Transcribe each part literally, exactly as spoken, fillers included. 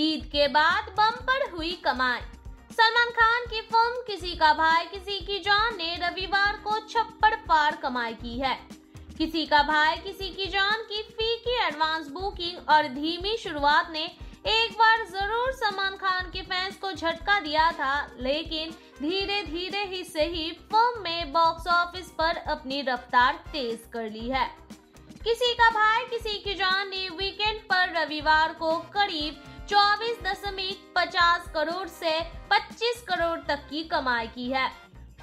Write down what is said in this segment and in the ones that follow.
ईद के बाद बम्पर हुई कमाई। सलमान खान की फिल्म किसी का भाई किसी की जान ने रविवार को छप्पड़ पार कमाई की है। किसी का भाई किसी की जान की फीकी एडवांस बुकिंग और धीमी शुरुआत ने एक बार जरूर सलमान खान के फैंस को झटका दिया था, लेकिन धीरे धीरे ही सही फिल्म में बॉक्स ऑफिस पर अपनी रफ्तार तेज कर ली है। किसी का भाई किसी की जान ने वीकेंड पर रविवार को करीब चौबीस दशमलव पचास करोड़ से पच्चीस करोड़ तक की कमाई की है।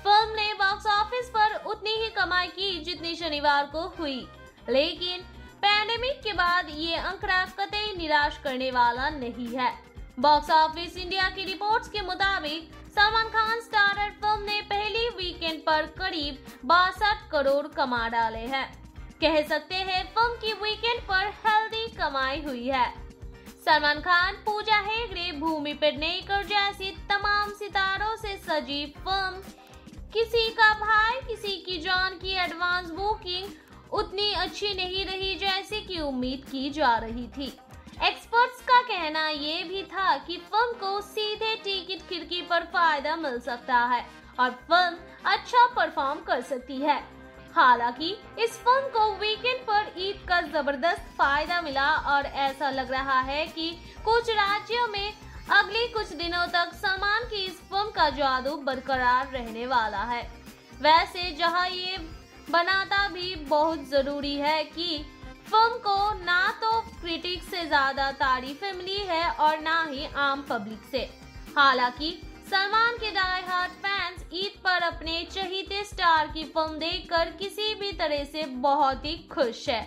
फिल्म ने बॉक्स ऑफिस पर उतनी ही कमाई की जितनी शनिवार को हुई, लेकिन पैंडेमिक के बाद ये आंकड़ा कतई निराश करने वाला नहीं है। बॉक्स ऑफिस इंडिया की रिपोर्ट्स के मुताबिक सलमान खान स्टारर फिल्म ने पहली वीकेंड पर करीब बासठ करोड़ कमा डाले हैं। कह सकते हैं फिल्म की वीकेंड पर हेल्दी कमाई हुई है। सलमान खान, पूजा हेगड़े, भूमि पेनेकर जैसी तमाम सितारों से सजी फिल्म किसी का भाई किसी की जान की एडवांस बुकिंग उतनी अच्छी नहीं रही जैसी कि उम्मीद की जा रही थी। एक्सपर्ट्स का कहना ये भी था कि फिल्म को सीधे टिकट खिड़की पर फायदा मिल सकता है और फिल्म अच्छा परफॉर्म कर सकती है। हालांकि इस फिल्म को वीकेंड पर ईद का जबरदस्त फायदा मिला और ऐसा लग रहा है कि कुछ राज्यों में अगले कुछ दिनों तक सलमान की इस फिल्म का जादू बरकरार रहने वाला है। वैसे जहां ये बनाता भी बहुत जरूरी है कि फिल्म को ना तो क्रिटिक से ज्यादा तारीफें मिली है और ना ही आम पब्लिक से। हालांकि सलमान के डाई हार्ड फैंस ईद पर अपने चहीते स्टार की फिल्म देखकर किसी भी तरह से बहुत ही खुश है।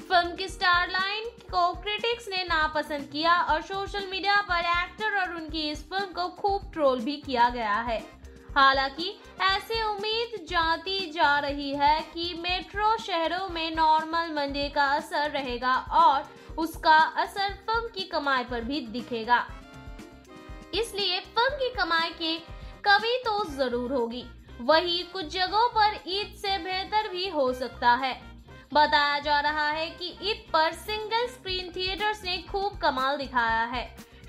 फिल्म की स्टार लाइन को क्रिटिक्स ने नापसंद किया और सोशल मीडिया पर एक्टर और उनकी इस फिल्म को खूब ट्रोल भी किया गया है। हालांकि ऐसे उम्मीद जाती जा रही है कि मेट्रो शहरों में नॉर्मल मंडे का असर रहेगा और उसका असर फिल्म की कमाई पर भी दिखेगा, इसलिए फिल्म की कमाई के कभी तो जरूर होगी। वहीं कुछ जगहों पर ईद से बेहतर भी हो सकता है। बताया जा रहा है कि ईद पर सिंगल स्क्रीन थिएटर्स ने खूब कमाल दिखाया है।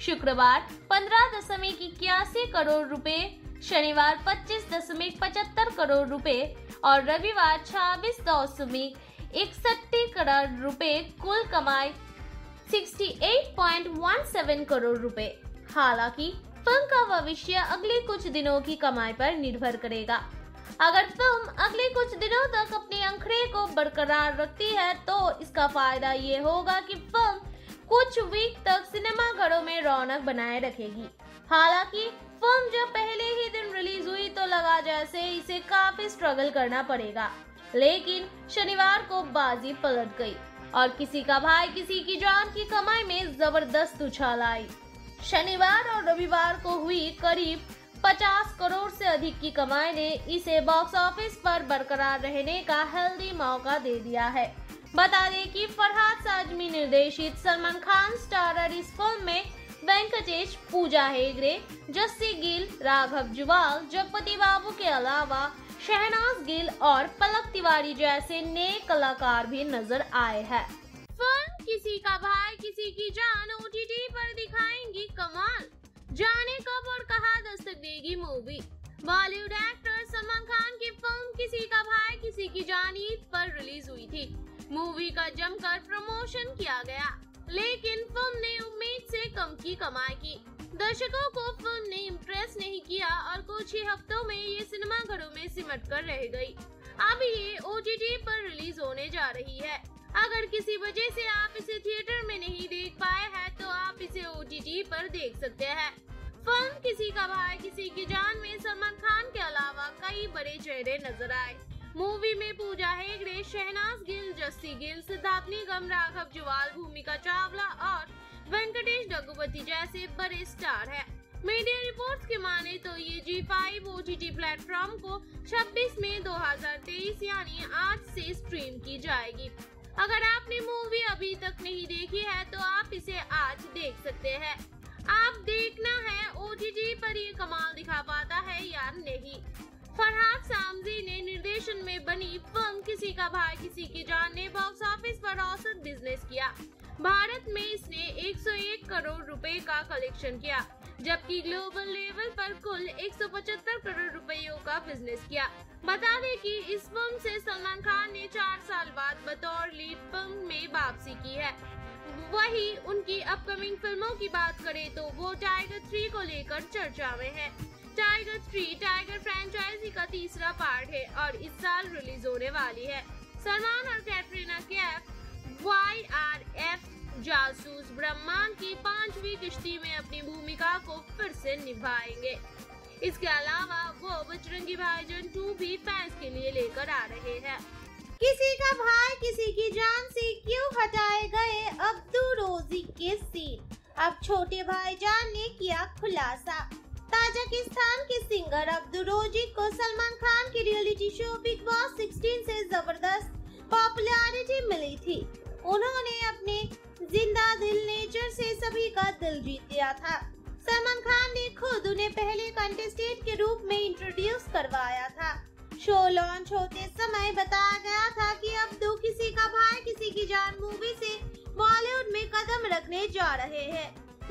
शुक्रवार पंद्रह दशमिक इक्यासी करोड़ रुपए, शनिवार पच्चीस दशमिक पचहत्तर करोड़ रुपए और रविवार छब्बीस दशमिक इकसठ करोड़ रुपए, कुल कमाई अड़सठ दशमलव सत्रह करोड़ रुपए। हालांकि फिल्म का भविष्य अगले कुछ दिनों की कमाई पर निर्भर करेगा। अगर फिल्म अगले कुछ दिनों तक अपने अंकड़े को बरकरार रखती है तो इसका फायदा ये होगा कि फिल्म कुछ वीक तक सिनेमाघरों में रौनक बनाए रखेगी। हालांकि फिल्म जब पहले ही दिन रिलीज हुई तो लगा जैसे इसे काफी स्ट्रगल करना पड़ेगा, लेकिन शनिवार को बाजी पलट गई और किसी का भाई किसी की जान की कमाई में जबरदस्त उछाल आई। शनिवार और रविवार को हुई करीब पचास करोड़ से अधिक की कमाई ने इसे बॉक्स ऑफिस पर बरकरार रहने का हेल्दी मौका दे दिया है। बता दें कि फरहाद साजमी निर्देशित सलमान खान स्टारर इस फिल्म में वेंकटेश, पूजा हेगड़े, जस्सी गिल, राघव जुवाल, जगपति बाबू के अलावा शहनाज गिल और पलक तिवारी जैसे नए कलाकार भी नजर आए हैं। किसी का भाई किसी की जान ओटीटी पर दिखाएंगी कमाल, जाने कब और कहां दस्तक देगी मूवी। बॉलीवुड एक्टर सलमान खान की फिल्म किसी का भाई किसी की जान ईद पर रिलीज हुई थी। मूवी का जमकर प्रमोशन किया गया, लेकिन फिल्म ने उम्मीद से कम की कमाई की। दर्शकों को फिल्म ने इम्प्रेस नहीं किया और कुछ ही हफ्तों में ये सिनेमा घरों में सिमट कर रह गयी। अब ये ओटीटी पर रिलीज होने जा रही है। अगर किसी वजह से आप इसे थिएटर में नहीं देख पाए हैं तो आप इसे ओटीटी पर देख सकते हैं। फिल्म किसी का भाई किसी की जान में सलमान खान के अलावा कई बड़े चेहरे नजर आए। मूवी में पूजा हेगड़े, शहनाज गिल, जस्सी गिल, सिद्धार्थ निगम, राघव जुवाल, भूमिका चावला और वेंकटेश जगपति जैसे बड़े स्टार हैं। मीडिया रिपोर्ट्स के माने तो ये जी फाइव ओटीटी प्लेटफॉर्म को छब्बीस मई दो हजार तेईस यानी आज से स्ट्रीम की जाएगी। अगर आपने मूवी अभी तक नहीं देखी है तो आप इसे आज देख सकते हैं। आप देखना है ओटीटी पर ये कमाल दिखा पाता है या नहीं। फरहाद सामजी ने निर्देशन में बनी फिल्म किसी का भाई किसी की जान ने बॉक्स ऑफिस पर औसत बिजनेस किया। भारत में इसने एक सौ एक करोड़ रुपए का कलेक्शन किया, जबकि ग्लोबल लेवल पर कुल एक सौ पचहत्तर करोड़ रुपयों का बिजनेस किया। बता दें कि इस फिल्म से सलमान खान ने चार साल बाद बतौर लीड फिल्म में वापसी की है। वहीं उनकी अपकमिंग फिल्मों की बात करें तो वो टाइगर थ्री को लेकर चर्चा में है। टाइगर थ्री टाइगर फ्रेंचाइजी का तीसरा पार्ट है और इस साल रिलीज होने वाली है। सलमान और Katrina Kaif Y R F जासूस ब्रह्मांड की पांचवी किश्ती में अपनी भूमिका को फिर से निभाएंगे। इसके अलावा वो बजरंगी भाईजान टू भी फैंस के लिए लेकर आ रहे हैं। किसी का भाई किसी की जान से क्यों हटाए गए अब्दुल रोजी के सीन, अब छोटे भाईजान ने किया खुलासा। ताजिकिस्तान के सिंगर अब्दुल रोजी को सलमान खान के reality show big boss sixteen से जबरदस्त पॉपुलैरिटी मिली थी। उन्होंने अपने जिंदा दिल नेचर से सभी का दिल जीत लिया था। सलमान खान ने खुद उन्हें पहले कंटेस्टेंट के रूप में इंट्रोड्यूस करवाया था। शो लॉन्च होते समय बताया गया था कि अब्दू किसी का भाई किसी की जान मूवी से बॉलीवुड में कदम रखने जा रहे हैं,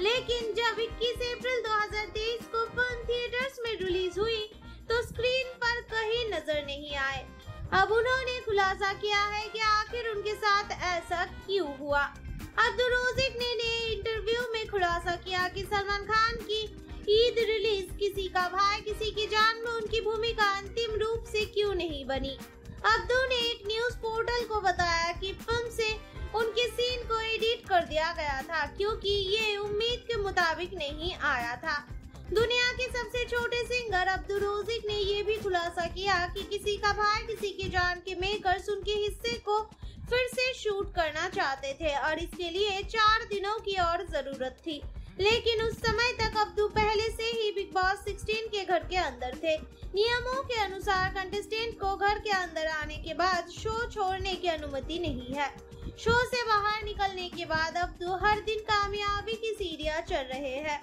लेकिन जब इक्कीस अप्रैल दो हज़ार तेईस को फिल्म थिएटर्स में रिलीज हुई तो स्क्रीन पर कहीं नजर नहीं आए। अब उन्होंने खुलासा किया है कि आखिर उनके साथ ऐसा क्यों हुआ। अब्दुल रोजिक ने नए इंटरव्यू में खुलासा किया कि सलमान खान की ईद रिलीज किसी का भाई किसी की जान में उनकी भूमिका अंतिम रूप से क्यों नहीं बनी। अब्दुल ने एक न्यूज पोर्टल को बताया कि फिल्म से उनके सीन को एडिट कर दिया गया था क्योंकि ये उम्मीद के मुताबिक नहीं आया था। दुनिया के सबसे छोटे सिंगर अब्दुल रोजिक ने ये भी खुलासा किया कि किसी का भाई किसी की जान के मेकर्स उनके हिस्से को फिर से शूट करना चाहते थे और इसके लिए चार दिनों की और जरूरत थी, लेकिन उस समय तक अब्दू पहले से ही बिग बॉस सिक्सटीन के घर के अंदर थे। नियमों के अनुसार कंटेस्टेंट को घर के अंदर आने के बाद शो छोड़ने की अनुमति नहीं है। शो से बाहर निकलने के बाद अब्दू हर दिन कामयाबी की सीढ़ियां चढ़ रहे हैं।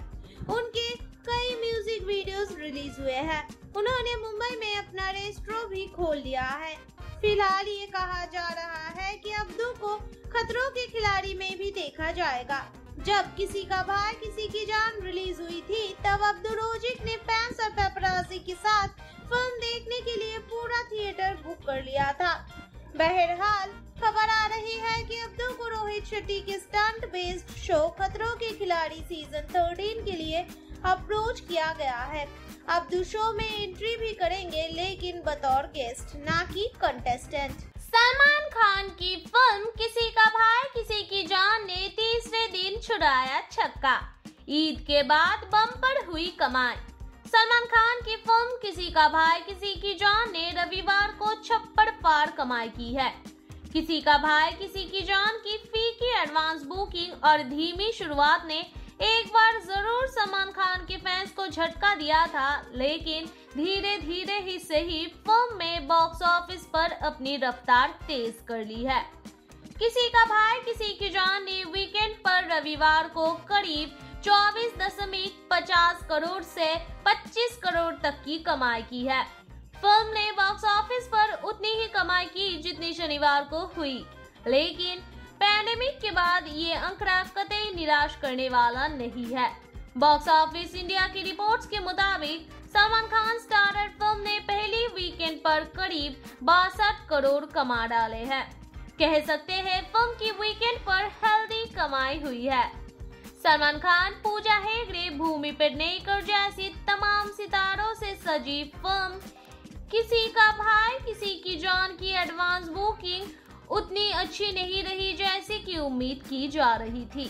उनके कई म्यूजिक वीडियोस रिलीज हुए हैं। उन्होंने मुंबई में अपना रेस्टोरेंट भी खोल लिया है। फिलहाल ये कहा जा रहा है कि अब्दू को खतरों के खिलाड़ी में भी देखा जाएगा। जब किसी का भाई किसी की जान रिलीज हुई थी तब अब्दुल रोजिक ने फैंस और पेपराजी के साथ फिल्म देखने के लिए पूरा थिएटर बुक कर लिया था। बहरहाल खबर आ रही है कि अब्दुल को रोहित शेट्टी के स्टंट बेस्ड शो खतरों के खिलाड़ी सीजन तेरह के लिए अप्रोच किया गया है। अब्दुल शो में एंट्री भी करेंगे, लेकिन बतौर गेस्ट ना कि कंटेस्टेंट। सलमान खान की फिल्म किसी का भाई किसी की जान ने तीसरे दिन छुड़ाया छक्का, ईद के बाद बम्पर हुई कमाई। सलमान खान की फिल्म किसी का भाई किसी की जान ने रविवार को छप्पड़ पार कमाई की है। किसी का भाई किसी की जान की फीकी एडवांस बुकिंग और धीमी शुरुआत ने एक बार जरूर सलमान खान के फैंस को झटका दिया था, लेकिन धीरे धीरे ही सही फिल्म में बॉक्स ऑफिस पर अपनी रफ्तार तेज कर ली है। किसी का भाई किसी की जान ने वीकेंड पर रविवार को करीब चौबीस दशमलव पाँच करोड़ से पच्चीस करोड़ तक की कमाई की है। फिल्म ने बॉक्स ऑफिस पर उतनी ही कमाई की जितनी शनिवार को हुई, लेकिन पैंडेमिक के बाद ये आंकड़ा कतई निराश करने वाला नहीं है। बॉक्स ऑफिस इंडिया की रिपोर्ट्स के मुताबिक सलमान खान स्टारर फिल्म ने पहले वीकेंड पर करीब बासठ करोड़ कमा डाले हैं। कह सकते हैं फिल्म की वीकेंड पर हेल्दी कमाई हुई है। सलमान खान, पूजा हेगड़े, भूमि पेनेकर जैसी तमाम सितारों से सजी फिल्म किसी का भाई किसी की जान की एडवांस बुकिंग उतनी अच्छी नहीं रही जैसे कि उम्मीद की जा रही थी।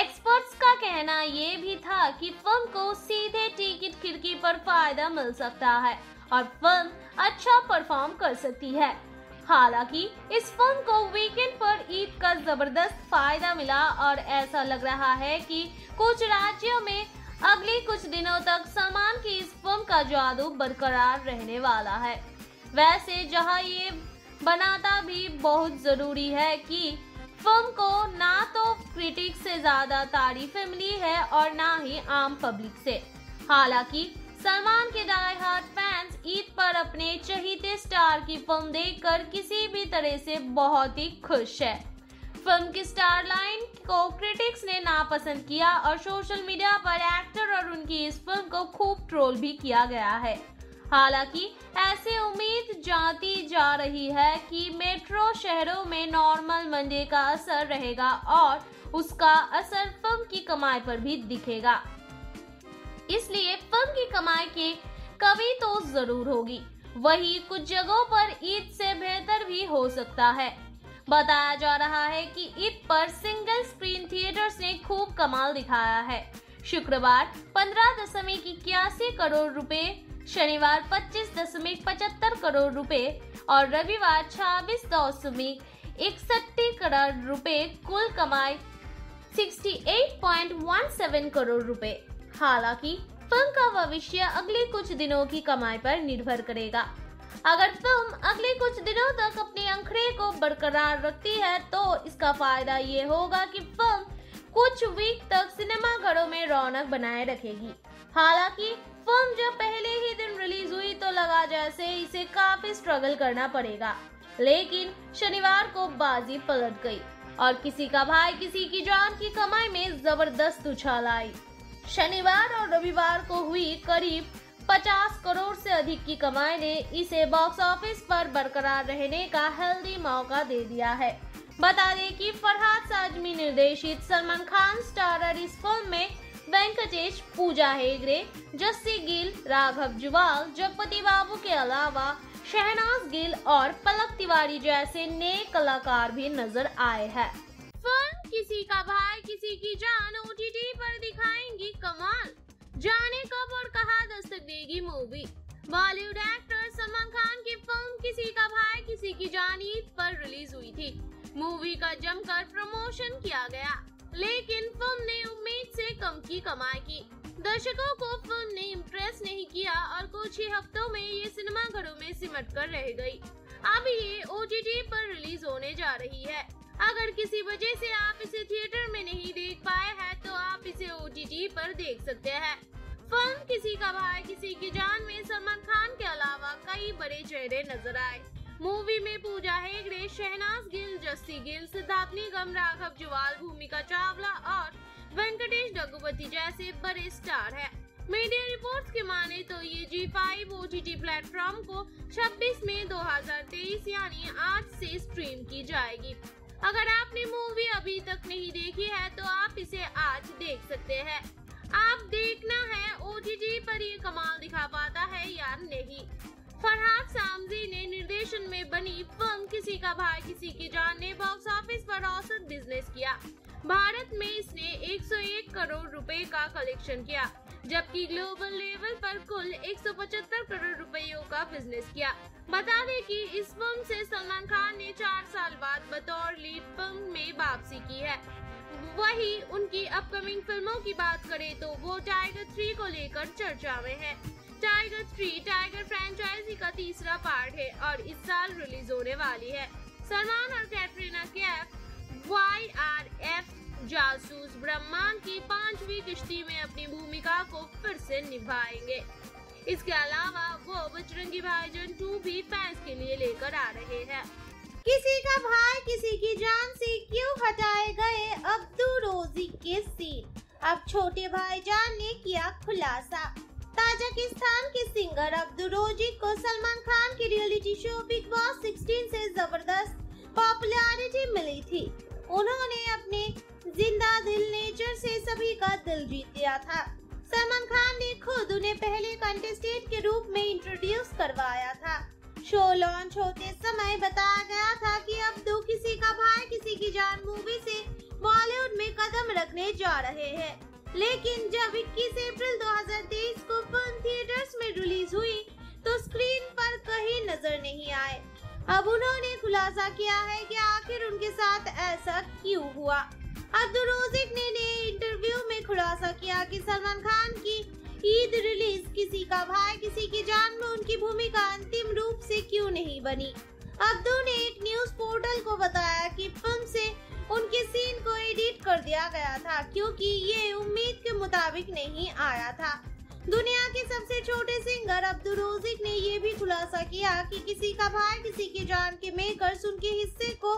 एक्सपर्ट्स का कहना ये भी था कि फिल्म को सीधे टिकट खिड़की पर फायदा मिल सकता है और फिल्म अच्छा परफॉर्म कर सकती है। हालांकि इस फिल्म को वीकेंड पर ईद का जबरदस्त फायदा मिला और ऐसा लग रहा है कि कुछ राज्यों में अगले कुछ दिनों तक सलमान की इस फिल्म का जादू बरकरार रहने वाला है। वैसे जहां ये बनाता भी बहुत जरूरी है कि फिल्म को ना तो क्रिटिक से ज्यादा तारीफें मिली है और ना ही आम पब्लिक से। हालांकि सलमान के डाई हार्ड फैंस ईद पर अपने चहीते स्टार की फिल्म देखकर किसी भी तरह से बहुत ही खुश है। फिल्म की स्टारलाइन को क्रिटिक्स ने नापसंद किया और सोशल मीडिया पर एक्टर और उनकी इस फिल्म को खूब ट्रोल भी किया गया है। हालांकि ऐसे उम्मीद जाती जा रही है कि मेट्रो शहरों में नॉर्मल मंडे का असर रहेगा और उसका असर फिल्म की कमाई पर भी दिखेगा, इसलिए फिल्म की कमाई के कमी तो जरूर होगी। वहीं कुछ जगहों पर ईद से बेहतर भी हो सकता है। बताया जा रहा है कि ईद पर सिंगल स्क्रीन थिएटर्स ने खूब कमाल दिखाया है। शुक्रवार पंद्रह दशमिक इक्यासी करोड़ रुपए, शनिवार पच्चीस दशमिक पचहत्तर करोड़ रुपए और रविवार छब्बीस दशमिक इकसठ करोड़ रुपए, कुल कमाई अड़सठ पॉइंट सत्रह करोड़ रुपए। हालांकि फिल्म का भविष्य अगले कुछ दिनों की कमाई पर निर्भर करेगा। अगर फिल्म अगले कुछ दिनों तक अपने अंकड़े को बरकरार रखती है तो इसका फायदा ये होगा कि फिल्म कुछ वीक तक सिनेमाघरों में रौनक बनाए रखेगी। हालांकि फिल्म जब पहले ही दिन रिलीज हुई तो लगा जैसे इसे काफी स्ट्रगल करना पड़ेगा, लेकिन शनिवार को बाजी पलट गई और किसी का भाई किसी की जान की कमाई में जबरदस्त उछाल आई। शनिवार और रविवार को हुई करीब पचास करोड़ से अधिक की कमाई ने इसे बॉक्स ऑफिस पर बरकरार रहने का हेल्दी मौका दे दिया है। बता दें कि फरहाद साजमी निर्देशित सलमान खान स्टारर इस फिल्म में वेंकटेश, पूजा हेगड़े, जस्सी गिल, राघव जुवाल, जगपति बाबू के अलावा शहनाज गिल और पलक तिवारी जैसे नए कलाकार भी नजर आए हैं। फिल्म किसी का भाई किसी की जान ओटीटी पर दिखाएंगी कमाल, जाने कब और कहां दस्तक देगी मूवी। बॉलीवुड एक्टर सलमान खान की फिल्म किसी का भाई किसी की जान ईद पर रिलीज हुई थी। मूवी का जमकर प्रमोशन किया गया, लेकिन फिल्म ने उम्मीद से कम की कमाई की। दर्शकों को फिल्म ने इम्प्रेस नहीं किया और कुछ ही हफ्तों में ये सिनेमाघरों में सिमट कर रह गई। अब ये ओटीटी पर रिलीज होने जा रही है। अगर किसी वजह से आप इसे थिएटर में नहीं देख पाए हैं तो आप इसे ओटीटी पर देख सकते हैं। फिल्म किसी का भाई किसी की जान में सलमान खान के अलावा कई बड़े चेहरे नजर आए। मूवी में पूजा हेगड़े, शहनाज गिल, जस्सी गिल, सिद्धार्थ निगम, राघव जुवाल, भूमिका चावला और वेंकटेश जगपति जैसे बड़े स्टार हैं। मीडिया रिपोर्ट्स के माने तो ये जी फाइव ओटीटी प्लेटफॉर्म को छब्बीस मई दो हजार तेईस यानी आज से स्ट्रीम की जाएगी। अगर आपने मूवी अभी तक नहीं देखी है तो आप इसे आज देख सकते हैं। आप देखना है ओटीटी पर ये कमाल दिखा पाता है या नहीं। फरहाद सामजी ने निर्देशन में बनी फिल्म किसी का भाई किसी की जान ने बॉक्स ऑफिस पर औसत बिजनेस किया। भारत में इसने एक सौ एक करोड़ रुपए का कलेक्शन किया, जबकि ग्लोबल लेवल पर कुल एक सौ पचहत्तर करोड़ रुपयों का बिजनेस किया। बता दें कि इस फिल्म से सलमान खान ने चार साल बाद बतौर लीड फिल्म में वापसी की है। वहीं उनकी अपकमिंग फिल्मों की बात करें तो वो टाइगर थ्री को लेकर चर्चा में है। टाइगर थ्री टाइगर फ्रेंचाइजी का तीसरा पार्ट है और इस साल रिलीज होने वाली है। सलमान और Katrina Kaif Y R F जासूस ब्रह्मांड की पांचवी किश्ती में अपनी भूमिका को फिर से निभाएंगे। इसके अलावा वो बजरंगी भाईजान टू भी फैंस के लिए लेकर आ रहे हैं। किसी का भाई किसी की जान से क्यों हटाए गए अब्दुल रोजी के सीन, अब छोटे भाईजान ने किया खुलासा। ताजिकिस्तान के सिंगर अब्दुल रोजी को सलमान खान के reality show big boss sixteen से जबरदस्त पॉपुलैरिटी मिली थी। उन्होंने अपने जिंदा दिल नेचर से सभी का दिल जीत लिया था। सलमान खान ने खुद उन्हें पहले कंटेस्टेंट के रूप में इंट्रोड्यूस करवाया था। शो लॉन्च होते समय बताया गया था कि अब दो किसी का भाई किसी की जान मूवी से बॉलीवुड में कदम रखने जा रहे हैं, लेकिन जब इक्कीस अप्रैल दो हजार तेईस को फिल्म थिएटर्स में रिलीज हुई तो स्क्रीन पर कहीं नजर नहीं आए। अब उन्होंने खुलासा किया है कि आखिर उनके साथ ऐसा क्यों हुआ। अब्दुल रोजी ने नए इंटरव्यू में खुलासा किया कि सलमान खान की ईद रिलीज किसी का भाई किसी की जान में उनकी भूमिका अंतिम रूप से क्यों नहीं बनी। अब्दुल ने एक न्यूज पोर्टल को बताया कि फिल्म से उनके सीन को एडिट कर दिया गया था क्योंकि ये उम्मीद के मुताबिक नहीं आया था। दुनिया के सबसे छोटे सिंगर अब्दुल रोजी ने ये भी खुलासा किया कि किसी का भाई किसी की जान के मेकर्स उनके हिस्से को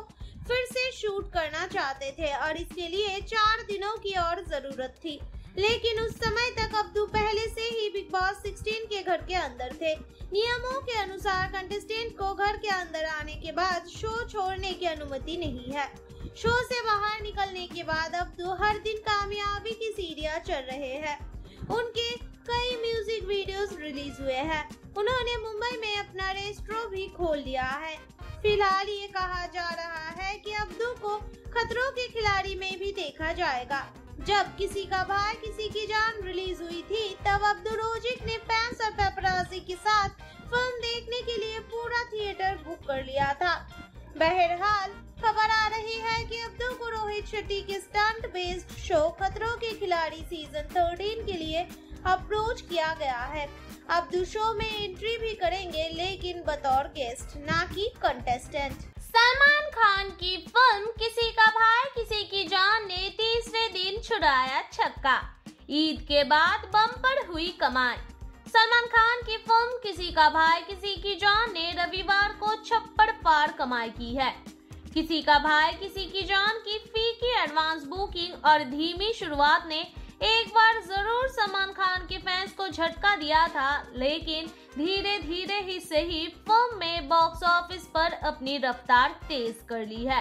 फिर से शूट करना चाहते थे और इसके लिए चार दिनों की और जरूरत थी, लेकिन उस समय तक अब्दू पहले से ही बिग बॉस सिक्सटीन के घर के अंदर थे। नियमों के अनुसार कंटेस्टेंट को घर के अंदर आने के बाद शो छोड़ने की अनुमति नहीं है। शो से बाहर निकलने के बाद अब्दू हर दिन कामयाबी की सीढ़ियां चढ़ रहे हैं। उनके कई म्यूजिक वीडियोस रिलीज हुए हैं। उन्होंने मुंबई में अपना रेस्टोरेंट भी खोल लिया है। फिलहाल ये कहा जा रहा है कि अब्दू को खतरों के खिलाड़ी में भी देखा जाएगा। जब किसी का भाई किसी की जान रिलीज हुई थी, तब अब्दुल रोजी ने फैंस और पेपराजी के साथ फिल्म देखने के लिए पूरा थिएटर बुक कर लिया था। बहरहाल खबर आ रही है कि अब्दुल को रोहित शेट्टी के स्टंट बेस्ड शो खतरों के खिलाड़ी सीजन थर्टीन के लिए अप्रोच किया गया है। अब्दुल शो में एंट्री भी करेंगे, लेकिन बतौर गेस्ट, ना कि कंटेस्टेंट। सलमान खान की फिल्म किसी का भाई किसी की जान ने तीसरे दिन छुड़ाया छक्का, ईद के बाद बम्पर हुई कमाई। सलमान खान की फिल्म किसी का भाई किसी की जान ने रविवार को छप्पड़ पार कमाई की है। किसी का भाई किसी की जान की फीकी एडवांस बुकिंग और धीमी शुरुआत ने एक बार जरूर सलमान खान के फैंस को झटका दिया था, लेकिन धीरे धीरे ही सही फिल्म में बॉक्स ऑफिस पर अपनी रफ्तार तेज कर ली है।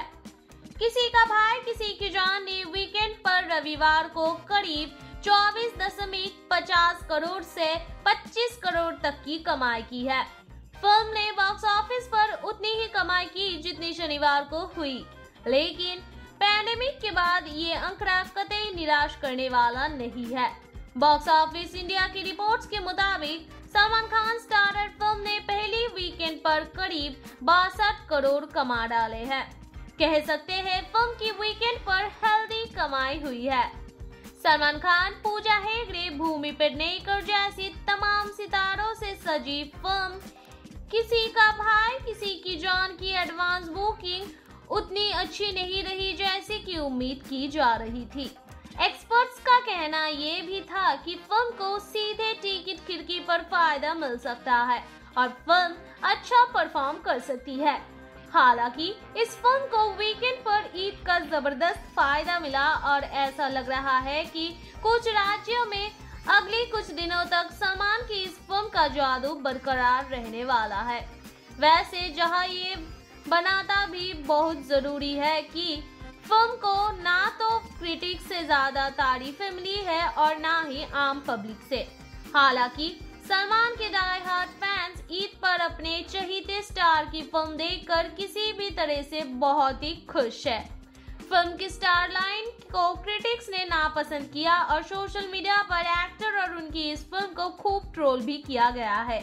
किसी का भाई किसी की जान ने वीकेंड पर रविवार को करीब चौबीस दशमलव पाँच शून्य करोड़ से पच्चीस करोड़ तक की कमाई की है। फिल्म ने बॉक्स ऑफिस पर उतनी ही कमाई की जितनी शनिवार को हुई, लेकिन पैंडेमिक के बाद ये आंकड़ा कतई निराश करने वाला नहीं है। बॉक्स ऑफिस इंडिया की रिपोर्ट्स के मुताबिक सलमान खान स्टारर फिल्म ने पहली वीकेंड पर करीब बासठ करोड़ कमा डाले हैं। कह सकते हैं फिल्म की वीकेंड पर हेल्दी कमाई हुई है। सलमान खान, पूजा हेगड़े, भूमि पेनेकर जैसी तमाम सितारों से सजी फिल्म किसी का भाई किसी की जान की एडवांस बुकिंग उतनी अच्छी नहीं रही जैसी कि उम्मीद की जा रही थी। एक्सपर्ट्स का कहना ये भी था कि फिल्म को सीधे टिकट खिड़की पर फायदा मिल सकता है और फिल्म अच्छा परफॉर्म कर सकती है। हालांकि इस फिल्म को वीकेंड पर ईद का जबरदस्त फायदा मिला और ऐसा लग रहा है कि कुछ राज्यों में अगले कुछ दिनों तक सलमान की इस फिल्म का जादू बरकरार रहने वाला है। वैसे जहां ये बनाता भी बहुत जरूरी है कि फिल्म को ना तो क्रिटिक्स से ज्यादा तारीफें मिली है और ना ही आम पब्लिक से। हालांकि सलमान के डाई हार्ड फैंस ईद पर अपने चहीते स्टार की फिल्म देखकर किसी भी तरह से बहुत ही खुश है। फिल्म की स्टार लाइन को क्रिटिक्स ने नापसंद किया और सोशल मीडिया पर एक्टर और उनकी इस फिल्म को खूब ट्रोल भी किया गया है।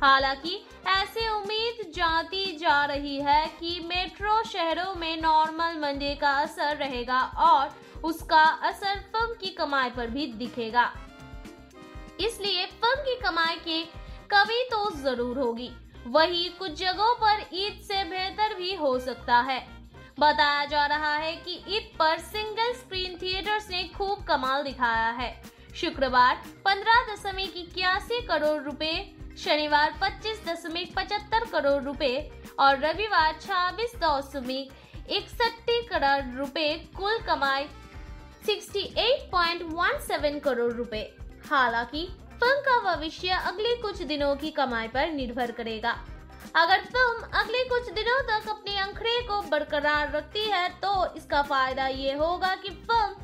हालांकि ऐसी उम्मीद जाती जा रही है कि मेट्रो शहरों में नॉर्मल मंडे का असर रहेगा और उसका असर फिल्म की कमाई पर भी दिखेगा, इसलिए फिल्म की कमाई के कमी तो जरूर होगी। वहीं कुछ जगहों पर ईद से बेहतर भी हो सकता है। बताया जा रहा है कि ईद पर सिंगल स्क्रीन थिएटर्स ने खूब कमाल दिखाया है। शुक्रवार पंद्रह दशमिक इक्यासी करोड़ रुपए, शनिवार पच्चीस दशमलव पचहत्तर करोड़ रुपए और रविवार छब्बीस दशमलव इकसठ करोड़ रुपए, कुल कमाई अड़सठ दशमलव सत्रह करोड़ रुपए। हालांकि फिल्म का भविष्य अगले कुछ दिनों की कमाई पर निर्भर करेगा। अगर फिल्म अगले कुछ दिनों तक अपने आंकड़े को बरकरार रखती है तो इसका फायदा ये होगा कि फिल्म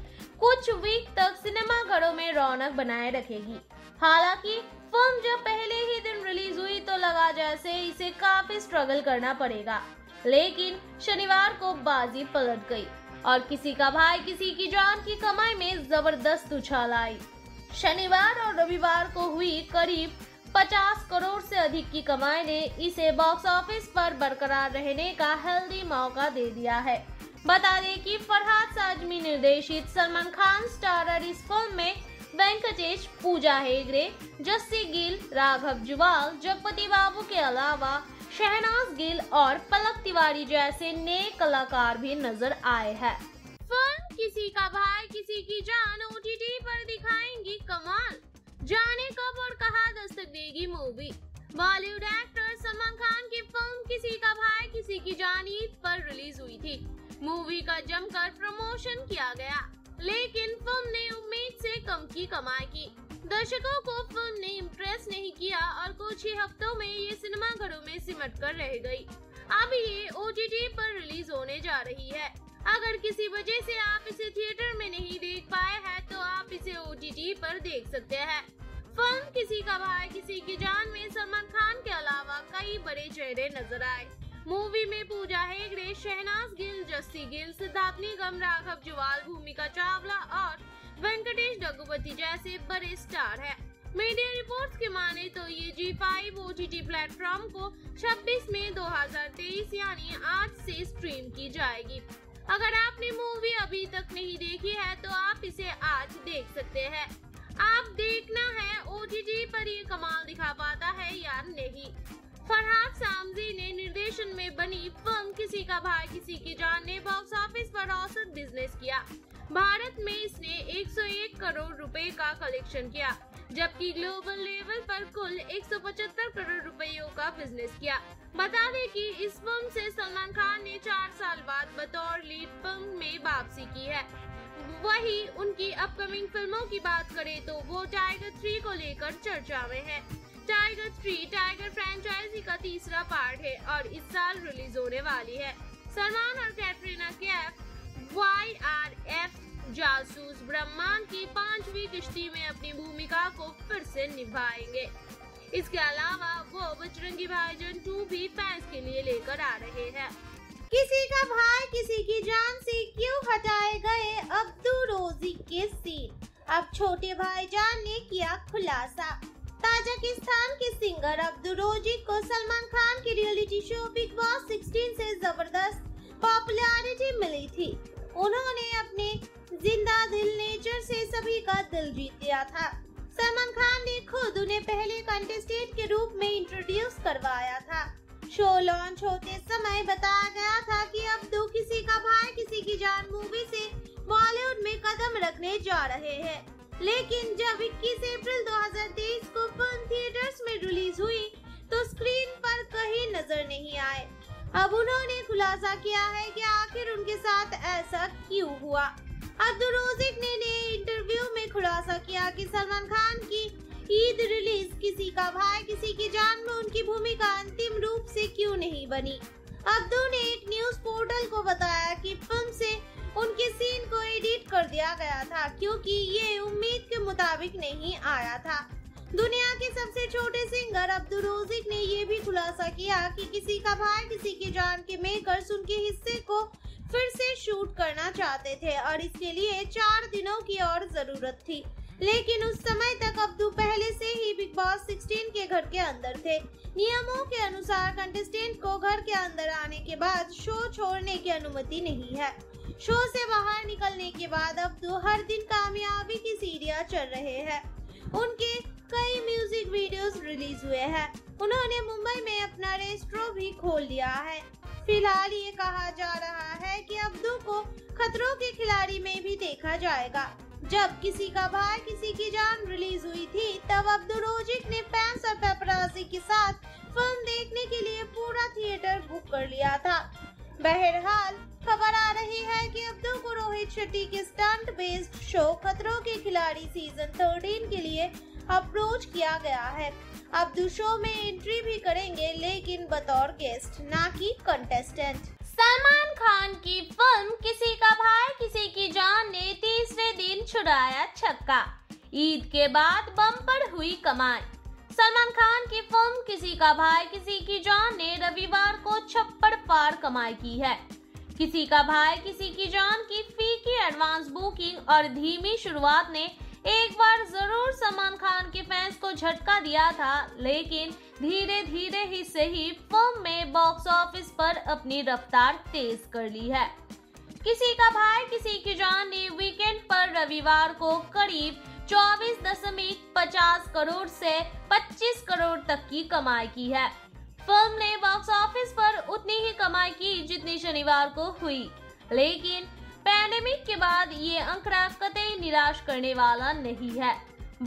कुछ वीक तक सिनेमा घरों में रौनक बनाए रखेगी। हालांकि फिल्म जब पहले ही दिन रिलीज हुई तो लगा जैसे इसे काफी स्ट्रगल करना पड़ेगा, लेकिन शनिवार को बाजी पलट गई और किसी का भाई किसी की जान की कमाई में जबरदस्त उछाल आई। शनिवार और रविवार को हुई करीब पचास करोड़ से अधिक की कमाई ने इसे बॉक्स ऑफिस पर बरकरार रहने का हेल्दी मौका दे दिया है। बता दें कि फरहाद साजमी निर्देशित सलमान खान स्टारर इस फिल्म में वेंकटेश, पूजा हेगड़े, जस्सी गिल, राघव जुवाल, जगपति बाबू के अलावा शहनाज गिल और पलक तिवारी जैसे नए कलाकार भी नजर आए हैं। फिल्म किसी का भाई किसी की जान ओटीटी पर दिखाएंगी कमाल, जाने कब और कहां दस्तक देगी मूवी। बॉलीवुड एक्टर सलमान खान की फिल्म किसी का भाई किसी की जान ईद पर रिलीज हुई थी। मूवी का जमकर प्रमोशन किया गया, लेकिन फिल्म ने उम्मीद से कम की कमाई की। दर्शकों को फिल्म ने इम्प्रेस नहीं किया और कुछ ही हफ्तों में ये सिनेमा घरों में सिमट कर रह गई। अब ये ओ टी टी पर रिलीज होने जा रही है। अगर किसी वजह से आप इसे थिएटर में नहीं देख पाए हैं तो आप इसे ओ टी टी पर देख सकते हैं। फिल्म किसी का भाई किसी की जान में सलमान खान के अलावा कई बड़े चेहरे नजर आए। मूवी में पूजा हेगड़े, शहनाज गिल, जस्सी गिल, सिद्धार्थ निगम, राघव जुवाल, भूमिका चावला और वेंकटेश जैसे बड़े स्टार हैं। मीडिया रिपोर्ट्स के माने तो ये Zee five O T T platform को छब्बीस मई दो हजार तेईस यानी आज से स्ट्रीम की जाएगी। अगर आपने मूवी अभी तक नहीं देखी है तो आप इसे आज देख सकते हैं। आप देखना है ओ टी टी पर ये कमाल दिखा पाता है या नहीं। फरहाद सामजी ने निर्देशन में बनी फिल्म किसी का भाई किसी की जान ने बॉक्स ऑफिस पर औसत बिजनेस किया। भारत में इसने एक सौ एक करोड़ रुपए का कलेक्शन किया, जबकि ग्लोबल लेवल पर कुल एक सौ पचहत्तर करोड़ रुपयों का बिजनेस किया। बता दें कि इस फिल्म से सलमान खान ने चार साल बाद बतौर लीड फिल्म में वापसी की है। वहीं उनकी अपकमिंग फिल्मों की बात करें तो वो टाइगर थ्री को लेकर चर्चा में है। टाइगर थ्री टाइगर फ्रेंचाइजी का तीसरा पार्ट है और इस साल रिलीज होने वाली है। सलमान और Katrina Kaif Y R F जासूस ब्रह्मांड की पांचवी किश्ती में अपनी भूमिका को फिर से निभाएंगे। इसके अलावा वो बजरंगी भाईजान टू भी फैंस के लिए लेकर आ रहे हैं। किसी का भाई किसी की जान से क्यों हटाए गए अब्दुल रोजी के सीन, अब छोटे भाईजान ने किया खुलासा। ताजिकिस्तान के सिंगर अब्दुल रोजी को सलमान खान के reality show big boss sixteen से जबरदस्त पॉपुलैरिटी मिली थी। उन्होंने अपने जिंदा दिल नेचर से सभी का दिल जीत लिया था। सलमान खान ने खुद उन्हें पहले कंटेस्टेंट के रूप में इंट्रोड्यूस करवाया था। शो लॉन्च होते समय बताया गया था कि अब दो किसी का भाई किसी की जान मूवी से बॉलीवुड में कदम रखने जा रहे हैं, लेकिन जब इक्कीस अप्रैल दो हजार तेईस को फिल्म थिएटर्स में रिलीज हुई तो स्क्रीन पर कहीं नजर नहीं आए। अब उन्होंने खुलासा किया है कि आखिर उनके साथ ऐसा क्यों हुआ। अब्दुल रोजिक ने नए इंटरव्यू में खुलासा किया कि सलमान खान की ईद रिलीज किसी का भाई किसी की जान में उनकी भूमिका अंतिम रूप से क्यों नहीं बनी। अब्दुल ने एक न्यूज पोर्टल को बताया कि फिल्म से उनके सीन को एडिट कर दिया गया था क्योंकि ये उम्मीद के मुताबिक नहीं आया था। दुनिया के सबसे छोटे सिंगर अब्दुल रोजिक ने ये भी खुलासा किया कि किसी का भाई किसी की जान के मेकर्स उनके हिस्से को फिर से शूट करना चाहते थे और इसके लिए चार दिनों की और जरूरत थी, लेकिन उस समय तक अब्दुल पहले से ही बिग बॉस सिक्सटीन के घर के अंदर थे। नियमों के अनुसार कंटेस्टेंट को घर के अंदर आने के बाद शो छोड़ने की अनुमति नहीं है। शो से बाहर निकलने के बाद अब्दुल हर दिन कामयाबी की सीढ़ियां चढ़ रहे हैं। उनके कई म्यूजिक वीडियोस रिलीज हुए हैं। उन्होंने मुंबई में अपना रेस्टोरेंट भी खोल लिया है। फिलहाल ये कहा जा रहा है कि अब्दुल को खतरों के खिलाड़ी में भी देखा जाएगा। जब किसी का भाई किसी की जान रिलीज हुई थी तब अब्दुल रोजिक ने फैंस और पेपराजी के साथ फिल्म देखने के लिए पूरा थिएटर बुक कर लिया था। बहरहाल खबर आ रही है कि अब्दुल को रोहित शेट्टी के स्टंट बेस्ड शो खतरों के खिलाड़ी सीजन थर्टीन के लिए अप्रोच किया गया है। अब्दुल शो में एंट्री भी करेंगे, लेकिन बतौर गेस्ट ना कि कंटेस्टेंट। सलमान खान की फिल्म किसी का भाई किसी की जान ने तीसरे दिन छुड़ाया छक्का, ईद के बाद बम्पर हुई कमाई। सलमान खान की फिल्म किसी का भाई किसी की जान ने रविवार को छप्पड़ पार कमाई की है। किसी का भाई किसी की जान की फीकी एडवांस बुकिंग और धीमी शुरुआत ने एक बार जरूर सलमान खान के फैंस को झटका दिया था, लेकिन धीरे धीरे ही सही फिल्म में बॉक्स ऑफिस पर अपनी रफ्तार तेज कर ली है। किसी का भाई किसी की जान ने वीकेंड पर रविवार को करीब चौबीस दशमलव पचास करोड़ से पच्चीस करोड़ तक की कमाई की है। फिल्म ने बॉक्स ऑफिस पर उतनी ही कमाई की जितनी शनिवार को हुई, लेकिन पैंडेमिक के बाद ये आंकड़ा कतई निराश करने वाला नहीं है।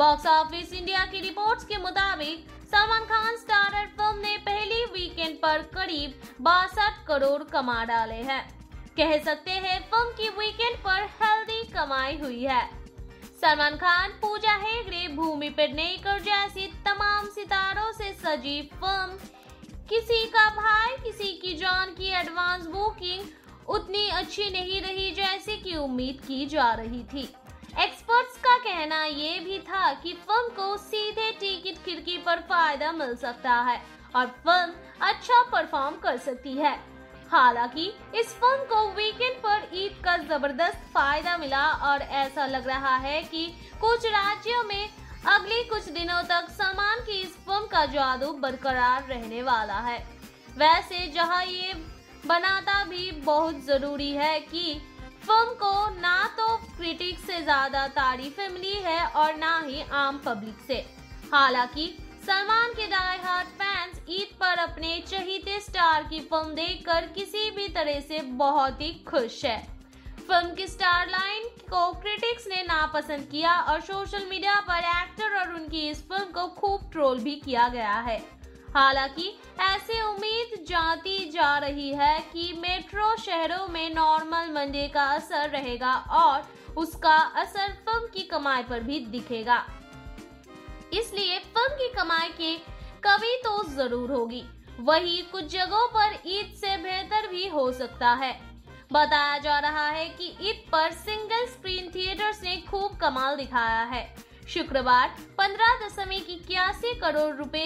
बॉक्स ऑफिस इंडिया की रिपोर्ट्स के मुताबिक सलमान खान स्टारर फिल्म ने पहले वीकेंड पर करीब बासठ करोड़ कमा डाले हैं। कह सकते हैं फिल्म की वीकेंड पर हेल्दी कमाई हुई है। सलमान खान, पूजा हेगड़े, भूमि पेनेकर जैसी तमाम सितारों से सजी फिल्म किसी का भाई किसी की जान की एडवांस बुकिंग उतनी अच्छी नहीं रही जैसी कि उम्मीद की जा रही थी। एक्सपर्ट्स का कहना ये भी था कि फिल्म को सीधे टिकट खिड़की पर फायदा मिल सकता है और फिल्म अच्छा परफॉर्म कर सकती है। हालांकि इस फिल्म को वीकेंड पर ईद का जबरदस्त फायदा मिला और ऐसा लग रहा है कि कुछ राज्यों में अगले कुछ दिनों तक सलमान की इस फिल्म का जादू बरकरार रहने वाला है। वैसे जहां ये बनाता भी बहुत जरूरी है कि फिल्म को ना तो क्रिटिक से ज्यादा तारीफें मिली है और ना ही आम पब्लिक से। हालांकि सलमान के डाई हार्ड फैंस ईद पर अपने चहीते स्टार की फिल्म देखकर किसी भी तरह से बहुत ही खुश है। फिल्म की स्टार लाइन को क्रिटिक्स ने नापसंद किया और सोशल मीडिया पर एक्टर और उनकी इस फिल्म को खूब ट्रोल भी किया गया है। हालांकि ऐसे उम्मीद जाती जा रही है कि मेट्रो शहरों में नॉर्मल मंडे का असर रहेगा और उसका असर फिल्म की कमाई पर भी दिखेगा, इसलिए फिल्म की कमाई के कमी तो जरूर होगी। वहीं कुछ जगहों पर ईद से बेहतर भी हो सकता है। बताया जा रहा है कि ईद पर सिंगल स्क्रीन थिएटर्स ने खूब कमाल दिखाया है। शुक्रवार पंद्रह दशमिक इक्यासी करोड़ रुपए,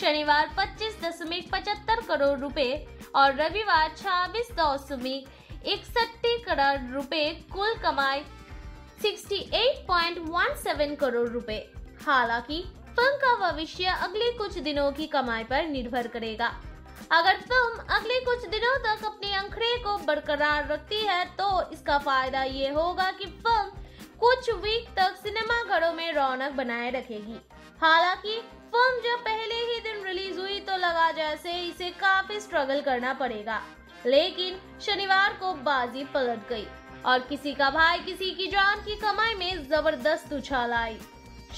शनिवार पच्चीस दशमिक पचहत्तर करोड़ रुपए और रविवार छब्बीस दशमिक इकसठ करोड़ रुपए, कुल कमाई अड़सठ दशमलव सत्रह करोड़ रुपए। हालांकि फिल्म का भविष्य अगले कुछ दिनों की कमाई पर निर्भर करेगा। अगर फिल्म अगले कुछ दिनों तक अपने अंकड़े को बरकरार रखती है तो इसका फायदा ये होगा कि फिल्म कुछ वीक तक सिनेमाघरों में रौनक बनाए रखेगी। हालांकि फिल्म जब पहले ही दिन रिलीज हुई तो लगा जैसे इसे काफी स्ट्रगल करना पड़ेगा, लेकिन शनिवार को बाजी पलट गई और किसी का भाई किसी की जान की कमाई में जबरदस्त उछाल आई।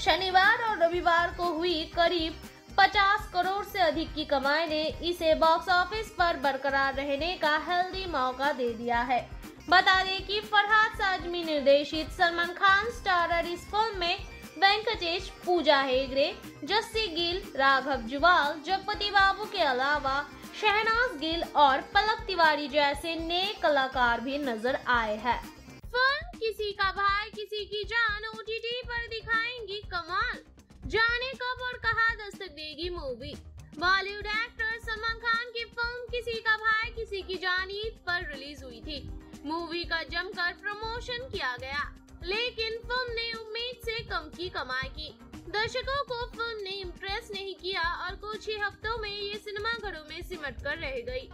शनिवार और रविवार को हुई करीब पचास करोड़ से अधिक की कमाई ने इसे बॉक्स ऑफिस पर बरकरार रहने का हेल्दी मौका दे दिया है। बता दें कि फरहाद साजमी निर्देशित सलमान खान स्टारर इस फिल्म में वेंकटेश, पूजा हेगड़े, जस्सी गिल, राघव जुवाल, जगपति बाबू के अलावा शहनाज गिल और पलक तिवारी जैसे नए कलाकार भी नजर आए हैं। किसी का भाई किसी की जान ओ टी टी पर दिखाएंगी कमाल, जाने कब और कहां दस्तक देगी मूवी। बॉलीवुड एक्टर सलमान खान की फिल्म किसी का भाई किसी की जान ईद पर रिलीज हुई थी। मूवी का जमकर प्रमोशन किया गया, लेकिन फिल्म ने उम्मीद से कम की कमाई की। दर्शकों को फिल्म ने इम्प्रेस नहीं किया और कुछ ही हफ्तों में ये सिनेमाघरों में सिमट कर रह गयी।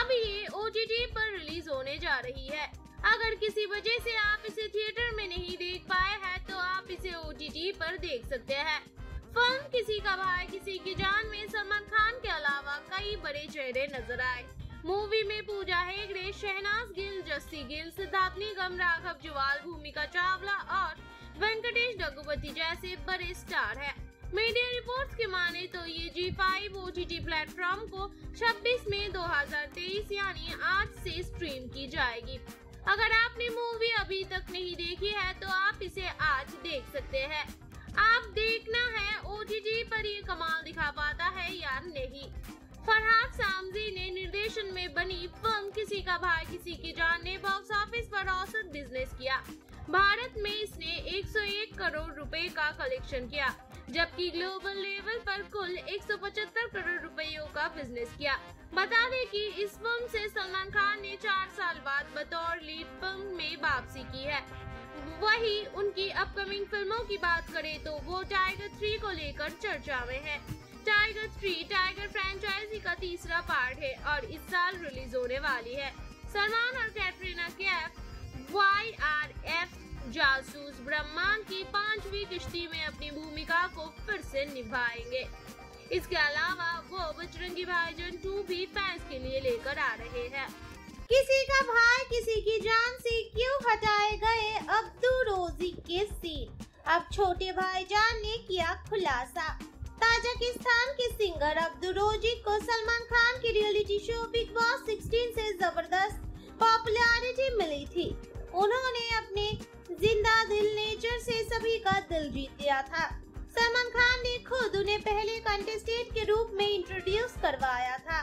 अब ये ओ टी टी पर रिलीज होने जा रही है। अगर किसी वजह से आप इसे थिएटर में नहीं देख पाए हैं तो आप इसे ओ टी टी पर देख सकते हैं। फिल्म किसी का भाई किसी की जान में सलमान खान के अलावा कई बड़े चेहरे नजर आए। मूवी में पूजा हेगड़े, शहनाज गिल, जस्सी गिल, सिद्धार्थ निगम, राघव जुवाल, भूमिका चावला और वेंकटेश जगपति जैसे बड़े स्टार हैं। मीडिया रिपोर्ट्स के माने तो ये Zee five O T T platform को छब्बीस मई दो हजार तेईस यानी आज से स्ट्रीम की जाएगी। अगर आपने मूवी अभी तक नहीं देखी है तो आप इसे आज देख सकते हैं। आप देखना है ओ टी टी पर ये कमाल दिखा पाता है या नहीं। फरहाद सामजी ने निर्देशन में बनी फिल्म किसी का भाई किसी की जान ने बॉक्स ऑफिस पर औसत बिजनेस किया। भारत में इसने एक सौ एक करोड़ रुपए का कलेक्शन किया, जबकि ग्लोबल लेवल पर कुल एक सौ पचहत्तर करोड़ रुपयों का बिजनेस किया। बता दें कि इस फिल्म से सलमान खान ने चार साल बाद बतौर लीड फिल्म में वापसी की है। वहीं उनकी अपकमिंग फिल्मों की बात करें तो वो टाइगर थ्री को लेकर चर्चा में है। टाइगर थ्री टाइगर फ्रेंचाइजी का तीसरा पार्ट है और इस साल रिलीज होने वाली है। सलमान और Katrina Kaif Y R F जासूस ब्रह्मांड की पांचवी किश्ती में अपनी भूमिका को फिर से निभाएंगे। इसके अलावा वो बजरंगी भाईजान टू भी फैंस के लिए लेकर आ रहे हैं। किसी का भाई किसी की जान से क्यों हटाए गए अब्दुल रोजी के सीन, अब छोटे भाईजान ने किया खुलासा। ताजिकिस्तान के सिंगर अब्दुल रोजी को सलमान खान के reality show big boss sixteen से जबरदस्त पॉपुलैरिटी मिली थी। उन्होंने अपने जिंदा दिल नेचर से सभी का दिल जीत लिया था। सलमान खान ने खुद उन्हें पहले कंटेस्टेंट के रूप में इंट्रोड्यूस करवाया था।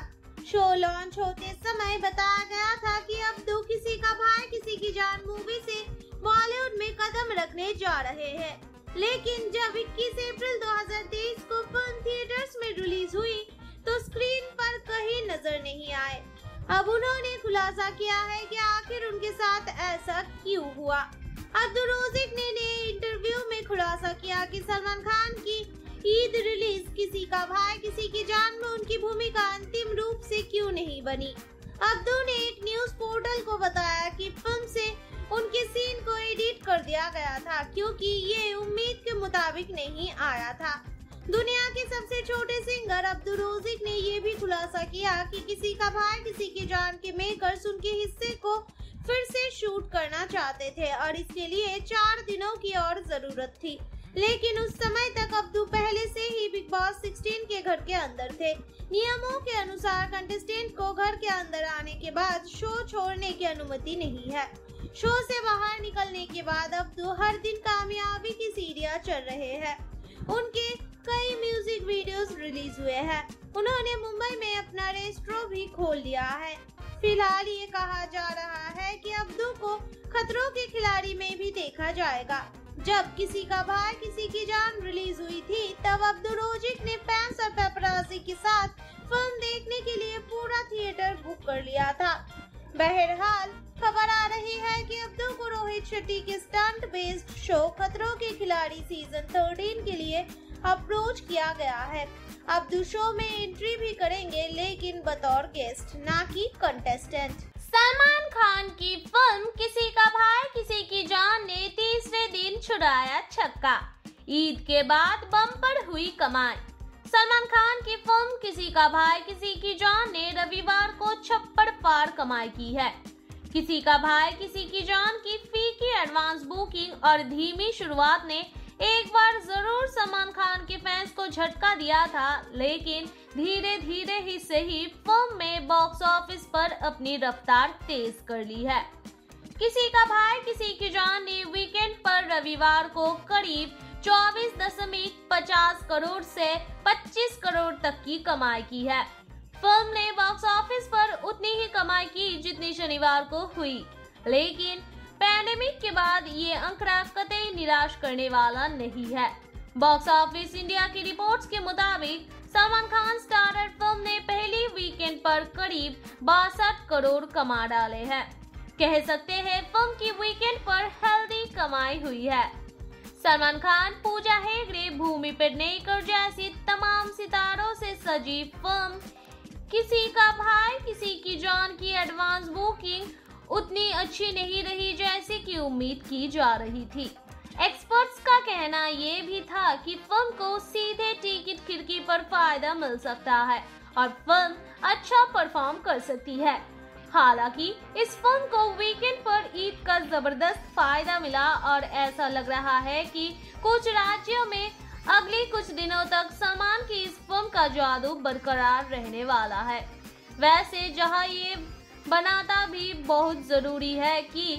शो लॉन्च होते समय बताया गया था कि अब दो किसी का भाई किसी की जान मूवी से बॉलीवुड में कदम रखने जा रहे हैं, लेकिन जब इक्कीस अप्रैल दो हज़ार तेईस को फिल्म थिएटर्स में रिलीज हुई तो स्क्रीन पर कहीं नजर नहीं आए। अब उन्होंने खुलासा किया है कि आखिर उनके साथ ऐसा क्यों हुआ। अब्दुल रोजी ने नए इंटरव्यू में खुलासा किया कि सलमान खान की ईद रिलीज किसी का भाई किसी की जान में उनकी भूमिका अंतिम रूप से क्यों नहीं बनी। अब्दुल ने एक न्यूज पोर्टल को बताया कि फिल्म से उनके सीन को एडिट कर दिया गया था क्योंकि ये उम्मीद के मुताबिक नहीं आया था। दुनिया के सबसे छोटे सिंगर अब्दुल रोजी ने ये भी खुलासा किया कि किसी का भाई किसी की जान के मेकर्स उनके हिस्से को फिर से शूट करना चाहते थे और इसके लिए चार दिनों की और जरूरत थी, लेकिन उस समय तक अब्दू पहले से ही बिग बॉस सिक्सटीन के घर के अंदर थे। नियमों के अनुसार कंटेस्टेंट को घर के अंदर आने के बाद शो छोड़ने की अनुमति नहीं है। शो से बाहर निकलने के बाद अब्दू हर दिन कामयाबी की सीढ़ियां चढ़ रहे हैं। उनके कई म्यूजिक वीडियोस रिलीज हुए हैं। उन्होंने मुंबई में अपना रेस्टोरेंट भी खोल लिया है। फिलहाल ये कहा जा रहा है कि अब्दू को खतरों के खिलाड़ी में भी देखा जाएगा। जब किसी का भाई किसी की जान रिलीज हुई थी तब अब्दुल रोजी ने फैंस और पेपराजी के साथ फिल्म देखने के लिए पूरा थिएटर बुक कर लिया था। बहरहाल खबर आ रही है कि अब्दुल को रोहित शेट्टी के स्टंट बेस्ड शो खतरों के खिलाड़ी सीजन थर्टीन के लिए अप्रोच किया गया है। अब्दुल शो में एंट्री भी करेंगे, लेकिन बतौर गेस्ट, ना कि कंटेस्टेंट। सलमान खान की फिल्म किसी का भाई किसी की जान ने तीसरे दिन छुड़ाया छक्का, ईद के बाद बम्पर हुई कमाई। सलमान खान की फिल्म किसी का भाई किसी की जान ने रविवार को छप्पड़ पार कमाई की है। किसी का भाई किसी की जान की फीकी एडवांस बुकिंग और धीमी शुरुआत ने एक बार जरूर सलमान खान के फैंस को झटका दिया था, लेकिन धीरे धीरे ही सही फिल्म में बॉक्स ऑफिस पर अपनी रफ्तार तेज कर ली है। किसी का भाई किसी की जान ने वीकेंड पर रविवार को करीब चौबीस दशमलव पचास करोड़ से पच्चीस करोड़ तक की कमाई की है। फिल्म ने बॉक्स ऑफिस पर उतनी ही कमाई की जितनी शनिवार को हुई, लेकिन पैंडेमिक के बाद ये आंकड़ा कतई निराश करने वाला नहीं है। बॉक्स ऑफिस इंडिया की रिपोर्ट्स के मुताबिक सलमान खान स्टारर फिल्म ने पहली वीकेंड पर करीब बासठ करोड़ कमा डाले हैं। कह सकते हैं फिल्म की वीकेंड पर हेल्दी कमाई हुई है। सलमान खान, पूजा हेगड़े, भूमि पेनेकर जैसी तमाम सितारों से सजी फिल्म किसी का भाई किसी की जान की एडवांस बुकिंग उतनी अच्छी नहीं रही जैसी कि उम्मीद की जा रही थी। एक्सपर्ट्स का कहना ये भी था कि फिल्म को सीधे टिकट खिड़की पर फायदा मिल सकता है और फिल्म अच्छा परफॉर्म कर सकती है। हालांकि इस फिल्म को वीकेंड पर ईद का जबरदस्त फायदा मिला और ऐसा लग रहा है कि कुछ राज्यों में अगले कुछ दिनों तक सलमान की इस फिल्म का जादू बरकरार रहने वाला है। वैसे जहाँ ये बनाता भी बहुत जरूरी है कि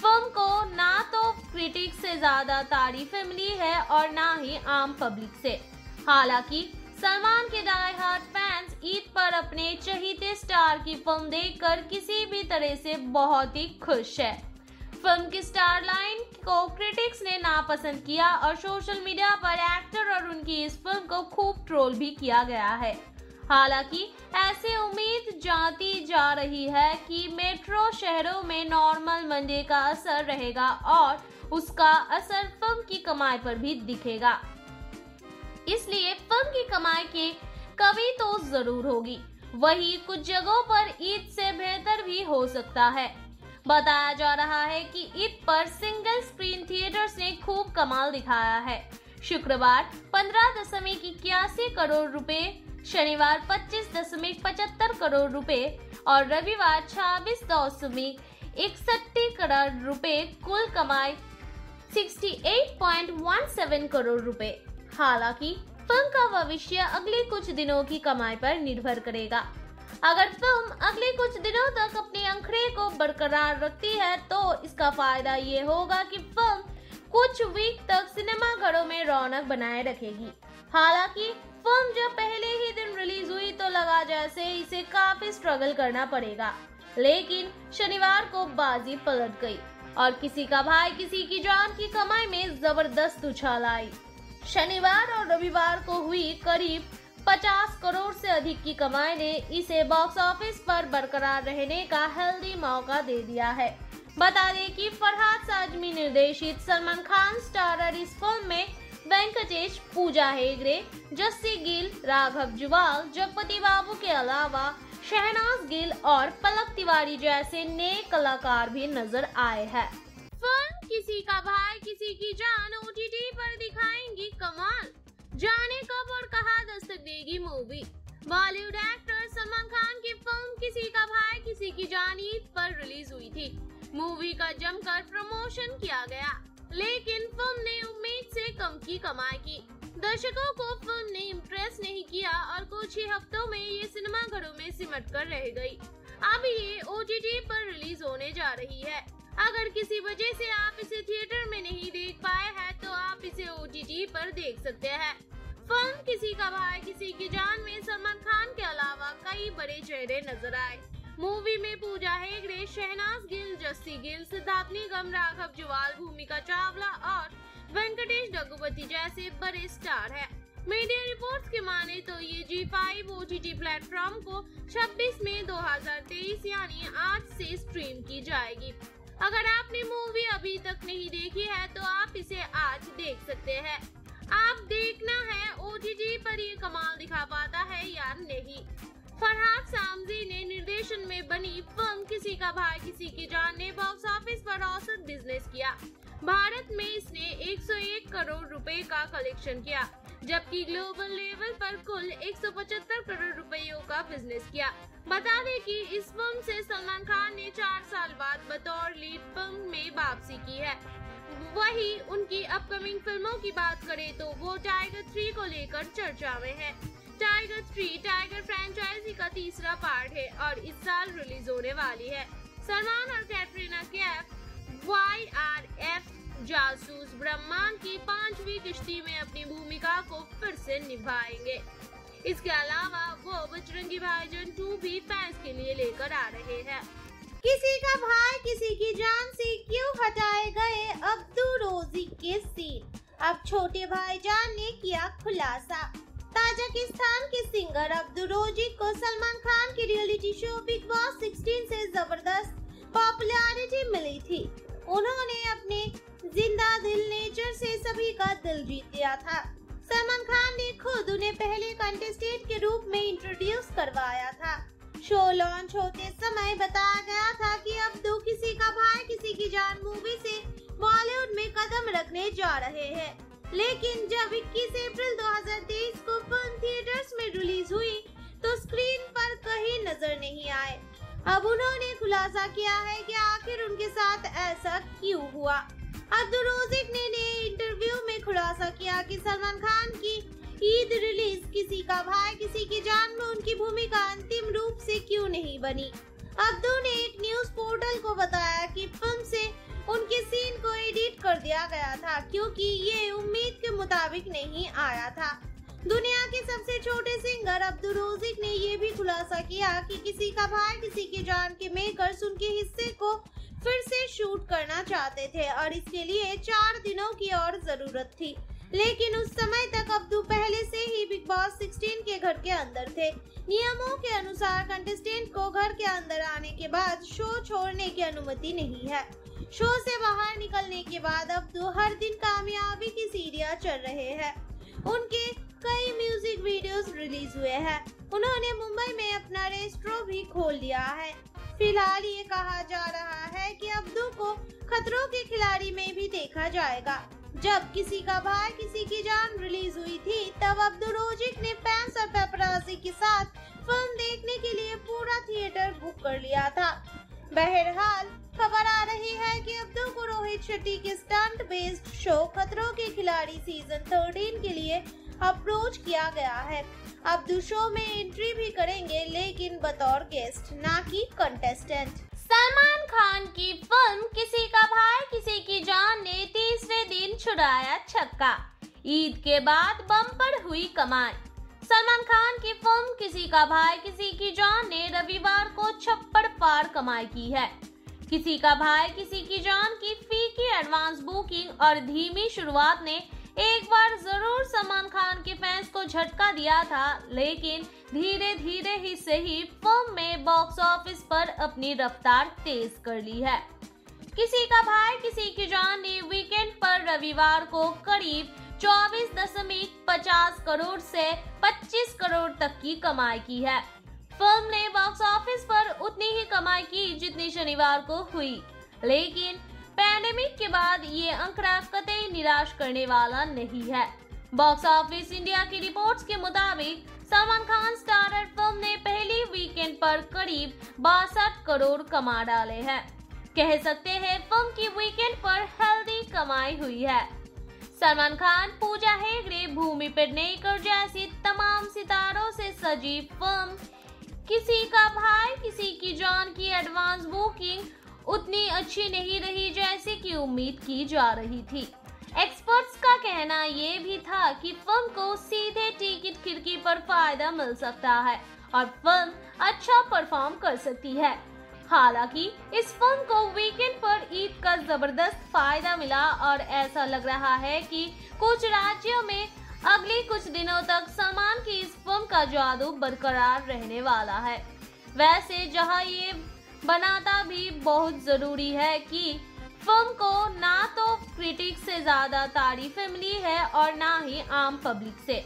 फिल्म को ना तो क्रिटिक्स से ज्यादा तारीफें मिली है और ना ही आम पब्लिक से। हालांकि सलमान के डाई हार्ड फैंस ईद पर अपने चहीते स्टार की फिल्म देखकर किसी भी तरह से बहुत ही खुश है। फिल्म की स्टार लाइन को क्रिटिक्स ने नापसंद किया और सोशल मीडिया पर एक्टर और उनकी इस फिल्म को खूब ट्रोल भी किया गया है। हालांकि ऐसी उम्मीद जाती जा रही है कि मेट्रो शहरों में नॉर्मल मंडे का असर रहेगा और उसका असर फिल्म की कमाई पर भी दिखेगा, इसलिए फिल्म की कमाई के कमी तो जरूर होगी। वहीं कुछ जगहों पर ईद से बेहतर भी हो सकता है। बताया जा रहा है कि ईद पर सिंगल स्क्रीन थिएटर्स ने खूब कमाल दिखाया है। शुक्रवार पंद्रह दशमिक इक्यासी करोड़ रुपए, शनिवार पच्चीस दशमलव पचहत्तर करोड़ रुपए और रविवार छब्बीस दशमलव इकसठ करोड़ रुपए, कुल कमाई अड़सठ दशमलव सत्रह करोड़ रुपए। हालांकि फिल्म का भविष्य अगले कुछ दिनों की कमाई पर निर्भर करेगा। अगर फिल्म अगले कुछ दिनों तक अपने आंकड़े को बरकरार रखती है तो इसका फायदा ये होगा कि फिल्म कुछ वीक तक सिनेमाघरों में रौनक बनाए रखेगी। हालांकि फिल्म जब पहले ही दिन रिलीज हुई तो लगा जैसे इसे काफी स्ट्रगल करना पड़ेगा, लेकिन शनिवार को बाजी पलट गई और किसी का भाई किसी की जान की कमाई में जबरदस्त उछाल आई। शनिवार और रविवार को हुई करीब पचास करोड़ से अधिक की कमाई ने इसे बॉक्स ऑफिस पर बरकरार रहने का हेल्दी मौका दे दिया है। बता दें कि फरहाद साजमी निर्देशित सलमान खान स्टारर इस फिल्म में वेंकटेश, पूजा हेगड़े, जस्सी गिल, राघव जुवाल, जगपति बाबू के अलावा शहनाज गिल और पलक तिवारी जैसे नए कलाकार भी नजर आए हैं। फिल्म किसी का भाई किसी की जान ओ टी टी पर दिखाएंगी कमाल, जाने कब और कहां दस्तक देगी मूवी। बॉलीवुड एक्टर सलमान खान की फिल्म किसी का भाई किसी की जान ईद पर रिलीज हुई थी। मूवी का जमकर प्रमोशन किया गया, लेकिन फिल्म ने उम्मीद से कम की कमाई की। दर्शकों को फिल्म ने इम्प्रेस नहीं किया और कुछ ही हफ्तों में ये सिनेमाघरों में सिमट कर रह गई। अब ये ओ टी टी पर रिलीज होने जा रही है। अगर किसी वजह से आप इसे थिएटर में नहीं देख पाए हैं तो आप इसे ओ टी टी पर देख सकते हैं। फिल्म किसी का भाई किसी की जान में सलमान खान के अलावा कई बड़े चेहरे नजर आए। मूवी में पूजा हेगड़े, शहनाज गिल, जस्सी गिल, सिद्धार्थ निगम, राघव जुवाल, भूमिका चावला और वेंकटेश जगपति जैसे बड़े स्टार हैं। मीडिया रिपोर्ट्स के माने तो ये Zee five O T T platform को छब्बीस मई दो हजार तेईस यानी आज से स्ट्रीम की जाएगी। अगर आपने मूवी अभी तक नहीं देखी है तो आप इसे आज देख सकते हैं। आप देखना है ओ टी टी पर ये कमाल दिखा पाता है या नहीं। फरहाद सामजी ने निर्देशन में बनी फिल्म किसी का भाई किसी की जान ने बॉक्स ऑफिस पर औसत बिजनेस किया। भारत में इसने एक सौ एक करोड़ रुपए का कलेक्शन किया, जबकि ग्लोबल लेवल पर कुल एक सौ पचहत्तर करोड़ रुपयों का बिजनेस किया। बता दें कि इस फिल्म से सलमान खान ने चार साल बाद बतौर लीड फिल्म में वापसी की है। वहीं उनकी अपकमिंग फिल्मों की बात करें तो वो टाइगर थ्री को लेकर चर्चा में है। टाइगर थ्री टाइगर फ्रेंचाइजी का तीसरा पार्ट है और इस साल रिलीज होने वाली है। सलमान और Katrina Kaif Y R F जासूस ब्रह्मांड की पांचवी किश्ती में अपनी भूमिका को फिर से निभाएंगे। इसके अलावा वो बजरंगी भाईजान टू भी फैंस के लिए लेकर आ रहे हैं। किसी का भाई किसी की जान से क्यों हटाए गए अब्दुल रोजी के सीन, अब छोटे भाईजान ने किया खुलासा। ताजिकिस्तान के सिंगर अब्दुल रोजी को सलमान खान के reality show big boss sixteen से जबरदस्त पॉपुलैरिटी मिली थी। उन्होंने अपने जिंदा दिल नेचर से सभी का दिल जीत लिया था। सलमान खान ने खुद उन्हें पहले कंटेस्टेंट के रूप में इंट्रोड्यूस करवाया था। शो लॉन्च होते समय बताया गया था कि अब्दुल किसी का भाई किसी की जान मूवी से बॉलीवुड में कदम रखने जा रहे हैं, लेकिन जब इक्कीस अप्रैल दो हजार तेईस को फिल्म थिएटर्स में रिलीज हुई तो स्क्रीन पर कहीं नजर नहीं आए। अब उन्होंने खुलासा किया है कि आखिर उनके साथ ऐसा क्यों हुआ। अब्दुल रोजिक ने नए इंटरव्यू में खुलासा किया कि सलमान खान की ईद रिलीज किसी का भाई किसी की जान में उनकी भूमिका अंतिम रूप से क्यों नहीं बनी। अब्दुल ने एक न्यूज पोर्टल को बताया कि फिल्म से उनके सीन को एडिट कर दिया गया था क्योंकि ये उम्मीद के मुताबिक नहीं आया था। दुनिया के सबसे छोटे सिंगर अब्दुल रोजिक ने ये भी खुलासा किया कि किसी का भाई किसी की जान के मेकर्स उनके हिस्से को फिर से शूट करना चाहते थे और इसके लिए चार दिनों की और जरूरत थी, लेकिन उस समय तक अब्दुल पहले से ही बिग बॉस सिक्सटीन के घर के अंदर थे। नियमों के अनुसार कंटेस्टेंट को घर के अंदर आने के बाद शो छोड़ने की अनुमति नहीं है। शो से बाहर निकलने के बाद अब्दुल हर दिन कामयाबी की सीढ़ियां चल रहे हैं। उनके कई म्यूजिक वीडियोस रिलीज हुए हैं। उन्होंने मुंबई में अपना रेस्टोरेंट भी खोल लिया है। फिलहाल ये कहा जा रहा है कि अब्दुल को खतरों के खिलाड़ी में भी देखा जाएगा। जब किसी का भाई किसी की जान रिलीज हुई थी तब अब्दुल रोजिक ने फैंस और पेपराजी के साथ फिल्म देखने के लिए पूरा थिएटर बुक कर लिया था। बहरहाल खबर आ रही है कि अब्दुल को रोहित शेट्टी के स्टंट बेस्ड शो खतरों के खिलाड़ी सीजन तेरह के लिए अप्रोच किया गया है। अब दूसरों में एंट्री भी करेंगे लेकिन बतौर गेस्ट, ना कि कंटेस्टेंट। सलमान खान की फिल्म किसी का भाई किसी की जान ने तीसरे दिन छुड़ाया छक्का, ईद के बाद बम्पर हुई कमाई। सलमान खान की फिल्म किसी का भाई किसी की जान ने रविवार को छप्पड़ पार कमाई की है। किसी का भाई किसी की जान की फीकी एडवांस बुकिंग और धीमी शुरुआत ने एक बार जरूर सलमान खान के फैंस को झटका दिया था, लेकिन धीरे धीरे ही सही फिल्म में बॉक्स ऑफिस पर अपनी रफ्तार तेज कर ली है। किसी का भाई किसी की जान ने वीकेंड पर रविवार को करीब चौबीस दशमलव पचास करोड़ से पच्चीस करोड़ तक की कमाई की है। फिल्म ने बॉक्स ऑफिस पर उतनी ही कमाई की जितनी शनिवार को हुई, लेकिन पैंडेमिक के बाद ये आंकड़ा कतई निराश करने वाला नहीं है। बॉक्स ऑफिस इंडिया की रिपोर्ट्स के मुताबिक सलमान खान स्टारर फिल्म ने पहली वीकेंड पर करीब बासठ करोड़ कमा डाले हैं। कह सकते हैं फिल्म की वीकेंड पर हेल्दी कमाई हुई है। सलमान खान, पूजा हेगड़े, भूमि पेनेकर जैसी तमाम सितारों से सजी फिल्म किसी का भाई किसी की जान की एडवांस बुकिंग उतनी अच्छी नहीं रही जैसी कि उम्मीद की जा रही थी। एक्सपर्ट्स का कहना ये भी था कि फिल्म को सीधे टिकट खिड़की पर फायदा मिल सकता है और फिल्म अच्छा परफॉर्म कर सकती है। हालांकि इस फिल्म को वीकेंड पर ईद का जबरदस्त फायदा मिला और ऐसा लग रहा है कि कुछ राज्यों में अगले कुछ दिनों तक सलमान की इस फिल्म का जादू बरकरार रहने वाला है। वैसे जहां ये बनाता भी बहुत जरूरी है कि फिल्म को ना तो क्रिटिक से ज्यादा तारीफें मिली है और ना ही आम पब्लिक से।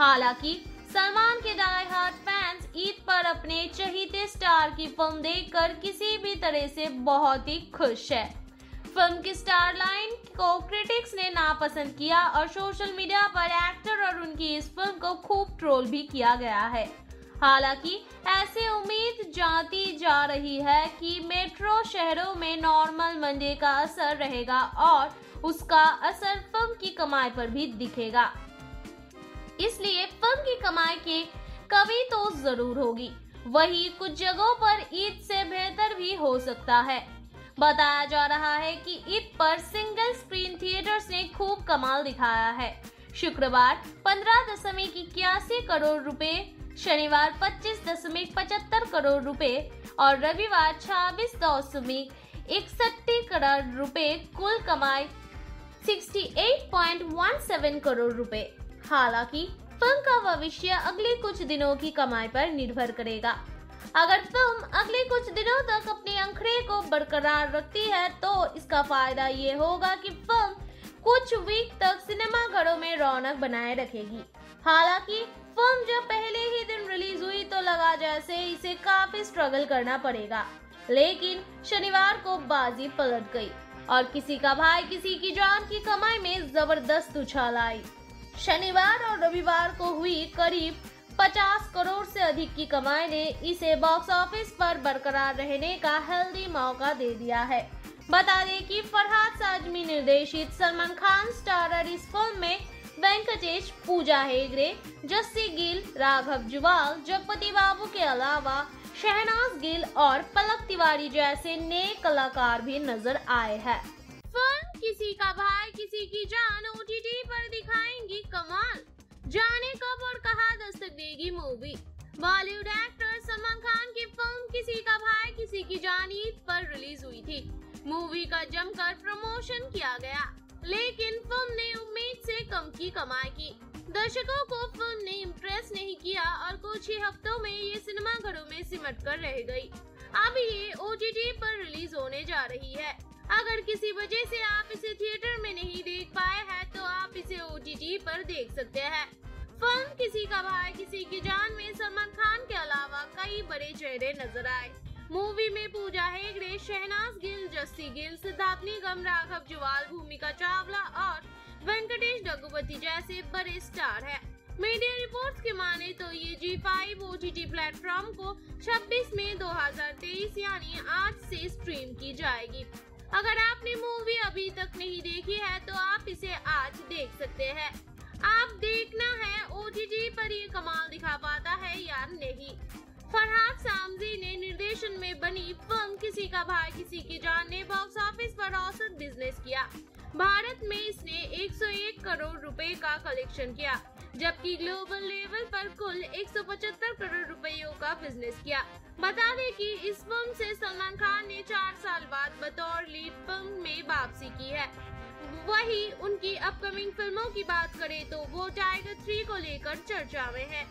हालांकि सलमान के डाई हार्ड फैंस ईद पर अपने चहीते स्टार की फिल्म देखकर किसी भी तरह से बहुत ही खुश है। फिल्म की स्टार लाइन को क्रिटिक्स ने नापसंद किया और सोशल मीडिया पर एक्टर और उनकी इस फिल्म को खूब ट्रोल भी किया गया है। हालांकि ऐसी उम्मीद जाती जा रही है कि मेट्रो शहरों में नॉर्मल मंडे का असर रहेगा और उसका असर फिल्म की कमाई पर भी दिखेगा, इसलिए फिल्म की कमाई के कमी तो जरूर होगी। वहीं कुछ जगहों पर ईद से बेहतर भी हो सकता है। बताया जा रहा है कि ईद पर सिंगल स्क्रीन थिएटर्स ने खूब कमाल दिखाया है। शुक्रवार पंद्रह दशमिक इक्यासी करोड़ रुपए, शनिवार पच्चीस दशमिक पचहत्तर करोड़ रुपए और रविवार छब्बीस दशमिक इकसठ करोड़ रुपए, कुल कमाई अड़सठ दशमलव सत्रह करोड़ रुपए। हालांकि फिल्म का भविष्य अगले कुछ दिनों की कमाई पर निर्भर करेगा। अगर फिल्म अगले कुछ दिनों तक अपने अंकड़े को बरकरार रखती है तो इसका फायदा ये होगा कि फिल्म कुछ वीक तक सिनेमाघरों में रौनक बनाए रखेगी। हालांकि फिल्म जब पहले ही दिन रिलीज हुई तो लगा जैसे इसे काफी स्ट्रगल करना पड़ेगा, लेकिन शनिवार को बाजी पलट गई और किसी का भाई किसी की जान की कमाई में जबरदस्त उछाल आई। शनिवार और रविवार को हुई करीब पचास करोड़ से अधिक की कमाई ने इसे बॉक्स ऑफिस पर बरकरार रहने का हेल्दी मौका दे दिया है। बता दें कि फरहाद साजमी निर्देशित सलमान खान स्टारर इस फिल्म में वेंकटेश, पूजा हेगड़े, जस्सी गिल, राघव जुवाल, जगपति बाबू के अलावा शहनाज गिल और पलक तिवारी जैसे नए कलाकार भी नजर आए हैं। किसी का भाई किसी की जान ओटीटी पर दिखाएंगी कमाल, जाने कब और कहां दस्तक देगी मूवी। बॉलीवुड एक्टर सलमान खान की फिल्म किसी का भाई किसी की जान ईद पर रिलीज हुई थी। मूवी का जमकर प्रमोशन किया गया, लेकिन फिल्म ने उम्मीद से कम की कमाई की। दर्शकों को फिल्म ने इम्प्रेस नहीं किया और कुछ ही हफ्तों में ये सिनेमा घरों में सिमट कर रह गयी। अब ये ओटीटी पर रिलीज होने जा रही है। अगर किसी वजह से आप इसे थिएटर में नहीं देख पाए हैं तो आप इसे ओटीटी पर देख सकते हैं। फिल्म किसी का भाई किसी की जान में सलमान खान के अलावा कई बड़े चेहरे नजर आए। मूवी में पूजा हेगड़े, शहनाज गिल, जस्सी गिल, सिद्धार्थ निगम, राघव जुवाल, भूमिका चावला और वेंकटेश जगपति जैसे बड़े स्टार हैं। मीडिया रिपोर्ट्स के माने तो ये जी फाइव ओटीटी प्लेटफॉर्म को छब्बीस मई दो हजार तेईस यानी आज से स्ट्रीम की जाएगी। अगर आपने मूवी अभी तक नहीं देखी है तो आप इसे आज देख सकते हैं। आप देखना है ओटीटी पर ये कमाल दिखा पाता है या नहीं। फरहाद सामजी ने निर्देशन में बनी फिल्म किसी का भाई किसी की जान ने बॉक्स ऑफिस पर औसत बिजनेस किया। भारत में इसने एक सौ एक करोड़ रुपए का कलेक्शन किया, जबकि ग्लोबल लेवल पर कुल एक सौ पचहत्तर करोड़ रुपयों का बिजनेस किया। बता दें कि इस फिल्म से सलमान खान ने चार साल बाद बतौर लीड फिल्म में वापसी की है। वहीं उनकी अपकमिंग फिल्मों की बात करें तो वो टाइगर थ्री को लेकर चर्चा में है।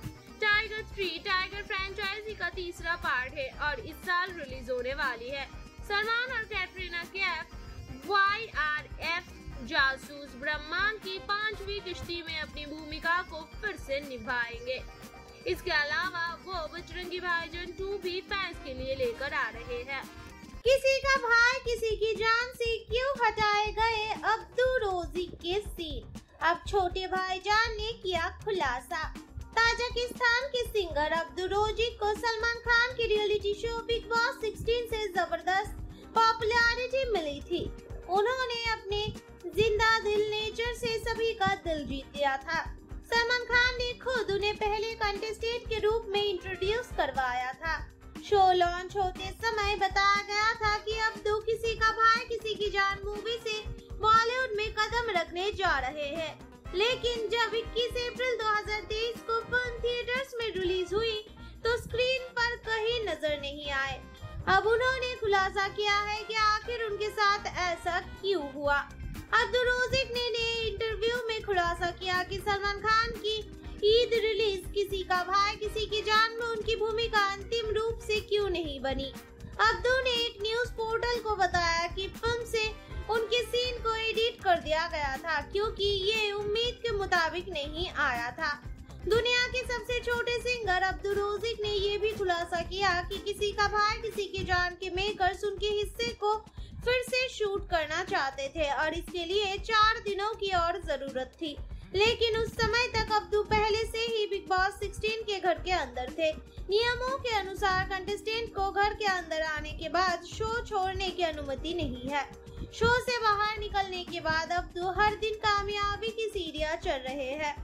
टाइगर थ्री टाइगर फ्रेंचाइजी का तीसरा पार्ट है और इस साल रिलीज होने वाली है। सलमान और Katrina Kaif Y R F जासूस ब्रह्मांड की पांचवी किश्ती में अपनी भूमिका को फिर से निभाएंगे। इसके अलावा वो बजरंगी भाईजान टू भी फैंस के लिए लेकर आ रहे हैं। किसी का भाई किसी की जान से क्यों हटाए गए अब्दुल रोजी के सीन, अब छोटे भाईजान ने किया खुलासा। ताजिकिस्तान के सिंगर अब्दुल रोजी को सलमान खान के reality show big boss sixteen से जबरदस्त पॉपुलैरिटी मिली थी। उन्होंने अपने जिंदा दिल नेचर से सभी का दिल जीत लिया था। सलमान खान ने खुद उन्हें पहले कंटेस्टेंट के रूप में इंट्रोड्यूस करवाया था। शो लॉन्च होते समय बताया गया था कि अब्दू किसी का भाई किसी की जान मूवी से बॉलीवुड में कदम रखने जा रहे हैं, लेकिन जब इक्कीस अप्रैल दो हज़ार तेईस को फिल्म थिएटर्स में रिलीज हुई तो स्क्रीन पर कहीं नजर नहीं आए। अब उन्होंने खुलासा किया है कि आखिर उनके साथ ऐसा क्यों हुआ। अब्दुल रोजी ने नए इंटरव्यू में खुलासा किया कि सलमान खान की ईद रिलीज किसी का भाई किसी की जान में उनकी भूमिका अंतिम रूप से क्यों नहीं बनी। अब्दुल ने एक न्यूज पोर्टल को बताया कि फिल्म से उनके सीन को एडिट कर दिया गया था क्योंकि ये उम्मीद के मुताबिक नहीं आया था। दुनिया के सबसे छोटे सिंगर अब्दुल रोजी ने ये भी खुलासा किया कि किसी का भाई किसी की जान के मेकर्स उनके हिस्से को फिर से शूट करना चाहते थे और इसके लिए चार दिनों की और जरूरत थी, लेकिन उस समय तक अब्दू पहले से ही बिग बॉस सिक्सटीन के घर के अंदर थे। नियमों के अनुसार कंटेस्टेंट को घर के अंदर आने के बाद शो छोड़ने की अनुमति नहीं है। शो से बाहर निकलने के बाद अब्दू हर दिन कामयाबी की सीढ़ियां चढ़ रहे हैं।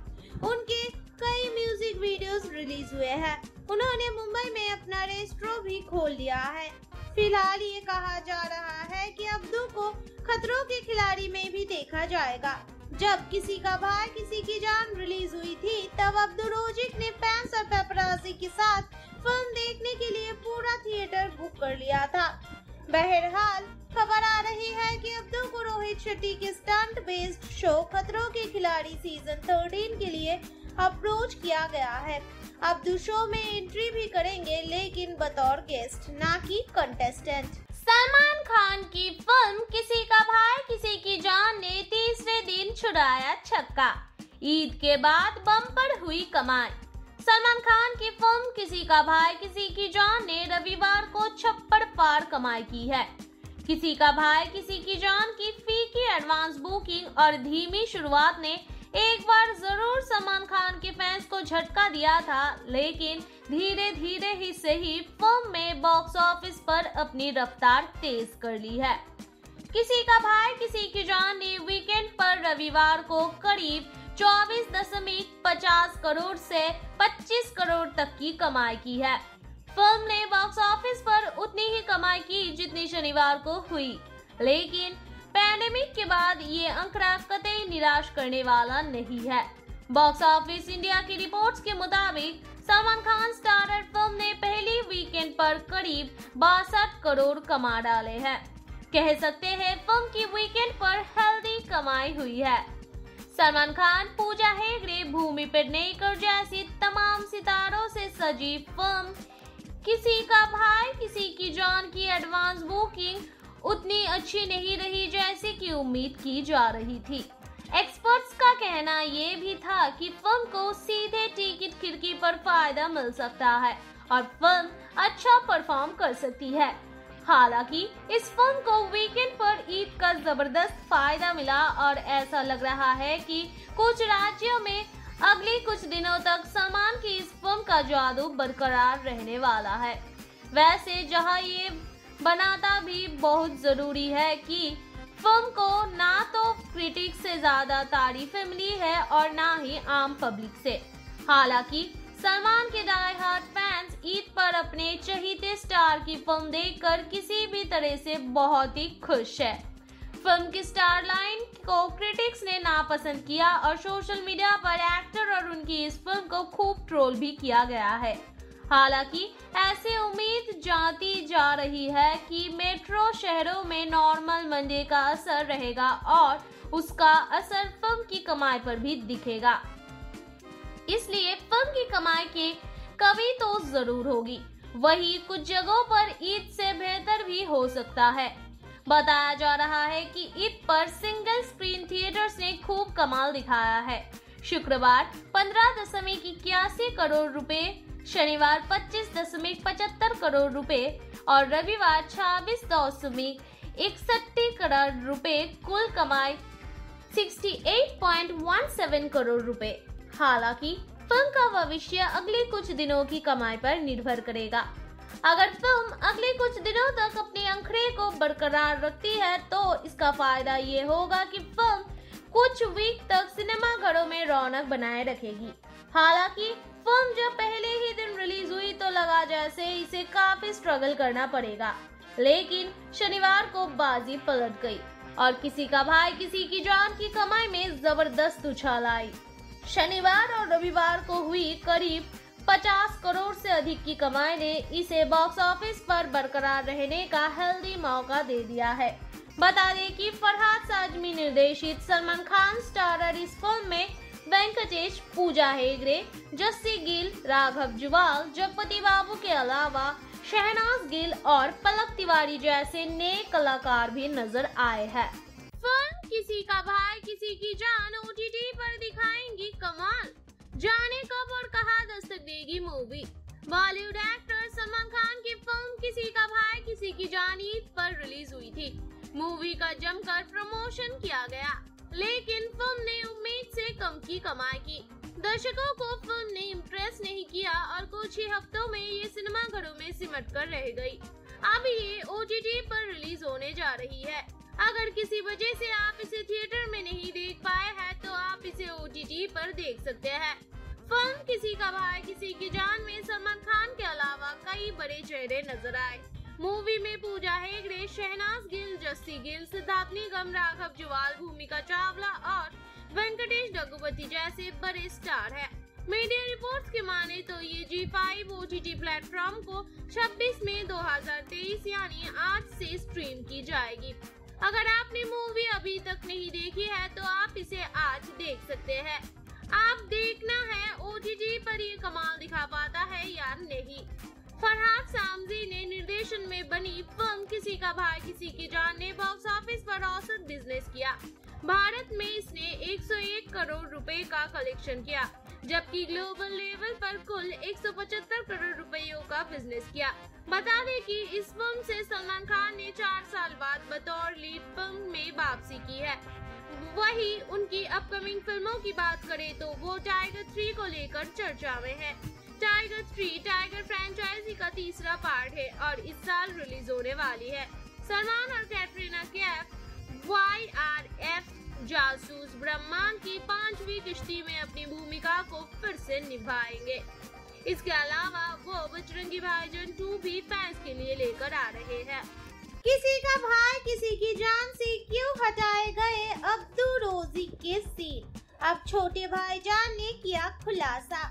उनके कई म्यूजिक वीडियोस रिलीज हुए हैं। उन्होंने मुंबई में अपना रेस्टोरेंट भी खोल लिया है। फिलहाल ये कहा जा रहा है कि अब्दू को खतरों के खिलाड़ी में भी देखा जाएगा। जब किसी का भाई किसी की जान रिलीज हुई थी तब अब्दुल रोजी ने फैंस और पेपराजी के साथ फिल्म देखने के लिए पूरा थिएटर बुक कर लिया था। बहरहाल खबर आ रही है कि अब्दुल को रोहित शेट्टी के स्टंट बेस्ड शो खतरों के खिलाड़ी सीजन थर्टीन के लिए अप्रोच किया गया है। अब्दुल शो में एंट्री भी करेंगे, लेकिन बतौर गेस्ट ना कि कंटेस्टेंट। सलमान खान की फिल्म किसी का भाई किसी की जान ने तीसरे दिन छुड़ाया छक्का, ईद के बाद बम्पर हुई कमाई। सलमान खान की फिल्म किसी का भाई किसी की जान ने रविवार को छप्पड़ पार कमाई की है। किसी का भाई किसी की जान की फीकी एडवांस बुकिंग और धीमी शुरुआत ने एक बार जरूर सलमान खान के फैंस को झटका दिया था, लेकिन धीरे धीरे ही सही फिल्म में बॉक्स ऑफिस पर अपनी रफ्तार तेज कर ली है। किसी का भाई किसी की जान ने वीकेंड पर रविवार को करीब चौबीस दशमलव पचास करोड़ से पच्चीस करोड़ तक की कमाई की है। फिल्म ने बॉक्स ऑफिस पर उतनी ही कमाई की जितनी शनिवार को हुई, लेकिन पैंडेमिक के बाद ये आंकड़ा कतई निराश करने वाला नहीं है। बॉक्स ऑफिस इंडिया की रिपोर्ट्स के मुताबिक सलमान खान स्टारर फिल्म ने पहले वीकेंड पर करीब बासठ करोड़ कमा डाले हैं। कह सकते हैं फिल्म की वीकेंड पर हेल्दी कमाई हुई है। सलमान खान, पूजा हेगड़े, भूमि पेनेकर जैसी तमाम सितारों से सजी फिल्म किसी का भाई किसी की जान की एडवांस बुकिंग उतनी अच्छी नहीं रही जैसे कि उम्मीद की जा रही थी। एक्सपर्ट्स का कहना ये भी था कि फिल्म को सीधे टिकट खिड़की पर फायदा मिल सकता है और फिल्म अच्छा परफॉर्म कर सकती है। हालांकि इस फिल्म को वीकेंड पर ईद का जबरदस्त फायदा मिला और ऐसा लग रहा है कि कुछ राज्यों में अगले कुछ दिनों तक सलमान की इस फिल्म का जादू बरकरार रहने वाला है। वैसे जहां ये बनाता भी बहुत जरूरी है कि फिल्म को ना तो क्रिटिक्स से ज्यादा तारीफें मिली है और ना ही आम पब्लिक से। हालांकि सलमान के डाई हार्ड फैंस ईद पर अपने चहीते स्टार की फिल्म देखकर किसी भी तरह से बहुत ही खुश है। फिल्म की स्टार लाइन को क्रिटिक्स ने नापसंद किया और सोशल मीडिया पर एक्टर और उनकी इस फिल्म को खूब ट्रोल भी किया गया है। हालांकि ऐसे उम्मीद जाती जा रही है कि मेट्रो शहरों में नॉर्मल मंडे का असर रहेगा और उसका असर फिल्म की कमाई पर भी दिखेगा, इसलिए फिल्म की कमाई के कमी तो जरूर होगी। वहीं कुछ जगहों पर ईद से बेहतर भी हो सकता है। बताया जा रहा है कि ईद पर सिंगल स्क्रीन थिएटर्स ने खूब कमाल दिखाया है। शुक्रवार पंद्रह दशमिक इक्यासी करोड़ रुपए, शनिवार पच्चीस दशमिक पचहत्तर करोड़ रुपए और रविवार छब्बीस दशमिक इकसठ करोड़ रुपए, कुल कमाई अड़सठ पॉइंट सत्रह करोड़ रुपए। हालांकि फिल्म का भविष्य अगले कुछ दिनों की कमाई पर निर्भर करेगा। अगर फिल्म अगले कुछ दिनों तक अपने अंकड़े को बरकरार रखती है तो इसका फायदा ये होगा कि फिल्म कुछ वीक तक सिनेमा घरों में रौनक बनाए रखेगी। हालांकि फिल्म जब पहले ही दिन रिलीज हुई तो लगा जैसे इसे काफी स्ट्रगल करना पड़ेगा, लेकिन शनिवार को बाजी पलट गई और किसी का भाई किसी की जान की कमाई में जबरदस्त उछाल आई। शनिवार और रविवार को हुई करीब पचास करोड़ से अधिक की कमाई ने इसे बॉक्स ऑफिस पर बरकरार रहने का हेल्दी मौका दे दिया है। बता दें कि फरहाद साजमी निर्देशित सलमान खान स्टारर इस फिल्म में वेंकटेश, पूजा हेगड़े, जस्सी गिल, राघव जुवाल, जगपति बाबू के अलावा शहनाज गिल और पलक तिवारी जैसे नए कलाकार भी नजर आए हैं। फिल्म किसी का भाई किसी की जान ओटीटी पर दिखाएंगी कमाल, जाने कब और कहां दस्तक देगी मूवी। बॉलीवुड एक्टर सलमान खान की फिल्म किसी का भाई किसी की जान ईद पर रिलीज हुई थी। मूवी का जमकर प्रमोशन किया गया, लेकिन फिल्म ने उम्मीद से कम की कमाई की। दर्शकों को फिल्म ने इम्प्रेस नहीं किया और कुछ ही हफ्तों में ये सिनेमा घरों में सिमट कर रह गई। अब ये ओटीटी पर रिलीज होने जा रही है। अगर किसी वजह से आप इसे थिएटर में नहीं देख पाए हैं तो आप इसे ओटीटी पर देख सकते हैं। फिल्म किसी का भाई किसी की जान में सलमान खान के अलावा कई बड़े चेहरे नजर आए। मूवी में पूजा हेगड़े, शहनाज गिल, जस्सी गिल, सिद्धार्थ निगम, राघव जुवाल, भूमिका चावला और वेंकटेश जगपति जैसे बड़े स्टार हैं। मीडिया रिपोर्ट्स के माने तो ये जी फाइव ओटीटी प्लेटफॉर्म को छब्बीस मई दो हजार तेईस यानी आज से स्ट्रीम की जाएगी। अगर आपने मूवी अभी तक नहीं देखी है तो आप इसे आज देख सकते हैं। आप देखना है ओटीटी पर ये कमाल दिखा पाता है या नहीं। फरहाद सामजी ने निर्देशन में बनी फिल्म किसी का भाई किसी की जान ने बॉक्स ऑफिस पर औसत बिजनेस किया। भारत में इसने एक सौ एक करोड़ रुपए का कलेक्शन किया, जबकि ग्लोबल लेवल पर कुल एक सौ पचहत्तर करोड़ रुपयों का बिजनेस किया। बता दें कि इस फिल्म से सलमान खान ने चार साल बाद बतौर लीड फिल्म में वापसी की है। वहीं उनकी अपकमिंग फिल्मों की बात करें तो वो टाइगर थ्री को लेकर चर्चा में है। टाइगर थ्री टाइगर फ्रेंचाइजी का तीसरा पार्ट है और इस साल रिलीज होने वाली है। सलमान और Katrina Kaif Y R F जासूस ब्रह्मांड की पांचवी किश्ती में अपनी भूमिका को फिर से निभाएंगे। इसके अलावा वो बजरंगी भाईजान टू भी फैंस के लिए लेकर आ रहे हैं। किसी का भाई किसी की जान से क्यों हटाए गए अब्दुल रोजी के सीन, अब छोटे भाईजान ने किया खुलासा।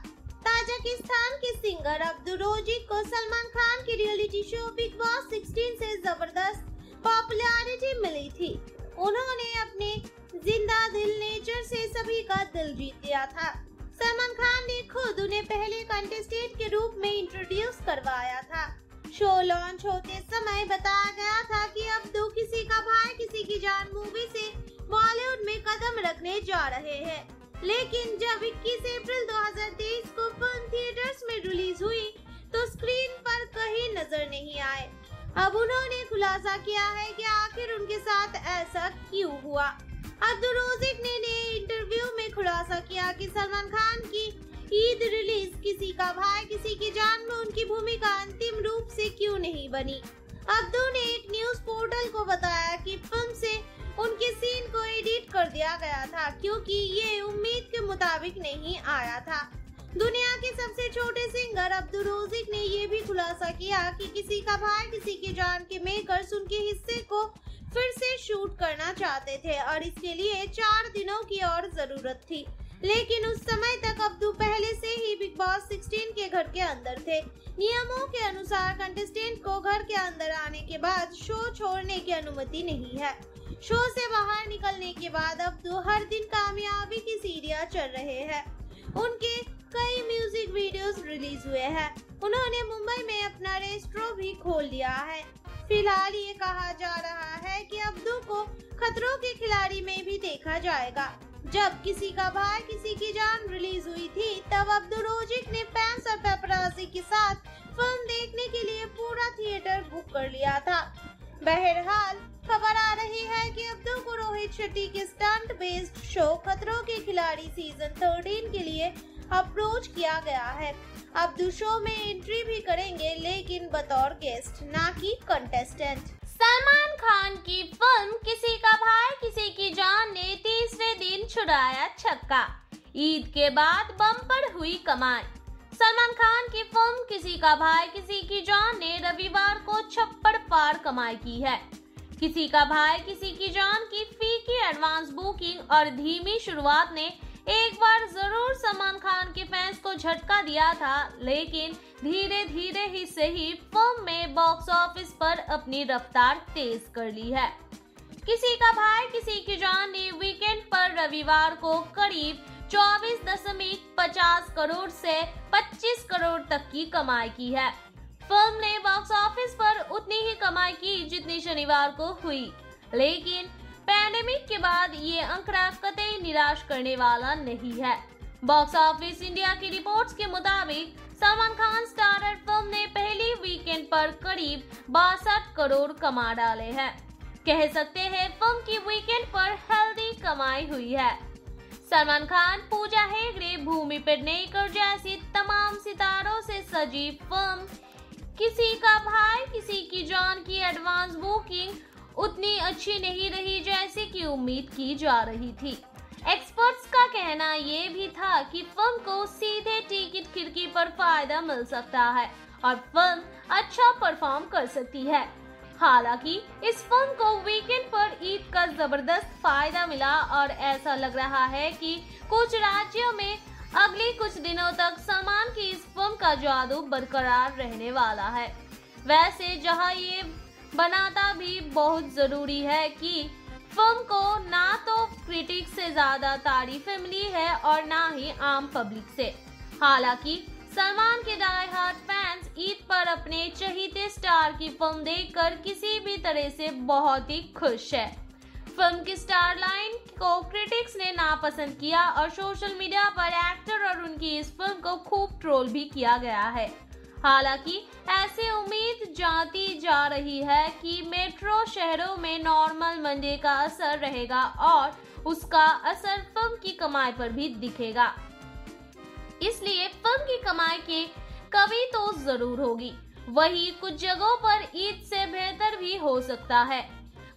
ताजिकिस्तान के सिंगर अब्दुल रोजी को सलमान खान के reality show big boss sixteen से जबरदस्त पॉपुलैरिटी मिली थी। उन्होंने अपने जिंदा दिल नेचर से सभी का दिल जीत लिया था। सलमान खान ने खुद उन्हें पहले कंटेस्टेंट के रूप में इंट्रोड्यूस करवाया था। शो लॉन्च होते समय बताया गया था कि अब दो किसी का भाई किसी की जान मूवी से बॉलीवुड में कदम रखने जा रहे हैं, लेकिन जब इक्कीस अप्रैल दो हजार तेईस को फिल्म थिएटर्स में रिलीज हुई तो स्क्रीन पर कहीं नजर नहीं आए। अब उन्होंने खुलासा किया है कि आखिर उनके साथ ऐसा क्यों हुआ। अब्दुल रोजी ने नए इंटरव्यू में खुलासा किया कि सलमान खान की ईद रिलीज किसी का भाई किसी की जान में उनकी भूमिका अंतिम रूप से क्यों नहीं बनी। अब्दुल ने एक न्यूज पोर्टल को बताया कि फिल्म से क्योंकि ये उम्मीद के मुताबिक नहीं आया था। दुनिया के सबसे छोटे सिंगर अब्दुल रोजी ने ये भी खुलासा किया कि किसी का भाई किसी की जान के मेकर्स उनके हिस्से को फिर से शूट करना चाहते थे और इसके लिए चार दिनों की और जरूरत थी, लेकिन उस समय तक अब्दू पहले से ही बिग बॉस सिक्सटीन के घर के अंदर थे। नियमों के अनुसार कंटेस्टेंट को घर के अंदर आने के बाद शो छोड़ने की अनुमति नहीं है। शो से बाहर निकलने के बाद अब्दू हर दिन कामयाबी की सीढ़ियां चढ़ रहे हैं। उनके कई म्यूजिक वीडियोस रिलीज हुए हैं। उन्होंने मुंबई में अपना रेस्टोरेंट भी खोल लिया है। फिलहाल ये कहा जा रहा है कि अब्दू को खतरों के खिलाड़ी में भी देखा जाएगा। जब किसी का भाई किसी की जान रिलीज हुई थी तब अब्दुल रोजी ने फैंस और पेपराजी के साथ फिल्म देखने के लिए पूरा थिएटर बुक कर लिया था। बहरहाल खबर आ रही है कि अब्दुल को रोहित शेट्टी के स्टंट बेस्ड शो खतरों के खिलाड़ी सीजन थर्टीन के लिए अप्रोच किया गया है। अब्दुल शो में एंट्री भी करेंगे, लेकिन बतौर गेस्ट, ना कि कंटेस्टेंट। सलमान खान की फिल्म किसी का भाई किसी की जान ने तीसरे दिन छुड़ाया छक्का, ईद के बाद बम्पर हुई कमाई। सलमान खान की फिल्म किसी का भाई किसी की जान ने रविवार को छप्पड़ पार कमाई की है। किसी का भाई किसी की जान की फीकी एडवांस बुकिंग और धीमी शुरुआत ने एक बार जरूर सलमान खान के फैंस को झटका दिया था, लेकिन धीरे धीरे ही सही फिल्म में बॉक्स ऑफिस पर अपनी रफ्तार तेज कर ली है। किसी का भाई किसी की जान ने वीकेंड पर रविवार को करीब चौबीस दशमलव पाँच शून्य करोड़ से पच्चीस करोड़ तक की कमाई की है। फिल्म ने बॉक्स ऑफिस पर उतनी ही कमाई की जितनी शनिवार को हुई, लेकिन पैंडेमिक के बाद ये आंकड़ा कतई निराश करने वाला नहीं है। बॉक्स ऑफिस इंडिया की रिपोर्ट्स के मुताबिक सलमान खान स्टारर फिल्म ने पहली वीकेंड पर करीब बासठ करोड़ कमा डाले हैं। कह सकते हैं फिल्म की वीकेंड पर हेल्दी कमाई हुई है। सलमान खान, पूजा हेगड़े, भूमि पेनेकर जैसी तमाम सितारों से सजी फिल्म किसी का भाई किसी की जान की एडवांस बुकिंग उतनी अच्छी नहीं रही जैसी कि उम्मीद की जा रही थी। एक्सपर्ट्स का कहना ये भी था कि फिल्म को सीधे टिकट खिड़की पर फायदा मिल सकता है और फिल्म अच्छा परफॉर्म कर सकती है। हालांकि इस फिल्म को वीकेंड पर ईद का जबरदस्त फायदा मिला और ऐसा लग रहा है कि कुछ राज्यों में अगले कुछ दिनों तक सलमान की इस फिल्म का जादू बरकरार रहने वाला है। वैसे जहां ये बनाता भी बहुत जरूरी है कि फिल्म को ना तो क्रिटिक्स से ज्यादा तारीफें मिली है और ना ही आम पब्लिक से। हालांकि सलमान के डाई हार्ड फैंस ईद पर अपने चहीते स्टार की फिल्म देखकर किसी भी तरह से बहुत ही खुश है। फिल्म की स्टार लाइन को क्रिटिक्स ने नापसंद किया और सोशल मीडिया पर एक्टर और उनकी इस फिल्म को खूब ट्रोल भी किया गया है। हालांकि ऐसी उम्मीद जाती जा रही है कि मेट्रो शहरों में नॉर्मल मंडे का असर रहेगा और उसका असर फिल्म की कमाई पर भी दिखेगा, इसलिए फिल्म की कमाई के कमी तो जरूर होगी। वहीं कुछ जगहों पर ईद से बेहतर भी हो सकता है।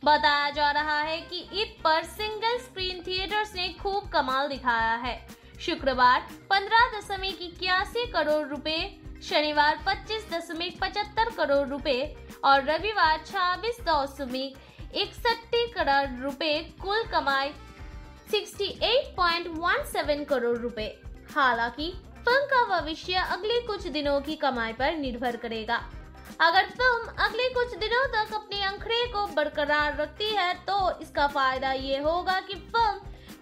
बताया जा रहा है कि ईद पर सिंगल स्क्रीन थिएटर्स ने खूब कमाल दिखाया है। शुक्रवार पंद्रह दशमिक इक्यासी करोड़ रुपए, शनिवार पच्चीस दशमलव पचहत्तर करोड़ रुपए और रविवार छब्बीस दशमलव इकसठ करोड़ रुपए, कुल कमाई अड़सठ दशमलव सत्रह करोड़ रुपए। हालांकि फिल्म का भविष्य अगले कुछ दिनों की कमाई पर निर्भर करेगा। अगर फिल्म अगले कुछ दिनों तक अपने आंकड़े को बरकरार रखती है तो इसका फायदा ये होगा कि फिल्म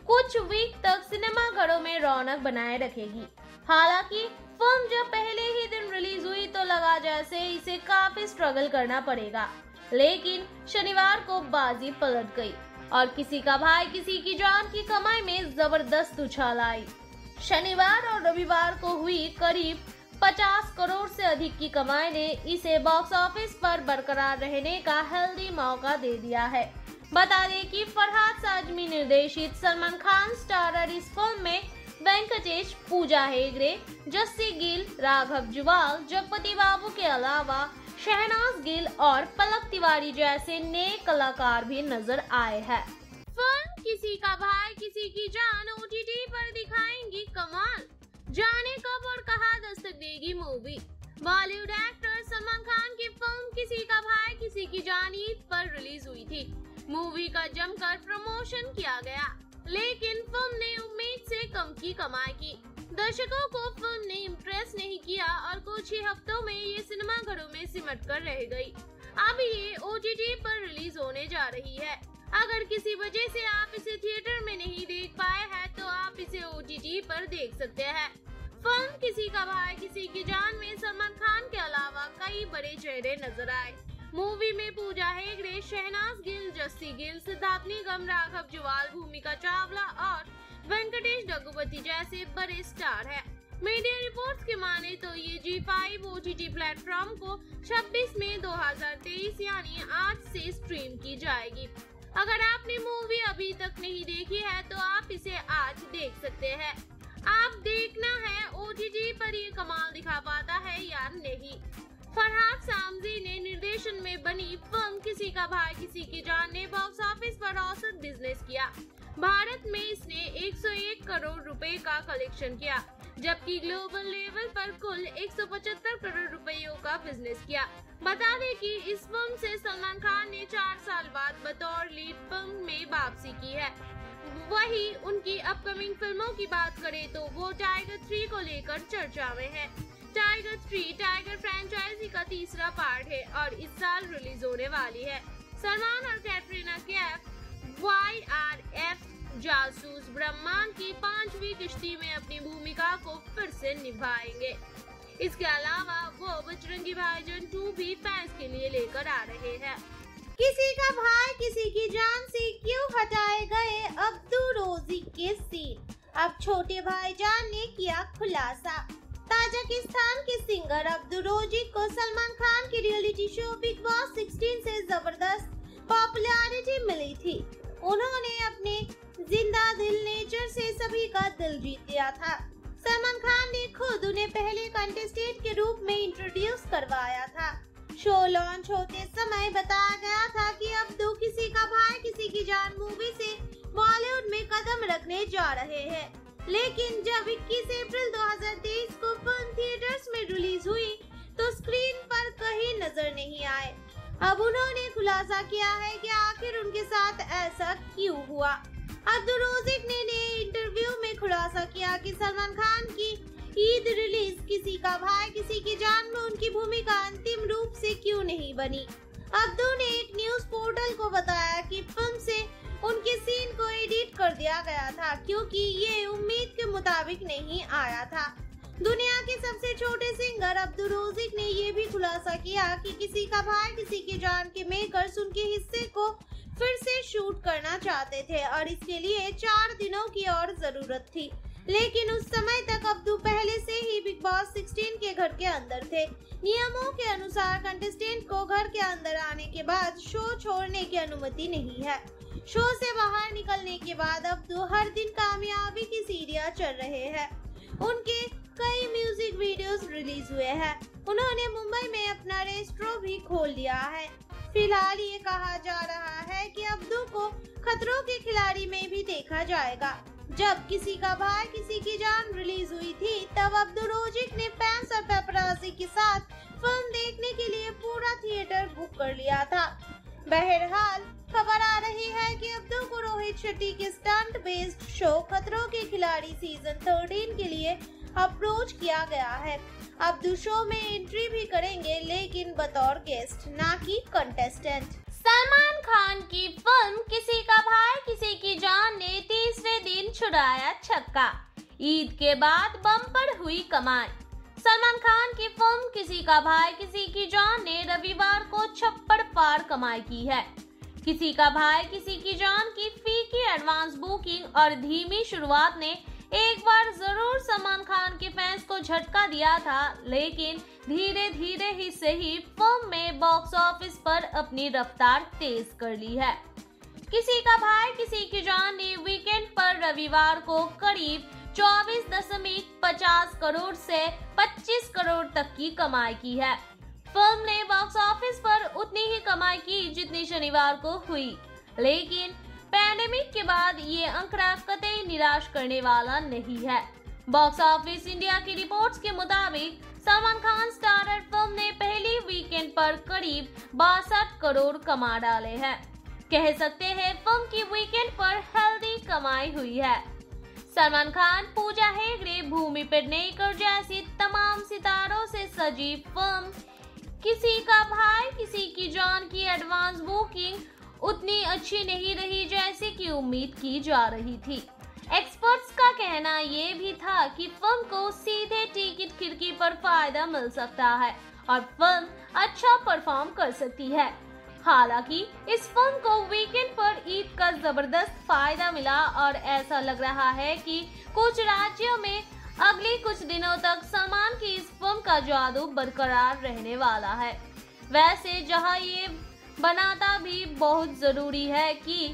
कुछ वीक तक सिनेमा घरों में रौनक बनाए रखेगी। हालांकि फिल्म जब पहले ही दिन रिलीज हुई तो लगा जैसे इसे काफी स्ट्रगल करना पड़ेगा, लेकिन शनिवार को बाजी पलट गई और किसी का भाई किसी की जान की कमाई में जबरदस्त उछाल आई। शनिवार और रविवार को हुई करीब पचास करोड़ से अधिक की कमाई ने इसे बॉक्स ऑफिस पर बरकरार रहने का हेल्दी मौका दे दिया है। बता दें कि फरहाद साजमी निर्देशित सलमान खान स्टारर इस फिल्म में वेंकटेश, पूजा हेगड़े, जस्सी गिल, राघव जुवाल, जगपति बाबू के अलावा शहनाज गिल और पलक तिवारी जैसे नए कलाकार भी नजर आए हैं। फिल्म किसी का भाई किसी की जान ओटीटी पर दिखाएंगी कमाल, जाने कब और कहां दस्तक देगी मूवी। बॉलीवुड एक्टर सलमान खान की फिल्म किसी का भाई किसी की जान ईद पर रिलीज हुई थी। मूवी का जमकर प्रमोशन किया गया, लेकिन फिल्म ने उम्मीद से कम की कमाई की। दर्शकों को फिल्म ने इम्प्रेस नहीं किया और कुछ ही हफ्तों में ये सिनेमा घरों में सिमट कर रह गयी। अब ये ओटीटी पर रिलीज होने जा रही है। अगर किसी वजह से आप इसे थिएटर में नहीं देख पाए हैं तो आप इसे ओटीटी पर देख सकते हैं। फिल्म किसी का भाई किसी की जान में सलमान खान के अलावा कई बड़े चेहरे नजर आए। मूवी में पूजा हेगड़े, शहनाज गिल, जस्सी गिल, सिद्धार्थ निगम, राघव जुवाल, भूमिका चावला और वेंकटेश जगपति जैसे बड़े स्टार हैं। मीडिया रिपोर्ट्स के माने तो ये जी फाइव ओटीटी प्लेटफॉर्म को छब्बीस मई दो हजार तेईस यानी आज से स्ट्रीम की जाएगी। अगर आपने मूवी अभी तक नहीं देखी है तो आप इसे आज देख सकते हैं। आप देखना है ओटीटी पर ये कमाल दिखा पाता है या नहीं। फरहाद सामजी ने निर्देशन में बनी फिल्म किसी का भाई किसी की जान ने बॉक्स ऑफिस पर औसत बिजनेस किया। भारत में इसने एक सौ एक करोड़ रुपए का कलेक्शन किया, जबकि ग्लोबल लेवल पर कुल एक सौ पचहत्तर करोड़ रुपयों का बिजनेस किया। बता दें कि इस फिल्म से सलमान खान ने चार साल बाद बतौर लीड फिल्म में वापसी की है। वहीं उनकी अपकमिंग फिल्मों की बात करें तो वो टाइगर थ्री को लेकर चर्चा में है। टाइगर थ्री टाइगर फ्रेंचाइजी का तीसरा पार्ट है और इस साल रिलीज होने वाली है। सलमान और Katrina Kaif Y R F जासूस ब्रह्मांड की पांचवी किश्ती में अपनी भूमिका को फिर से निभाएंगे। इसके अलावा वो बजरंगी भाईजान टू भी फैंस के लिए लेकर आ रहे हैं। किसी का भाई किसी की जान से क्यों हटाए गए अब्दुल रोजी के सीन, अब छोटे भाईजान ने किया खुलासा। ताजिकिस्तान के सिंगर अब्दुल रोजी को सलमान खान के reality show big boss sixteen से जबरदस्त पॉपुलैरिटी मिली थी। उन्होंने अपने जिंदा दिल नेचर से सभी का दिल जीत लिया था। सलमान खान ने खुद उन्हें पहले कंटेस्टेंट के रूप में इंट्रोड्यूस करवाया था। शो लॉन्च होते समय बताया गया था कि अब दो किसी का भाई किसी की जान मूवी से बॉलीवुड में कदम रखने जा रहे हैं। लेकिन जब इक्कीस अप्रैल दो हजार तेईस को फिल्म थिएटर्स में रिलीज हुई तो स्क्रीन पर कहीं नजर नहीं आए। अब उन्होंने खुलासा किया है कि आखिर उनके साथ ऐसा क्यों हुआ। अब्दुल रोजिक ने नए इंटरव्यू में खुलासा किया कि सलमान खान की ईद रिलीज किसी का भाई किसी की जान में उनकी भूमिका अंतिम रूप से क्यों नहीं बनी। अब्दुल ने एक न्यूज पोर्टल को बताया कि फिल्म से उनके सीन को एडिट कर दिया गया था क्योंकि ये उम्मीद के मुताबिक नहीं आया था। दुनिया के सबसे छोटे सिंगर अब्दुल रोजिक ने ये भी खुलासा किया कि किसी का भाई किसी की जान के मेकर्स उनके हिस्से को फिर से शूट करना चाहते थे और इसके लिए चार दिनों की और जरूरत थी, लेकिन उस समय तक अब्दुल पहले से ही बिग बॉस सिक्सटीन के घर के अंदर थे। नियमों के अनुसार कंटेस्टेंट को घर के अंदर आने के बाद शो छोड़ने की अनुमति नहीं है। शो से बाहर निकलने के बाद अब्दुल हर दिन कामयाबी की सीढ़ियां चढ़ रहे हैं। उनके कई म्यूजिक वीडियोस रिलीज हुए हैं। उन्होंने मुंबई में अपना रेस्टोरेंट भी खोल लिया है। फिलहाल ये कहा जा रहा है कि अब्दुल को खतरों के खिलाड़ी में भी देखा जाएगा। जब किसी का भाई किसी की जान रिलीज हुई थी तब अब्दुल रोजिक ने फैंस और पेपराजी के साथ फिल्म देखने के लिए पूरा थिएटर बुक कर लिया था। बहरहाल खबर आ रही है कि अब्दुल को रोहित शेट्टी के स्टंट बेस्ड शो खतरों के खिलाड़ी सीजन थर्टीन के लिए अप्रोच किया गया है। अब्दुल शो में एंट्री भी करेंगे, लेकिन बतौर गेस्ट ना कि कंटेस्टेंट। सलमान खान की फिल्म किसी का भाई किसी की जान ने तीसरे दिन छुड़ाया छक्का, ईद के बाद बम्पर हुई कमाई। सलमान खान की फिल्म किसी का भाई किसी की जान ने रविवार को छप्पड़ पार कमाई की है। किसी का भाई किसी की जान की फीकी एडवांस बुकिंग और धीमी शुरुआत ने एक बार जरूर सलमान खान के फैंस को झटका दिया था, लेकिन धीरे धीरे ही सही फिल्म में बॉक्स ऑफिस पर अपनी रफ्तार तेज कर ली है। किसी का भाई किसी की जान ने वीकेंड पर रविवार को करीब चौबीस दशमलव पचास करोड़ से पच्चीस करोड़ तक की कमाई की है। फिल्म ने बॉक्स ऑफिस पर उतनी ही कमाई की जितनी शनिवार को हुई, लेकिन पैंडेमिक के बाद ये आंकड़ा कतई निराश करने वाला नहीं है। बॉक्स ऑफिस इंडिया की रिपोर्ट्स के मुताबिक सलमान खान स्टारर फिल्म ने पहले वीकेंड पर करीब बासठ करोड़ कमा डाले हैं। कह सकते हैं फिल्म की वीकेंड पर हेल्दी कमाई हुई है। सलमान खान, पूजा हेगड़े, भूमि पेनेकर जैसी तमाम सितारों से सजी फिल्म किसी का भाई किसी की जान की एडवांस बुकिंग उतनी अच्छी नहीं रही जैसी कि उम्मीद की जा रही थी। एक्सपर्ट्स का कहना ये भी था कि फिल्म को सीधे टिकट खिड़की पर फायदा मिल सकता है और फिल्म अच्छा परफॉर्म कर सकती है। हालांकि इस फिल्म को वीकेंड पर ईद का जबरदस्त फायदा मिला और ऐसा लग रहा है कि कुछ राज्यों में अगले कुछ दिनों तक सलमान की इस फिल्म का जादू बरकरार रहने वाला है। वैसे जहां ये बनाता भी बहुत जरूरी है कि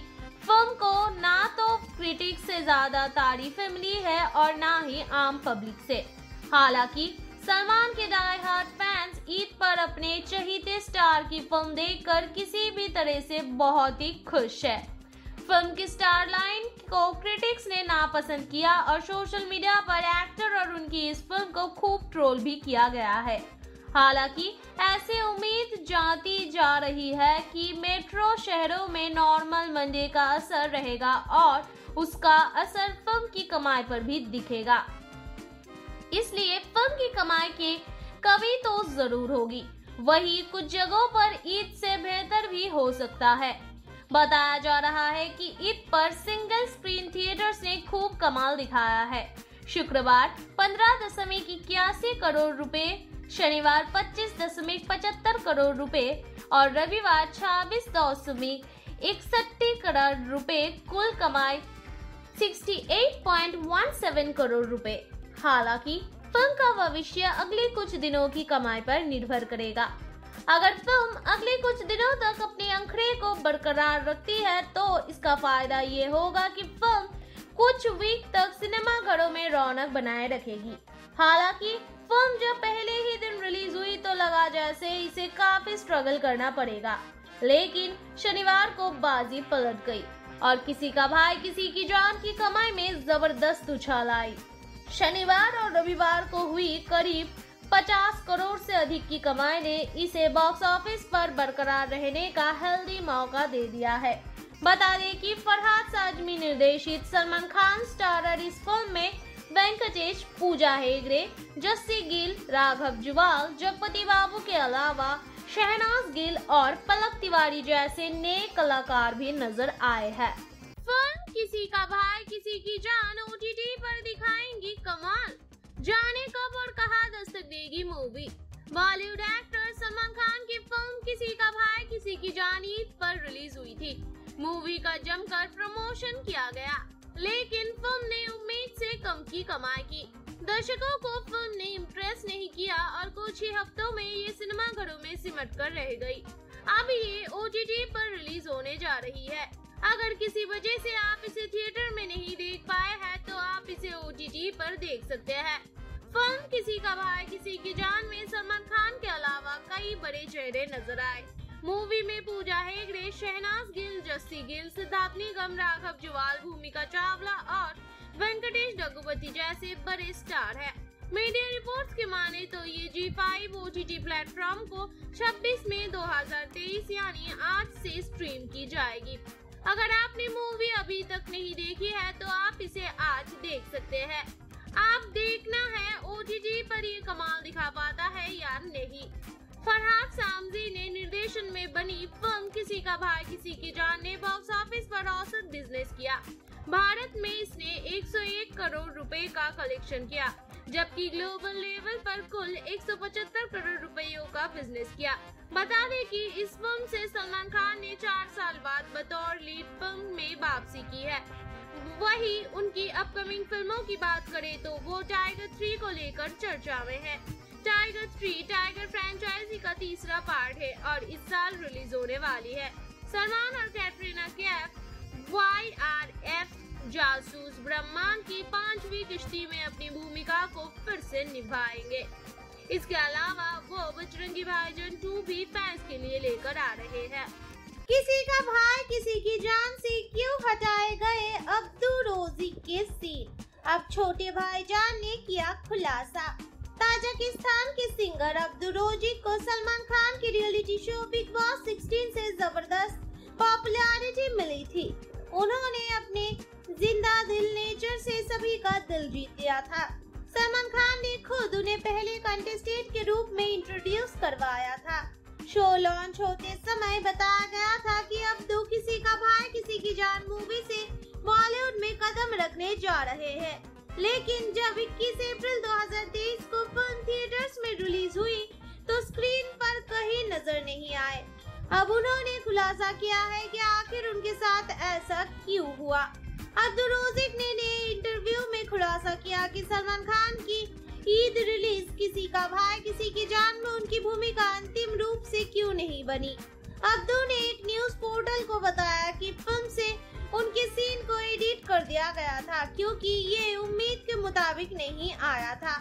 फिल्म को ना तो क्रिटिक से ज्यादा तारीफें मिली है और ना ही आम पब्लिक से। हालांकि सलमान के डाई हार्ड फैंस ईद पर अपने चहीते स्टार की फिल्म देखकर किसी भी तरह से बहुत ही खुश है। फिल्म की स्टार लाइन को क्रिटिक्स ने नापसंद किया और सोशल मीडिया पर एक्टर और उनकी इस फिल्म को खूब ट्रोल भी किया गया है। हालांकि ऐसे उम्मीद जाती जा रही है कि मेट्रो शहरों में नॉर्मल मंडे का असर रहेगा और उसका असर फिल्म की कमाई पर भी दिखेगा, इसलिए फिल्म की कमाई के कमी तो जरूर होगी। वहीं कुछ जगहों पर ईद से बेहतर भी हो सकता है। बताया जा रहा है कि ईद पर सिंगल स्क्रीन थिएटर्स ने खूब कमाल दिखाया है। शुक्रवार पंद्रह दशमिक इक्यासी करोड़ रुपए, शनिवार पच्चीस दशमिक पचहत्तर करोड़ रुपए और रविवार छब्बीस दशमिक इकसठ करोड़ रुपए, कुल कमाई अड़सठ पॉइंट सत्रह करोड़ रुपए। हालांकि फिल्म का भविष्य अगले कुछ दिनों की कमाई पर निर्भर करेगा। अगर फिल्म अगले कुछ दिनों तक अपने अंकड़े को बरकरार रखती है तो इसका फायदा ये होगा कि फिल्म कुछ वीक तक सिनेमाघरों में रौनक बनाए रखेगी। हालांकि फिल्म जब पहले ही दिन रिलीज हुई तो लगा जैसे इसे काफी स्ट्रगल करना पड़ेगा, लेकिन शनिवार को बाजी पलट गई और किसी का भाई किसी की जान की कमाई में जबरदस्त उछाल आई। शनिवार और रविवार को हुई करीब पचास करोड़ से अधिक की कमाई ने इसे बॉक्स ऑफिस पर बरकरार रहने का हेल्दी मौका दे दिया है। बता दें कि फरहाद साजमी निर्देशित सलमान खान स्टारर इस फिल्म में वेंकटेश, पूजा हेगड़े, जस्सी गिल, राघव जुवाल, जगपति बाबू के अलावा शहनाज गिल और पलक तिवारी जैसे नए कलाकार भी नजर आए हैं। किसी का भाई किसी की जान ओ टी टी पर दिखाएंगी कमाल, जाने कब और कहां दस्तक देगी मूवी। बॉलीवुड एक्टर सलमान खान की फिल्म किसी का भाई किसी की जान ईद पर रिलीज हुई थी। मूवी का जमकर प्रमोशन किया गया, लेकिन फिल्म ने उम्मीद से कम की कमाई की। दर्शकों को फिल्म ने इम्प्रेस नहीं किया और कुछ ही हफ्तों में ये सिनेमाघरों में सिमट कर रह गयी। अब ये ओ टी टी पर रिलीज होने जा रही है। अगर किसी वजह से आप इसे थिएटर में नहीं देख पाए हैं तो आप इसे ओ टी टी पर देख सकते हैं। फिल्म किसी का भाई किसी की जान में सलमान खान के अलावा कई बड़े चेहरे नजर आए। मूवी में पूजा हेगड़े, शहनाज गिल, जस्सी गिल, सिद्धार्थ निगम, राघव जुवाल, भूमिका चावला और वेंकटेश जगपति जैसे बड़े स्टार हैं। मीडिया रिपोर्ट्स के माने तो ये Zee five O T T platform को छब्बीस मई दो हजार तेईस यानी आज से स्ट्रीम की जाएगी। अगर आपने मूवी अभी तक नहीं देखी है तो आप इसे आज देख सकते हैं। आप देखना है ओ टी टी पर ये कमाल दिखा पाता है या नहीं। फरहाद सामजी ने निर्देशन में बनी फिल्म किसी का भाई किसी की जान ने बॉक्स ऑफिस पर औसत बिजनेस किया। भारत में इसने एक सौ एक करोड़ रुपए का कलेक्शन किया, जबकि ग्लोबल लेवल पर कुल एक सौ पचहत्तर करोड़ रुपयों का बिजनेस किया। बता दें कि इस फिल्म से सलमान खान ने चार साल बाद बतौर लीड फिल्म में वापसी की है। वहीं उनकी अपकमिंग फिल्मों की बात करें तो वो टाइगर थ्री को लेकर चर्चा में है। टाइगर थ्री टाइगर फ्रेंचाइजी का तीसरा पार्ट है और इस साल रिलीज होने वाली है। सलमान और Katrina Kaif Y R F जासूस ब्रह्मांड की पांचवी किश्ती में अपनी भूमिका को फिर से निभाएंगे। इसके अलावा वो बजरंगी भाईजान टू भी फैंस के लिए लेकर आ रहे हैं। किसी का भाई किसी की जान से क्यों हटाए गए अब्दुल रोजी के सीन, अब छोटे भाईजान ने किया खुलासा। ताजिकिस्तान के सिंगर अब्दुल रोजी को सलमान खान के reality show big boss sixteen से जबरदस्त पॉपुलैरिटी मिली थी। उन्होंने अपने जिंदा दिल नेचर से सभी का दिल जीत लिया था। सलमान खान ने खुद उन्हें पहले कंटेस्टेंट के रूप में इंट्रोड्यूस करवाया था। शो लॉन्च होते समय बताया गया था कि अब्दू किसी का भाई किसी की जान मूवी से बॉलीवुड में कदम रखने जा रहे हैं, लेकिन जब इक्कीस अप्रैल दो हज़ार तेईस को फिल्म थिएटर्स में रिलीज हुई तो स्क्रीन पर कहीं नजर नहीं आए। अब उन्होंने खुलासा किया है कि आखिर उनके साथ ऐसा क्यों हुआ। अब्दुल रोजी ने नए इंटरव्यू में खुलासा किया कि सलमान खान की ईद रिलीज किसी का भाई किसी की जान में उनकी भूमिका अंतिम रूप से क्यों नहीं बनी। अब्दुल ने एक न्यूज पोर्टल को बताया कि फिल्म से उनके सीन को एडिट कर दिया गया था क्योंकि ये उम्मीद के मुताबिक नहीं आया था।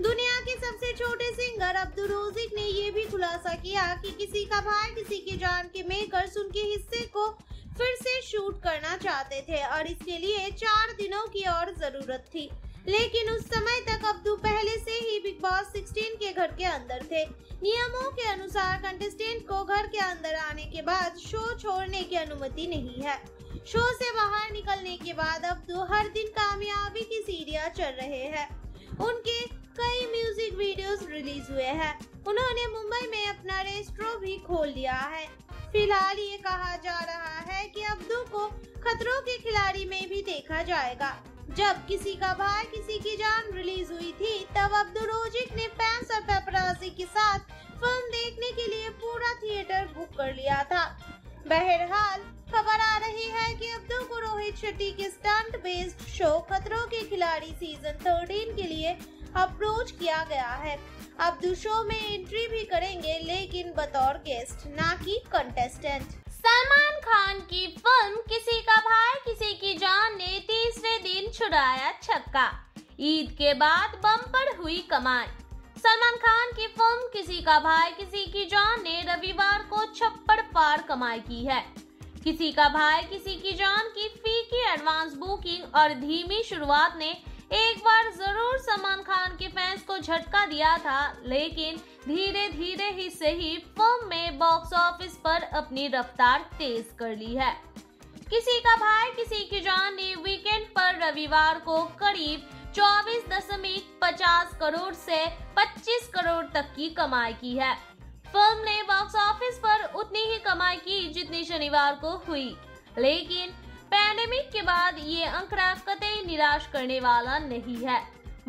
दुनिया के सबसे छोटे सिंगर अब्दुल रोजी ने ये भी खुलासा किया कि किसी का भाई किसी की जान के मेकर्स उनके हिस्से को फिर से शूट करना चाहते थे और इसके लिए चार दिनों की और जरूरत थी, लेकिन उस समय तक अब्दू पहले से ही बिग बॉस सिक्सटीन के घर के अंदर थे। नियमों के अनुसार कंटेस्टेंट को घर के अंदर आने के बाद शो छोड़ने की अनुमति नहीं है। शो से बाहर निकलने के बाद अब्दू हर दिन कामयाबी की सीढ़ियां चढ़ रहे हैं। उनके कई म्यूजिक वीडियोस रिलीज हुए हैं। उन्होंने मुंबई में अपना रेस्टोरेंट भी खोल लिया है। फिलहाल ये कहा जा रहा है कि अब्दू को खतरों के खिलाड़ी में भी देखा जाएगा। जब किसी का भाई किसी की जान रिलीज हुई थी तब अब्दुल रोजी ने फैंस और पेपराजी के साथ फिल्म देखने के लिए पूरा थिएटर बुक कर लिया था। बहरहाल खबर आ रही है कि अब्दुल को रोहित शेट्टी के स्टंट बेस्ड शो खतरों के खिलाड़ी सीजन थर्टीन के लिए अप्रोच किया गया है। अब्दुल शो में एंट्री भी करेंगे, लेकिन बतौर गेस्ट, ना कि कंटेस्टेंट। सलमान खान की फिल्म किसी का भाई किसी की जान ने तीसरे दिन छुड़ाया छक्का, ईद के बाद बम्पर हुई कमाई। सलमान खान की फिल्म किसी का भाई किसी की जान ने रविवार को छप्पड़ पार कमाई की है। किसी का भाई किसी की जान की फीकी एडवांस बुकिंग और धीमी शुरुआत ने एक बार जरूर सलमान खान के फैंस को झटका दिया था, लेकिन धीरे धीरे ही सही फिल्म में बॉक्स ऑफिस पर अपनी रफ्तार तेज कर ली है। किसी का भाई किसी की जान ने वीकेंड पर रविवार को करीब चौबीस दशमलव पचास करोड़ से पच्चीस करोड़ तक की कमाई की है। फिल्म ने बॉक्स ऑफिस पर उतनी ही कमाई की जितनी शनिवार को हुई, लेकिन पैंडेमिक के बाद ये आंकड़ा कतई निराश करने वाला नहीं है।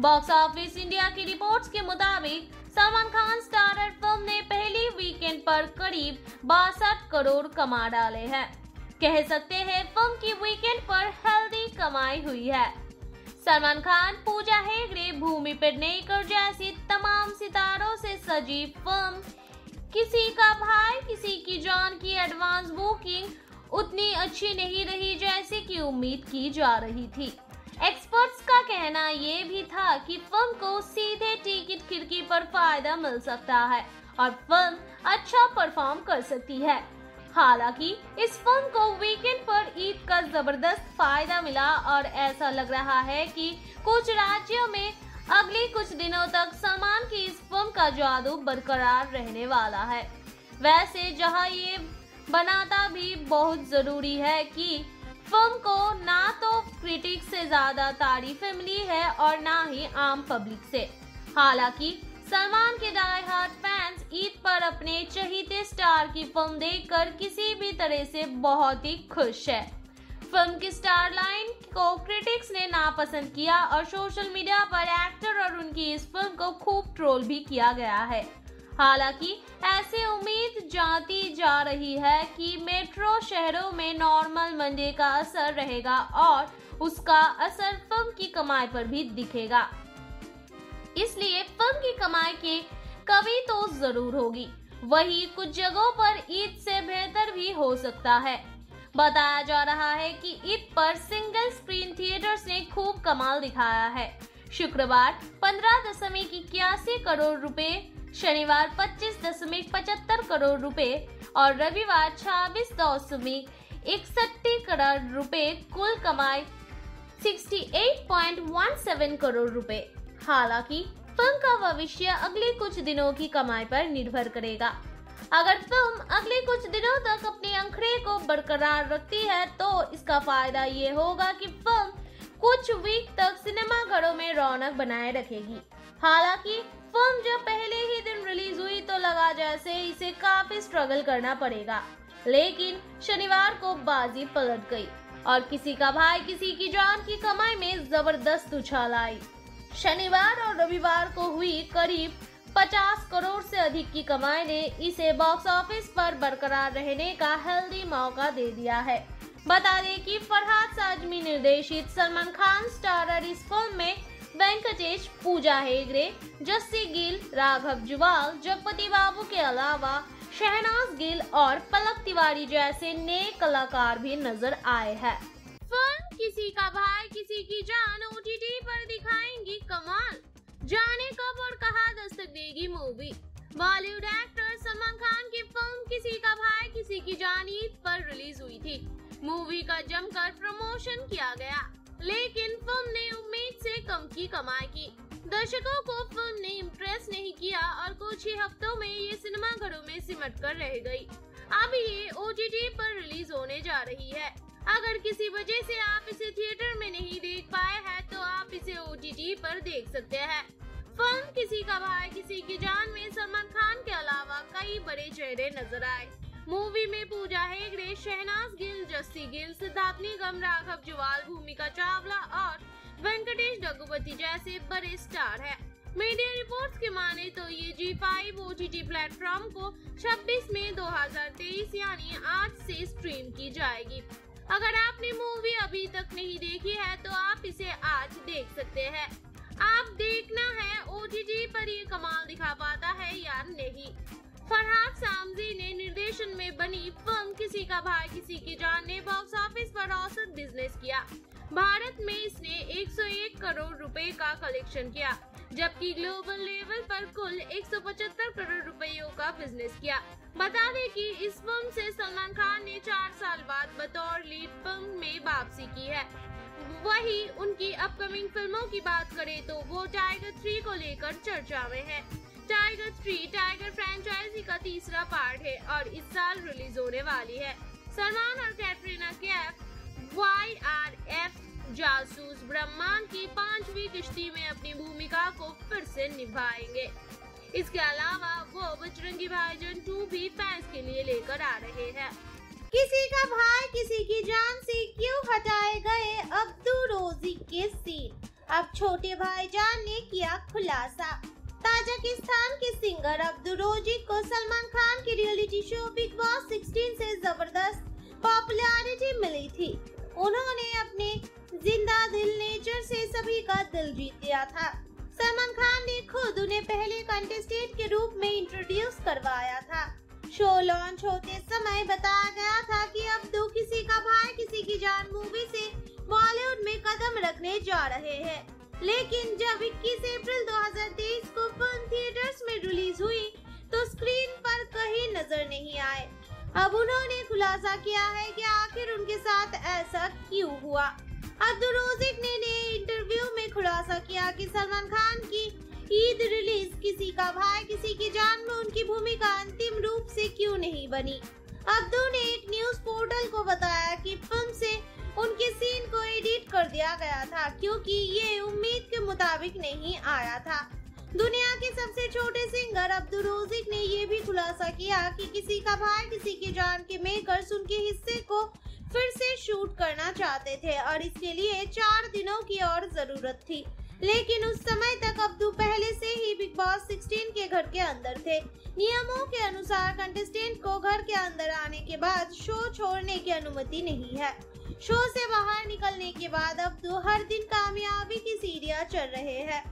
बॉक्स ऑफिस इंडिया की रिपोर्ट्स के मुताबिक सलमान खान स्टारर फिल्म ने पहली वीकेंड पर करीब बासठ करोड़ कमा डाले हैं। कह सकते हैं फिल्म की वीकेंड पर हेल्दी कमाई हुई है। सलमान खान, पूजा हेगड़े, भूमि पेनेकर जैसी तमाम सितारों से सजी फिल्म किसी का भाई किसी की जान की एडवांस बुकिंग उतनी अच्छी नहीं रही जैसी कि उम्मीद की जा रही थी। एक्सपर्ट्स का कहना ये भी था कि फिल्म को सीधे टिकट खिड़की पर फायदा मिल सकता है और फिल्म अच्छा परफॉर्म कर सकती है। हालांकि इस फिल्म को वीकेंड पर ईद का जबरदस्त फायदा मिला और ऐसा लग रहा है कि कुछ राज्यों में अगले कुछ दिनों तक सलमान की इस फिल्म का जादू बरकरार रहने वाला है। वैसे जहाँ ये बनाता भी बहुत जरूरी है कि फिल्म को ना तो क्रिटिक्स से ज्यादा तारीफें मिली है और ना ही आम पब्लिक से। हालांकि सलमान के डाई हार्ड फैंस ईद पर अपने चहीते स्टार की फिल्म देखकर किसी भी तरह से बहुत ही खुश है। फिल्म की स्टार लाइन को क्रिटिक्स ने नापसंद किया और सोशल मीडिया पर एक्टर और उनकी इस फिल्म को खूब ट्रोल भी किया गया है। हालांकि ऐसी उम्मीद जाती जा रही है कि मेट्रो शहरों में नॉर्मल मंडे का असर रहेगा और उसका असर फिल्म की कमाई पर भी दिखेगा, इसलिए फिल्म की कमाई के कमी तो जरूर होगी। वहीं कुछ जगहों पर ईद से बेहतर भी हो सकता है। बताया जा रहा है कि ईद पर सिंगल स्क्रीन थिएटर्स ने खूब कमाल दिखाया है। शुक्रवार पंद्रह दशमिक इक्यासी करोड़ रुपए, शनिवार पच्चीस दशमलव पचहत्तर करोड़ रुपए और रविवार छब्बीस दशमलव इकसठ करोड़ रुपए, कुल कमाई अड़सठ पॉइंट सत्रह करोड़ रुपए। हालांकि फिल्म का भविष्य अगले कुछ दिनों की कमाई पर निर्भर करेगा। अगर फिल्म अगले कुछ दिनों तक अपने अंकड़े को बरकरार रखती है तो इसका फायदा ये होगा कि फिल्म कुछ वीक तक सिनेमाघरों में रौनक बनाए रखेगी। हालांकि फिल्म जब पहले ही दिन रिलीज हुई तो लगा जैसे इसे काफी स्ट्रगल करना पड़ेगा, लेकिन शनिवार को बाजी पलट गई और किसी का भाई किसी की जान की कमाई में जबरदस्त उछाल आई। शनिवार और रविवार को हुई करीब पचास करोड़ से अधिक की कमाई ने इसे बॉक्स ऑफिस पर बरकरार रहने का हेल्दी मौका दे दिया है। बता दें कि फरहाद साजमी निर्देशित सलमान खान स्टारर इस फिल्म में वेंकटेश, पूजा हेगड़े, जस्सी गिल, राघव जुवाल, जगपति बाबू के अलावा शहनाज गिल और पलक तिवारी जैसे नए कलाकार भी नजर आए हैं। फिल्म किसी का भाई किसी की जान ओटीटी पर दिखाएंगी कमाल, जाने कब और कहां दस्तक देगी मूवी। बॉलीवुड एक्टर सलमान खान की फिल्म किसी का भाई किसी की जान ईद पर रिलीज हुई थी। मूवी का जमकर प्रमोशन किया गया, लेकिन फिल्म ने उम्मीद से कम की कमाई की। दर्शकों को फिल्म ने इम्प्रेस नहीं किया और कुछ ही हफ्तों में ये सिनेमा घरों में सिमट कर रह गई। अब ये ओटीटी पर रिलीज होने जा रही है। अगर किसी वजह से आप इसे थिएटर में नहीं देख पाए हैं तो आप इसे ओटीटी पर देख सकते हैं। फिल्म किसी का भाई किसी की जान में सलमान खान के अलावा कई बड़े चेहरे नजर आए। मूवी में पूजा हेगड़े, शहनाज गिल, जस्सी गिल, सिद्धार्थ निगम, राघव जुवाल, भूमिका चावला और वेंकटेश जगपति जैसे बड़े स्टार हैं। मीडिया रिपोर्ट्स के माने तो ये जी फाइव ओटीटी प्लेटफॉर्म को छब्बीस मई दो हजार तेईस यानी आज से स्ट्रीम की जाएगी। अगर आपने मूवी अभी तक नहीं देखी है तो आप इसे आज देख सकते हैं। आप देखना है ओटीटी पर ये कमाल दिखा पाता है या नहीं। फरहाद सामजी ने निर्देशन में बनी फिल्म किसी का भाई किसी की जान ने बॉक्स ऑफिस पर औसत बिजनेस किया। भारत में इसने एक सौ एक करोड़ रुपए का कलेक्शन किया, जबकि ग्लोबल लेवल पर कुल एक सौ पचहत्तर करोड़ रुपयों का बिजनेस किया। बता दें कि इस फिल्म से सलमान खान ने चार साल बाद बतौर लीड फिल्म में वापसी की है। वहीं उनकी अपकमिंग फिल्मों की बात करें तो वो टाइगर थ्री को लेकर चर्चा में है। टाइगर थ्री टाइगर फ्रेंचाइजी का तीसरा पार्ट है और इस साल रिलीज होने वाली है। सलमान और Katrina Kaif Y R F जासूस ब्रह्मांड की पांचवी किश्ती में अपनी भूमिका को फिर से निभाएंगे। इसके अलावा वो बजरंगी भाईजान टू भी फैंस के लिए लेकर आ रहे हैं। किसी का भाई किसी की जान से क्यों हटाए गए अब्दुल रोजी के सीन, अब छोटे भाईजान ने किया खुलासा। ताजिकिस्तान के सिंगर अब्दुल रोजी को सलमान खान के reality show big boss sixteen से जबरदस्त पॉपुलैरिटी मिली थी। उन्होंने अपने जिंदा दिल नेचर से सभी का दिल जीत लिया था। सलमान खान ने खुद उन्हें पहले कंटेस्टेंट के रूप में इंट्रोड्यूस करवाया था। शो लॉन्च होते समय बताया गया था कि अब दो किसी का भाई किसी की जान मूवी से बॉलीवुड में कदम रखने जा रहे हैं, लेकिन जब इक्कीस अप्रैल दो हजार तेईस को फिल्म थिएटर्स में रिलीज हुई तो स्क्रीन पर कहीं नजर नहीं आए। अब उन्होंने खुलासा किया है कि आखिर उनके साथ ऐसा क्यों हुआ। अब्दुल रोजिक ने नए इंटरव्यू में खुलासा किया कि सलमान खान की ईद रिलीज किसी का भाई किसी की जान में उनकी भूमिका अंतिम रूप से क्यों नहीं बनी। अब्दुल ने एक न्यूज पोर्टल को बताया कि फिल्म से उनके सीन को एडिट कर दिया गया था क्योंकि ये उम्मीद के मुताबिक नहीं आया था। दुनिया के सबसे छोटे सिंगर अब्दुल रोजिक ने ये भी खुलासा किया कि किसी का भाई किसी की जान के मेकर्स उनके हिस्से को फिर से शूट करना चाहते थे और इसके लिए चार दिनों की और जरूरत थी, लेकिन उस समय तक अब्दू पहले से ही बिग बॉस सिक्सटीन के घर के अंदर थे। नियमों के अनुसार कंटेस्टेंट को घर के अंदर आने के बाद शो छोड़ने की अनुमति नहीं है। शो से बाहर निकलने के बाद अब्दू हर दिन कामयाबी की सीढ़ियां चढ़ रहे हैं।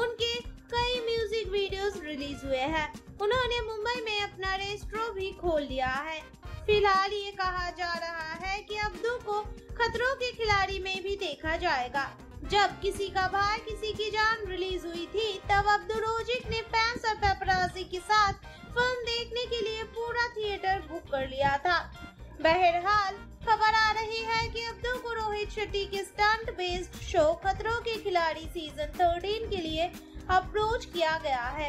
उनके कई म्यूजिक वीडियोस रिलीज हुए हैं। उन्होंने मुंबई में अपना रेस्टोरेंट भी खोल लिया है। फिलहाल ये कहा जा रहा है कि अब्दू को खतरों के खिलाड़ी में भी देखा जाएगा। जब किसी का भाई किसी की जान रिलीज हुई थी तब अब्दुल रोजिक ने फैंस और पेपराजी के साथ फिल्म देखने के लिए पूरा थिएटर बुक कर लिया था। बहरहाल खबर आ रही है शेट्टी के स्टंट बेस्ड शो खतरों के खिलाड़ी सीजन थर्टीन के लिए अप्रोच किया गया है।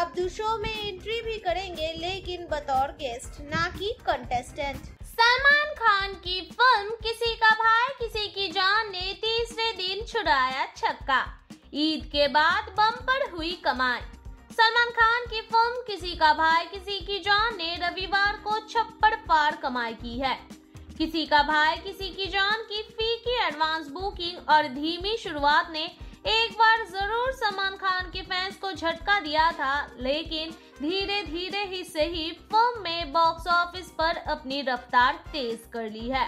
अब्दू शो में एंट्री भी करेंगे, लेकिन बतौर गेस्ट, ना कि कंटेस्टेंट। सलमान खान की फिल्म किसी का भाई किसी की जान ने तीसरे दिन छुड़ाया छक्का, ईद के बाद बम्पर हुई कमाई। सलमान खान की फिल्म किसी का भाई किसी की जान ने रविवार को छप्पड़ पार कमाई की है। किसी का भाई किसी की जान की फीकी एडवांस बुकिंग और धीमी शुरुआत ने एक बार जरूर सलमान खान के फैंस को झटका दिया था, लेकिन धीरे धीरे ही सही फिल्म में बॉक्स ऑफिस पर अपनी रफ्तार तेज कर ली है।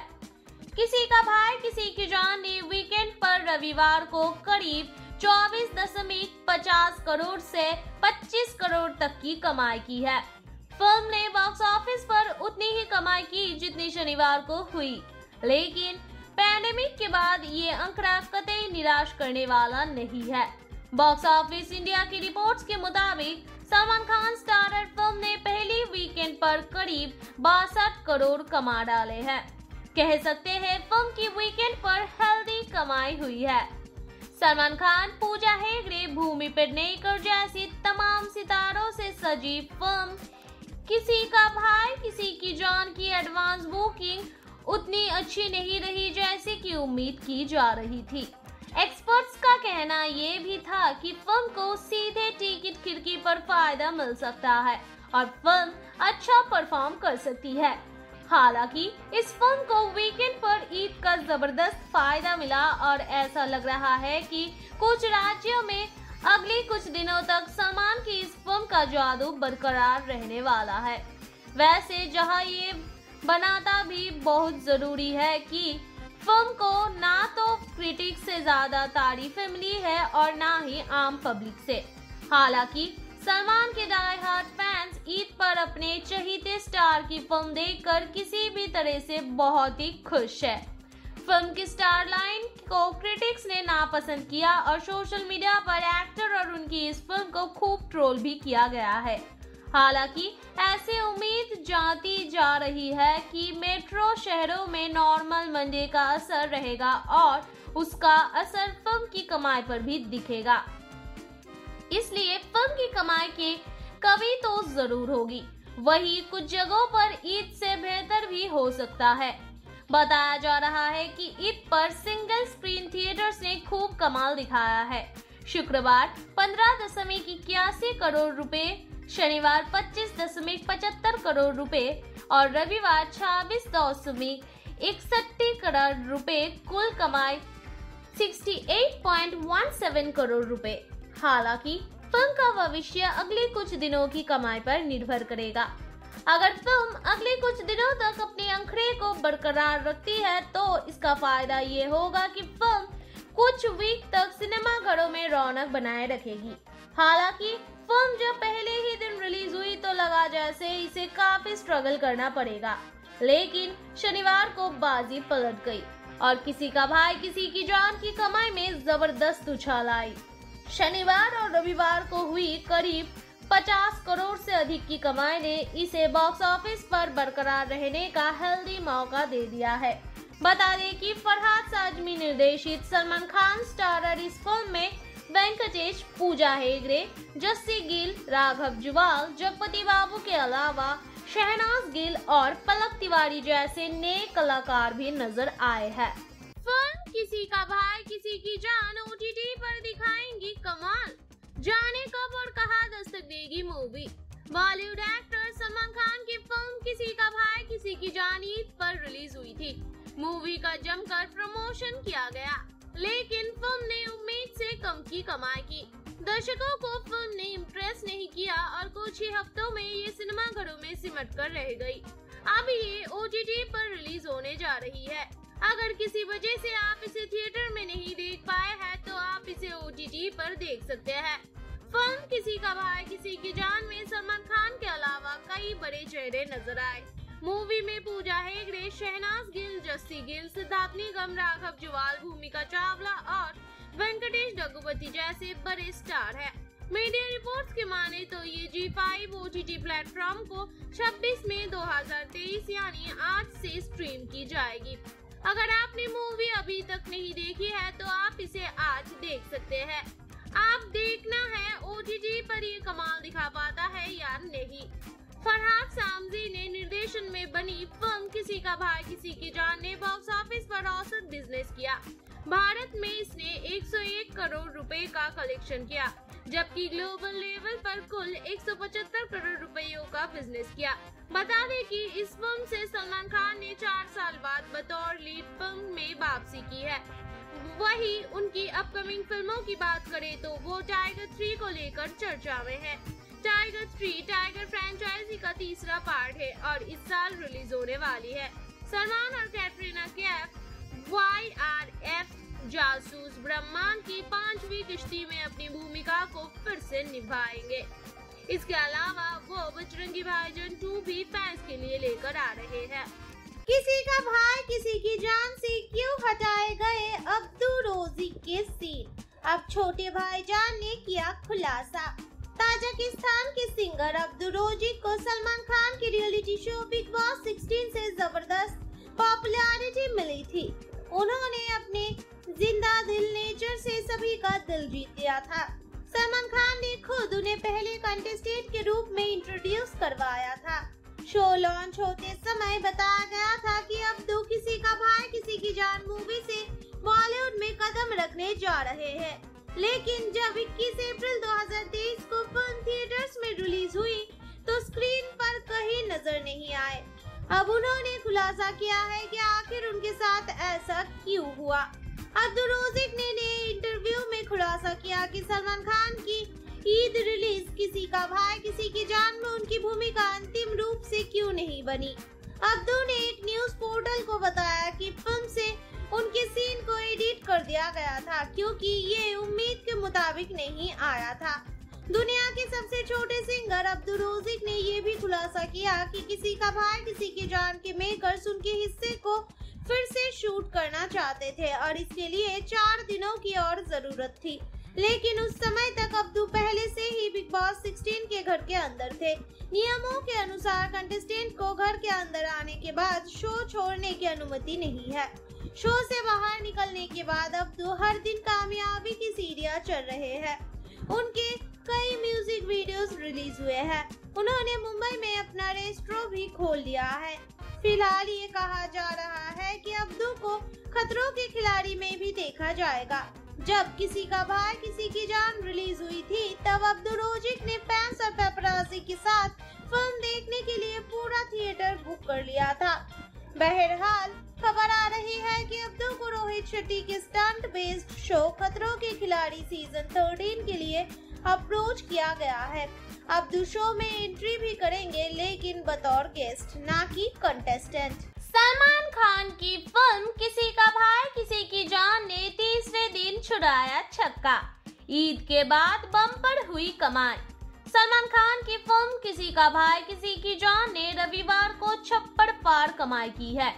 किसी का भाई किसी की जान ने वीकेंड पर रविवार को करीब चौबीस दशमलव पचास करोड़ से पच्चीस करोड़ तक की कमाई की है। फिल्म ने बॉक्स ऑफिस पर उतनी ही कमाई की जितनी शनिवार को हुई, लेकिन पैंडेमिक के बाद ये आंकड़ा कतई निराश करने वाला नहीं है। बॉक्स ऑफिस इंडिया की रिपोर्ट्स के मुताबिक सलमान खान स्टारर फिल्म ने पहली वीकेंड पर करीब बासठ करोड़ कमा डाले हैं। कह सकते हैं फिल्म की वीकेंड पर हेल्दी कमाई हुई है। सलमान खान, पूजा हेगड़े, भूमि पेनेकर जैसी तमाम सितारों से सजी फिल्म किसी का भाई किसी की जान की एडवांस बुकिंग उतनी अच्छी नहीं रही जैसी कि उम्मीद की जा रही थी। एक्सपर्ट्स का कहना ये भी था कि फिल्म को सीधे टिकट खिड़की पर फायदा मिल सकता है और फिल्म अच्छा परफॉर्म कर सकती है। हालांकि इस फिल्म को वीकेंड पर ईद का जबरदस्त फायदा मिला और ऐसा लग रहा है कि कुछ राज्यों में अगले कुछ दिनों तक सलमान की इस फिल्म का जादू बरकरार रहने वाला है। वैसे जहां ये बनाता भी बहुत जरूरी है कि फिल्म को ना तो क्रिटिक से ज्यादा तारीफें मिली है और ना ही आम पब्लिक से। हालांकि सलमान के डाई हार्ड फैंस ईद पर अपने चहीते स्टार की फिल्म देखकर किसी भी तरह से बहुत ही खुश है। फिल्म की स्टार लाइन को क्रिटिक्स ने नापसंद किया और सोशल मीडिया पर एक्टर और उनकी इस फिल्म को खूब ट्रोल भी किया गया है। हालांकि ऐसी उम्मीद जाती जा रही है कि मेट्रो शहरों में नॉर्मल मंडे का असर रहेगा और उसका असर फिल्म की कमाई पर भी दिखेगा, इसलिए फिल्म की कमाई के कमी तो जरूर होगी। वहीं कुछ जगहों पर ईद से बेहतर भी हो सकता है। बताया जा रहा है कि ईद पर सिंगल स्क्रीन थिएटर्स ने खूब कमाल दिखाया है। शुक्रवार पंद्रह दशमिक इक्यासी करोड़ रुपए, शनिवार पच्चीस दशमिक पचहत्तर करोड़ रुपए और रविवार छब्बीस दशमिक इकसठ करोड़ रुपए, कुल कमाई अड़सठ दशमलव सत्रह करोड़ रुपए। हालांकि फिल्म का भविष्य अगले कुछ दिनों की कमाई पर निर्भर करेगा। अगर फिल्म अगले कुछ दिनों तक अपने अंकड़े को बरकरार रखती है तो इसका फायदा ये होगा कि फिल्म कुछ वीक तक सिनेमाघरों में रौनक बनाए रखेगी। हालांकि फिल्म जब पहले ही दिन रिलीज हुई तो लगा जैसे इसे काफी स्ट्रगल करना पड़ेगा, लेकिन शनिवार को बाजी पलट गई और किसी का भाई किसी की जान की कमाई में जबरदस्त उछाल आई। शनिवार और रविवार को हुई करीब पचास करोड़ से अधिक की कमाई ने इसे बॉक्स ऑफिस पर बरकरार रहने का हेल्दी मौका दे दिया है। बता दें कि फरहाद साजमी निर्देशित सलमान खान स्टारर इस फिल्म में वेंकटेश, पूजा हेगड़े, जस्सी गिल, राघव जुवाल, जगपति बाबू के अलावा शहनाज गिल और पलक तिवारी जैसे नए कलाकार भी नजर आए हैं। किसी का भाई किसी की जान ओ टी टी पर दिखाएंगी कमाल, जाने कब और कहां दस्तक देगी मूवी। बॉलीवुड एक्टर सलमान खान की फिल्म किसी का भाई किसी की जान ईद पर रिलीज हुई थी। मूवी का जमकर प्रमोशन किया गया, लेकिन फिल्म ने उम्मीद से कम की कमाई की। दर्शकों को फिल्म ने इम्प्रेस नहीं किया और कुछ ही हफ्तों में ये सिनेमा घरों में सिमट कर रह गयी। अब ये ओ टी टी पर रिलीज होने जा रही है। अगर किसी वजह से आप इसे थिएटर में नहीं देख पाए हैं तो आप इसे ओ टी टी पर देख सकते हैं। फिल्म किसी का भाई किसी की जान में सलमान खान के अलावा कई बड़े चेहरे नजर आए। मूवी में पूजा हेगड़े, शहनाज गिल, जस्सी गिल, सिद्धार्थ निगम, राघव जुवाल, भूमिका चावला और वेंकटेश जगपति जैसे बड़े स्टार हैं। मीडिया रिपोर्ट्स के माने तो ये Zee five O T T platform को छब्बीस मई दो हजार तेईस यानी आज से स्ट्रीम की जाएगी। अगर आप आपने मूवी अभी तक नहीं देखी है तो आप इसे आज देख सकते हैं। आप देखना है ओटीटी पर ये कमाल दिखा पाता है या नहीं। फरहाद सामजी ने निर्देशन में बनी फिल्म किसी का भाई किसी की जान ने बॉक्स ऑफिस पर औसत बिजनेस किया। भारत में इसने एक सौ एक करोड़ रुपए का कलेक्शन किया, जबकि ग्लोबल लेवल पर कुल एक सौ पचहत्तर करोड़ रुपयों का बिजनेस किया। बता दें कि इस फिल्म से सलमान खान ने चार साल बाद बतौर लीड फिल्म में वापसी की है। वहीं उनकी अपकमिंग फिल्मों की बात करें तो वो टाइगर थ्री को लेकर चर्चा में है। टाइगर थ्री टाइगर फ्रेंचाइजी का तीसरा पार्ट है और इस साल रिलीज होने वाली है। सलमान और Katrina Kaif Y R F जासूस ब्रह्मांड की पांचवी किश्ती में अपनी भूमिका को फिर से निभाएंगे। इसके अलावा वो बजरंगी भाईजान टू भी फैंस के लिए लेकर आ रहे हैं। किसी का भाई किसी की जान से क्यों हटाए गए अब्दुल रोजी के सीन, अब छोटे भाईजान ने किया खुलासा। ताजिकिस्तान के सिंगर अब्दुल रोजी को सलमान खान के reality show big boss sixteen से जबरदस्त पॉपुलैरिटी मिली थी। उन्होंने अपने जिंदा दिल नेचर से सभी का दिल जीत लिया था। सलमान खान ने खुद उन्हें पहले कंटेस्टेंट के रूप में इंट्रोड्यूस करवाया था। शो लॉन्च होते समय बताया गया था कि अब्दू किसी का भाई किसी की जान मूवी से बॉलीवुड में कदम रखने जा रहे हैं, लेकिन जब इक्कीस अप्रैल दो हज़ार तेईस को फिल्म थिएटर्स में रिलीज हुई तो स्क्रीन पर कहीं नजर नहीं आए। अब उन्होंने खुलासा किया है कि आखिर उनके साथ ऐसा क्यों हुआ। अब्दुल रोजिक ने नए इंटरव्यू में खुलासा किया कि सलमान खान की ईद रिलीज किसी का भाई किसी की जान में उनकी भूमिका अंतिम रूप से क्यों नहीं बनी। अब्दुल ने एक न्यूज पोर्टल को बताया कि फिल्म से उनके सीन को एडिट कर दिया गया था क्योंकि ये उम्मीद के मुताबिक नहीं आया था। दुनिया के सबसे छोटे सिंगर अब्दुल रोजिक ने ये भी खुलासा किया कि किसी का भाई किसी की जान के मेकर्स उनके हिस्से को फिर से शूट करना चाहते थे और इसके लिए चार दिनों की और जरूरत थी, लेकिन उस समय तक अब्दू पहले से ही बिग बॉस सिक्सटीन के घर के अंदर थे। नियमों के अनुसार कंटेस्टेंट को घर के अंदर आने के बाद शो छोड़ने की अनुमति नहीं है। शो से बाहर निकलने के बाद अब्दू हर दिन कामयाबी की सीढ़ियां चढ़ रहे हैं। उनके कई म्यूजिक वीडियोस रिलीज हुए हैं। उन्होंने मुंबई में अपना रेस्टोरेंट भी खोल लिया है। फिलहाल ये कहा जा रहा है कि अब्दू को खतरों के खिलाड़ी में भी देखा जाएगा। जब किसी का भाई किसी की जान रिलीज हुई थी तब अब्दुल रोजिक ने फैंस और पेपराजी के साथ फिल्म देखने के लिए पूरा थिएटर बुक कर लिया था। बहरहाल खबर आ रही है कि अब्दुल को रोहित शेट्टी के स्टंट बेस्ड शो खतरों के खिलाड़ी सीजन तेरह के लिए अप्रोच किया गया है। अब्दुल शो में एंट्री भी करेंगे, लेकिन बतौर गेस्ट ना कि कंटेस्टेंट। सलमान खान की फिल्म किसी का भाई किसी की जान ने तीसरे दिन छुड़ाया छक्का, ईद के बाद बम्पर हुई कमाई। सलमान खान की फिल्म किसी का भाई किसी की जान ने रविवार को छप्पड़ पार कमाई की है।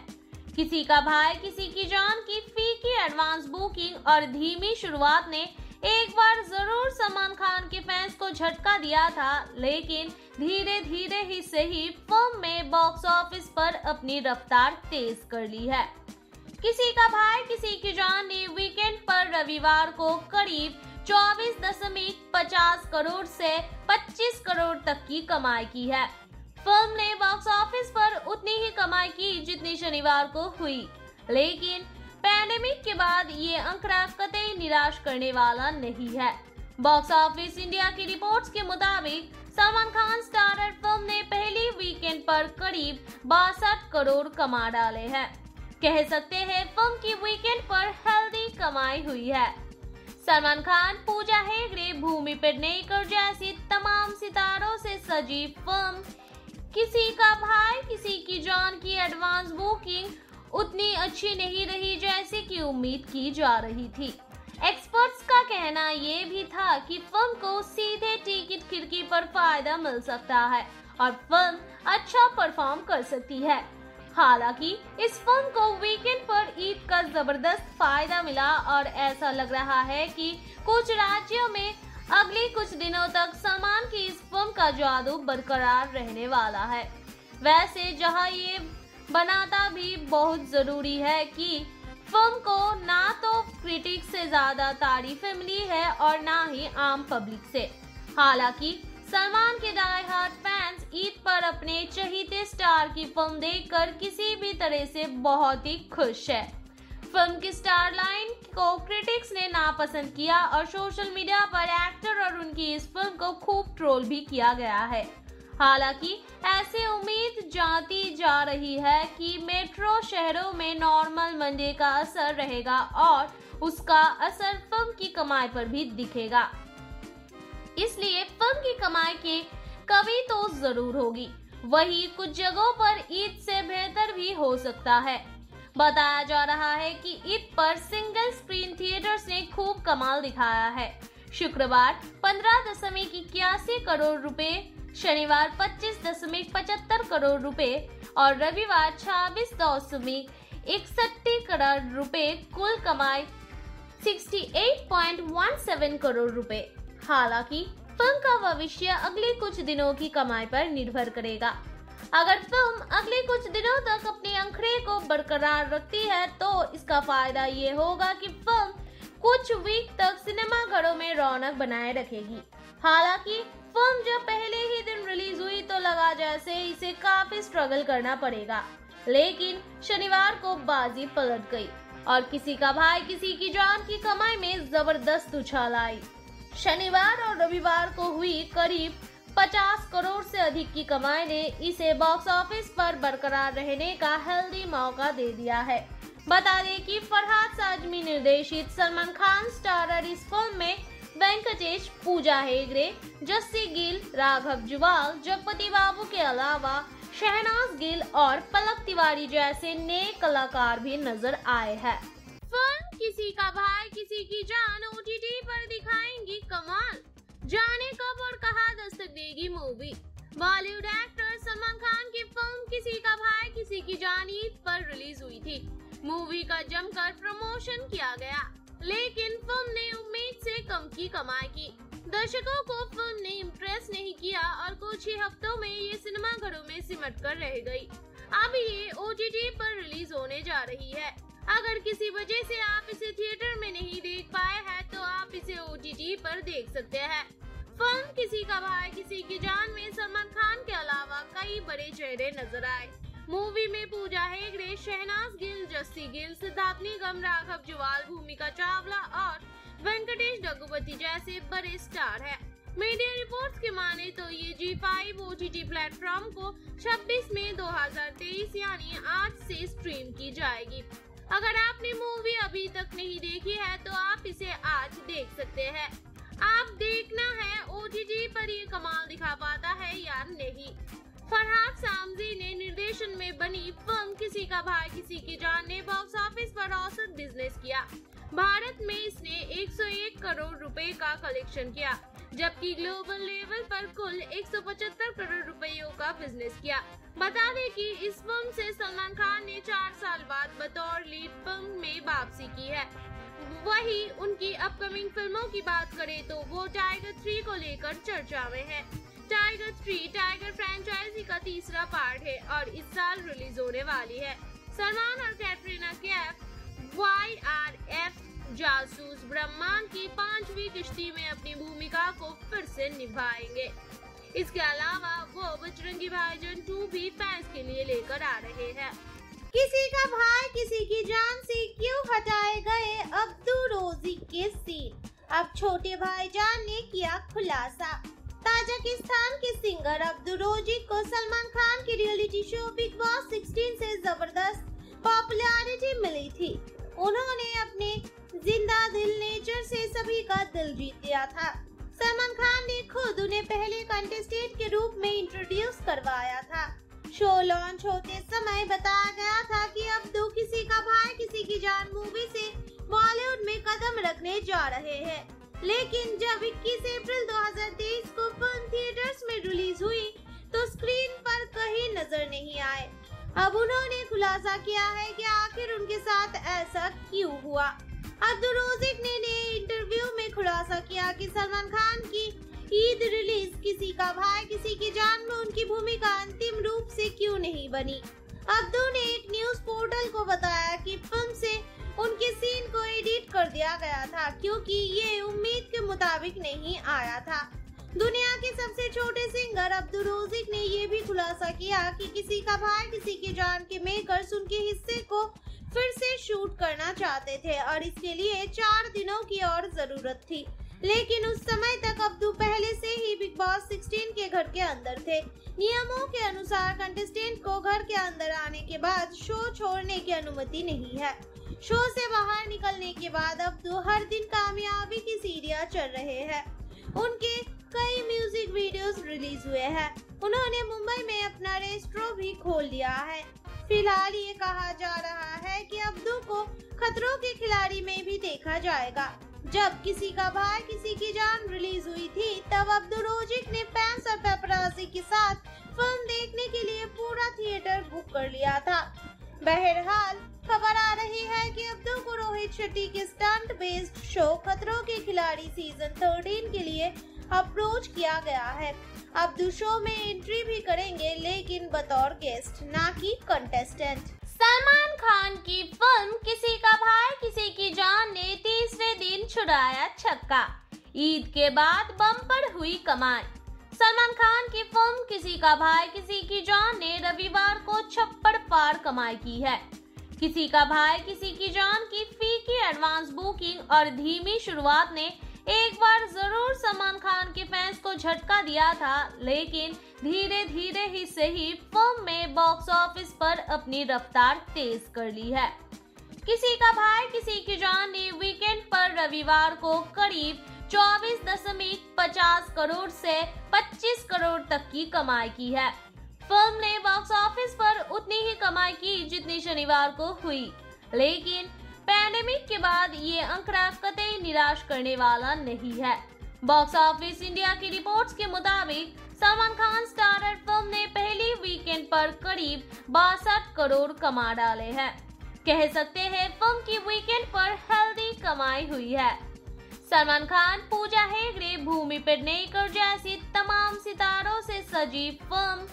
किसी का भाई किसी की जान की फीकी एडवांस बुकिंग और धीमी शुरुआत ने एक बार जरूर सलमान खान के फैंस को झटका दिया था, लेकिन धीरे धीरे ही सही फिल्म में बॉक्स ऑफिस पर अपनी रफ्तार तेज कर ली है। किसी का भाई किसी की जान ने वीकेंड पर रविवार को करीब चौबीस दशमलव पचास करोड़ से पच्चीस करोड़ तक की कमाई की है। फिल्म ने बॉक्स ऑफिस पर उतनी ही कमाई की जितनी शनिवार को हुई, लेकिन पैंडेमिक के बाद ये आंकड़ा कतई निराश करने वाला नहीं है। बॉक्स ऑफिस इंडिया की रिपोर्ट्स के मुताबिक सलमान खान स्टारर फिल्म ने पहले वीकेंड पर करीब बासठ करोड़ कमा डाले हैं। कह सकते हैं फिल्म की वीकेंड पर हेल्दी कमाई हुई है। सलमान खान, पूजा हेगड़े, भूमि पेनेकर जैसी तमाम सितारों से सजी फिल्म किसी का भाई किसी की जान की एडवांस बुकिंग उतनी अच्छी नहीं रही जैसी कि उम्मीद की जा रही थी। एक्सपर्ट्स का कहना ये भी था कि फिल्म को सीधे टिकट खिड़की पर फायदा मिल सकता है और फिल्म अच्छा परफॉर्म कर सकती है। हालांकि इस फिल्म को वीकेंड पर ईद का जबरदस्त फायदा मिला और ऐसा लग रहा है कि कुछ राज्यों में अगले कुछ दिनों तक सलमान की इस फिल्म का जादू बरकरार रहने वाला है। वैसे जहां ये बनाता भी बहुत जरूरी है कि फिल्म को ना तो क्रिटिक्स से ज्यादा तारीफें मिली है और ना ही आम पब्लिक से। हालांकि सलमान के डाई हार्ड फैंस ईद पर अपने चहीते स्टार की फिल्म देखकर किसी भी तरह से बहुत ही खुश है। फिल्म की स्टार लाइन को क्रिटिक्स ने नापसंद किया और सोशल मीडिया पर एक्टर और उनकी इस फिल्म को खूब ट्रोल भी किया गया है। हालांकि ऐसे उम्मीद जाती जा रही है कि मेट्रो शहरों में नॉर्मल मंडे का असर रहेगा और उसका असर फिल्म की कमाई पर भी दिखेगा, इसलिए फिल्म की कमाई के कमी तो जरूर होगी। वहीं कुछ जगहों पर ईद से बेहतर भी हो सकता है। बताया जा रहा है कि ईद पर सिंगल स्क्रीन थिएटर्स ने खूब कमाल दिखाया है। शुक्रवार पंद्रह दशमिक इक्यासी करोड़ रुपए, शनिवार पच्चीस दशमिक पचहत्तर करोड़ रुपए और रविवार छब्बीस दशमिक इकसठ करोड़ रुपए, कुल कमाई अड़सठ पॉइंट सत्रह करोड़ रुपए। हालांकि फिल्म का भविष्य अगले कुछ दिनों की कमाई पर निर्भर करेगा। अगर फिल्म अगले कुछ दिनों तक अपने अंकड़े को बरकरार रखती है तो इसका फायदा ये होगा कि फिल्म कुछ वीक तक सिनेमा घरों में रौनक बनाए रखेगी। हालांकि फिल्म जब पहले ही दिन रिलीज हुई तो लगा जैसे इसे काफी स्ट्रगल करना पड़ेगा, लेकिन शनिवार को बाजी पलट गई और किसी का भाई किसी की जान की कमाई में जबरदस्त उछाल आई। शनिवार और रविवार को हुई करीब पचास करोड़ से अधिक की कमाई ने इसे बॉक्स ऑफिस पर बरकरार रहने का हेल्दी मौका दे दिया है। बता दें कि फरहाद साजमी निर्देशित सलमान खान स्टारर इस फिल्म में वेंकटेश, पूजा हेगड़े, जस्सी गिल, राघव जुवाल, जगपति बाबू के अलावा शहनाज गिल और पलक तिवारी जैसे नए कलाकार भी नजर आए हैं। फिल्म किसी का भाई किसी की जान ओटीटी पर दिखाएंगी कमाल, जाने कब और कहां दस्तक देगी मूवी। बॉलीवुड एक्टर सलमान खान की फिल्म किसी का भाई किसी की जान ईद पर रिलीज हुई थी। मूवी का जमकर प्रमोशन किया गया, लेकिन फिल्म ने उम्मीद से कम की कमाई की। दर्शकों को फिल्म ने इम्प्रेस नहीं किया और कुछ ही हफ्तों में ये सिनेमा घरों में सिमट कर रह गई। अब ये ओटीटी पर रिलीज होने जा रही है। अगर किसी वजह से आप इसे थिएटर में नहीं देख पाए हैं तो आप इसे ओटीटी पर देख सकते हैं। फिल्म किसी का भाई किसी की जान में सलमान खान के अलावा कई बड़े चेहरे नजर आए। मूवी में पूजा हेगड़े, शहनाज गिल, जस्सी गिल, सिद्धार्थ निगम, राघव जुवाल, भूमिका चावला और वेंकटेश जगपति जैसे बड़े स्टार हैं। मीडिया रिपोर्ट्स के माने तो ये जी फाइव ओटीटी प्लेटफॉर्म को छब्बीस मई दो हजार तेईस यानी आज से स्ट्रीम की जाएगी। अगर आपने मूवी अभी तक नहीं देखी है तो आप इसे आज देख सकते हैं। आप देखना है ओटीटी पर ये कमाल दिखा पाता है या नहीं। फरहाद सामजी ने निर्देशन में बनी फिल्म किसी का भाई किसी की जान ने बॉक्स ऑफिस पर औसत बिजनेस किया। भारत में इसने एक सौ एक करोड़ रुपए का कलेक्शन किया, जबकि ग्लोबल लेवल पर कुल एक सौ पचहत्तर करोड़ रुपयों का बिजनेस किया। बता दें कि इस फिल्म से सलमान खान ने चार साल बाद बतौर लीड फिल्म में वापसी की है। वहीं उनकी अपकमिंग फिल्मों की बात करें तो वो टाइगर थ्री को लेकर चर्चा में है। टाइगर थ्री टाइगर फ्रेंचाइजी का तीसरा पार्ट है और इस साल रिलीज होने वाली है। सलमान और Katrina Kaif Y R F जासूस ब्रह्मांड की पांचवी किश्ती में अपनी भूमिका को फिर से निभाएंगे। इसके अलावा वो बजरंगी भाईजान टू भी फैंस के लिए लेकर आ रहे हैं। किसी का भाई किसी की जान से क्यों हटाए गए अब्दुल रोजी के सीन, अब छोटे भाईजान ने किया खुलासा। ताजिकिस्तान के सिंगर अब्दुल रोजी को सलमान खान के reality show big boss sixteen से जबरदस्त पॉपुलैरिटी मिली थी। उन्होंने अपने जिंदा दिल नेचर से सभी का दिल जीत लिया था। सलमान खान ने खुद उन्हें पहले कंटेस्टेंट के रूप में इंट्रोड्यूस करवाया था। शो लॉन्च होते समय बताया गया था कि अब दो किसी का भाई किसी की जान मूवी से बॉलीवुड में कदम रखने जा रहे हैं, लेकिन जब इक्कीस अप्रैल दो हजार तेईस को फिल्म थिएटर्स में रिलीज हुई तो स्क्रीन पर कहीं नजर नहीं आए। अब उन्होंने खुलासा किया है कि आखिर उनके साथ ऐसा क्यों हुआ। अब्दुल रोजी ने नए इंटरव्यू में खुलासा किया कि सलमान खान की ईद रिलीज किसी का भाई किसी की जान में उनकी भूमिका अंतिम रूप से क्यों नहीं बनी। अब्दुल ने एक न्यूज पोर्टल को बताया कि फिल्म से दिया गया था क्योंकि ये उम्मीद के मुताबिक नहीं आया था। दुनिया के सबसे छोटे सिंगर अब्दुल रोजी ने ये भी खुलासा किया कि किसी का भाई किसी की जान के मेकर्स उनके हिस्से को फिर से शूट करना चाहते थे और इसके लिए चार दिनों की और जरूरत थी, लेकिन उस समय तक अब्दू पहले से ही बिग बॉस सिक्सटीन के घर के अंदर थे। नियमों के अनुसार कंटेस्टेंट को घर के अंदर आने के बाद शो छोड़ने की अनुमति नहीं है। शो से बाहर निकलने के बाद अब्दू हर दिन कामयाबी की सीढ़ियां चढ़ रहे हैं। उनके कई म्यूजिक वीडियोस रिलीज हुए हैं। उन्होंने मुंबई में अपना रेस्टोरेंट भी खोल लिया है। फिलहाल ये कहा जा रहा है कि अब्दू को खतरों के खिलाड़ी में भी देखा जाएगा। जब किसी का भाई किसी की जान रिलीज हुई थी तब अब्दुल रोजी ने फैंस और पेपराजी के साथ फिल्म देखने के लिए पूरा थिएटर बुक कर लिया था। बहरहाल खबर आ रही है कि अब्दू को रोहित शेट्टी के स्टंट बेस्ड शो खतरों के खिलाड़ी सीजन थर्टीन के लिए अप्रोच किया गया है। अब्दू शो में एंट्री भी करेंगे लेकिन बतौर गेस्ट, ना कि कंटेस्टेंट। सलमान खान की फिल्म किसी का भाई किसी की जान ने तीसरे दिन छुड़ाया छक्का, ईद के बाद बम्पर हुई कमाई। सलमान खान की फिल्म किसी का भाई किसी की जान ने रविवार को छप्पड़ पार कमाई की है। किसी का भाई किसी की जान की फीकी एडवांस बुकिंग और धीमी शुरुआत ने एक बार जरूर सलमान खान के फैंस को झटका दिया था, लेकिन धीरे धीरे ही सही फिल्म में बॉक्स ऑफिस पर अपनी रफ्तार तेज कर ली है। किसी का भाई किसी की जान ने वीकेंड पर रविवार को करीब चौबीस दशमलव पाँच शून्य करोड़ से पच्चीस करोड़ तक की कमाई की है। फिल्म ने बॉक्स ऑफिस पर उतनी ही कमाई की जितनी शनिवार को हुई, लेकिन पैंडेमिक के बाद ये आंकड़ा कतई निराश करने वाला नहीं है। बॉक्स ऑफिस इंडिया की रिपोर्ट्स के मुताबिक सलमान खान स्टारर फिल्म ने पहली वीकेंड पर करीब बासठ करोड़ कमा डाले हैं। कह सकते हैं फिल्म की वीकेंड पर हेल्दी कमाई हुई है। सलमान खान, पूजा हेगड़े, भूमि पेनेकर जैसी तमाम सितारों से सजी फिल्म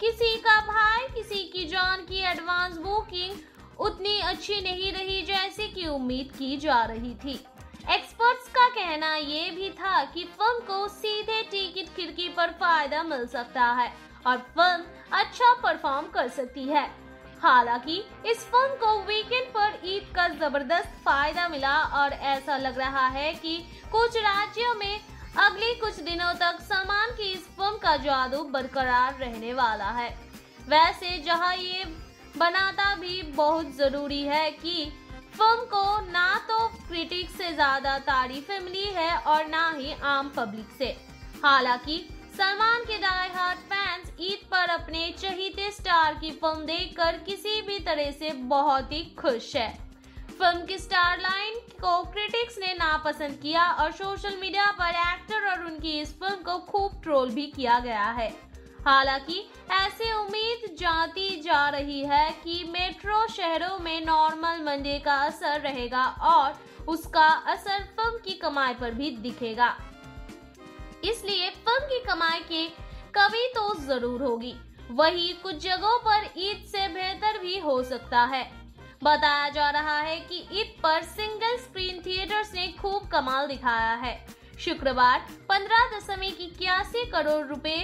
किसी का भाई किसी की जान की एडवांस बुकिंग उतनी अच्छी नहीं रही जैसी कि उम्मीद की जा रही थी। एक्सपर्ट्स का कहना ये भी था कि फिल्म को सीधे टिकट खिड़की पर फायदा मिल सकता है और फिल्म अच्छा परफॉर्म कर सकती है। हालांकि इस फिल्म को वीकेंड पर ईद का जबरदस्त फायदा मिला और ऐसा लग रहा है कि कुछ राज्यों में अगले कुछ दिनों तक सलमान की इस फिल्म का जादू बरकरार रहने वाला है। वैसे जहाँ ये बनाता भी बहुत जरूरी है कि फिल्म को ना तो क्रिटिक्स से ज्यादा तारीफें मिली है और ना ही आम पब्लिक से। हालांकि सलमान के डाई हार्ड फैंस ईद पर अपने चहीते स्टार की फिल्म देखकर किसी भी तरह से बहुत ही खुश है। फिल्म की स्टार लाइन को क्रिटिक्स ने नापसंद किया और सोशल मीडिया पर एक्टर और उनकी इस फिल्म को खूब ट्रोल भी किया गया है। हालांकि ऐसी उम्मीद जाती जा रही है कि मेट्रो शहरों में नॉर्मल मंडे का असर रहेगा और उसका असर फिल्म की कमाई पर भी दिखेगा, इसलिए फिल्म की कमाई के कमी तो जरूर होगी। वहीं कुछ जगहों पर ईद से बेहतर भी हो सकता है। बताया जा रहा है कि ईद पर सिंगल स्क्रीन थिएटर्स ने खूब कमाल दिखाया है। शुक्रवार पंद्रह दशमिक इक्यासी करोड़ रुपए,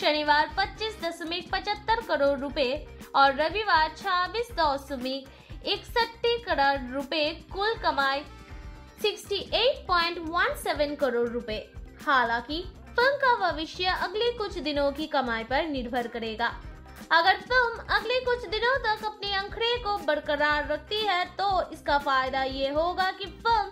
शनिवार पच्चीस दशमलव पचहत्तर करोड़ रुपए और रविवार छब्बीस दशमलव इकसठ करोड़ रुपए, कुल कमाई अड़सठ दशमलव सत्रह करोड़ रुपए। हालांकि फिल्म का भविष्य अगले कुछ दिनों की कमाई पर निर्भर करेगा। अगर फिल्म अगले कुछ दिनों तक अपने आंकड़े को बरकरार रखती है तो इसका फायदा ये होगा कि फिल्म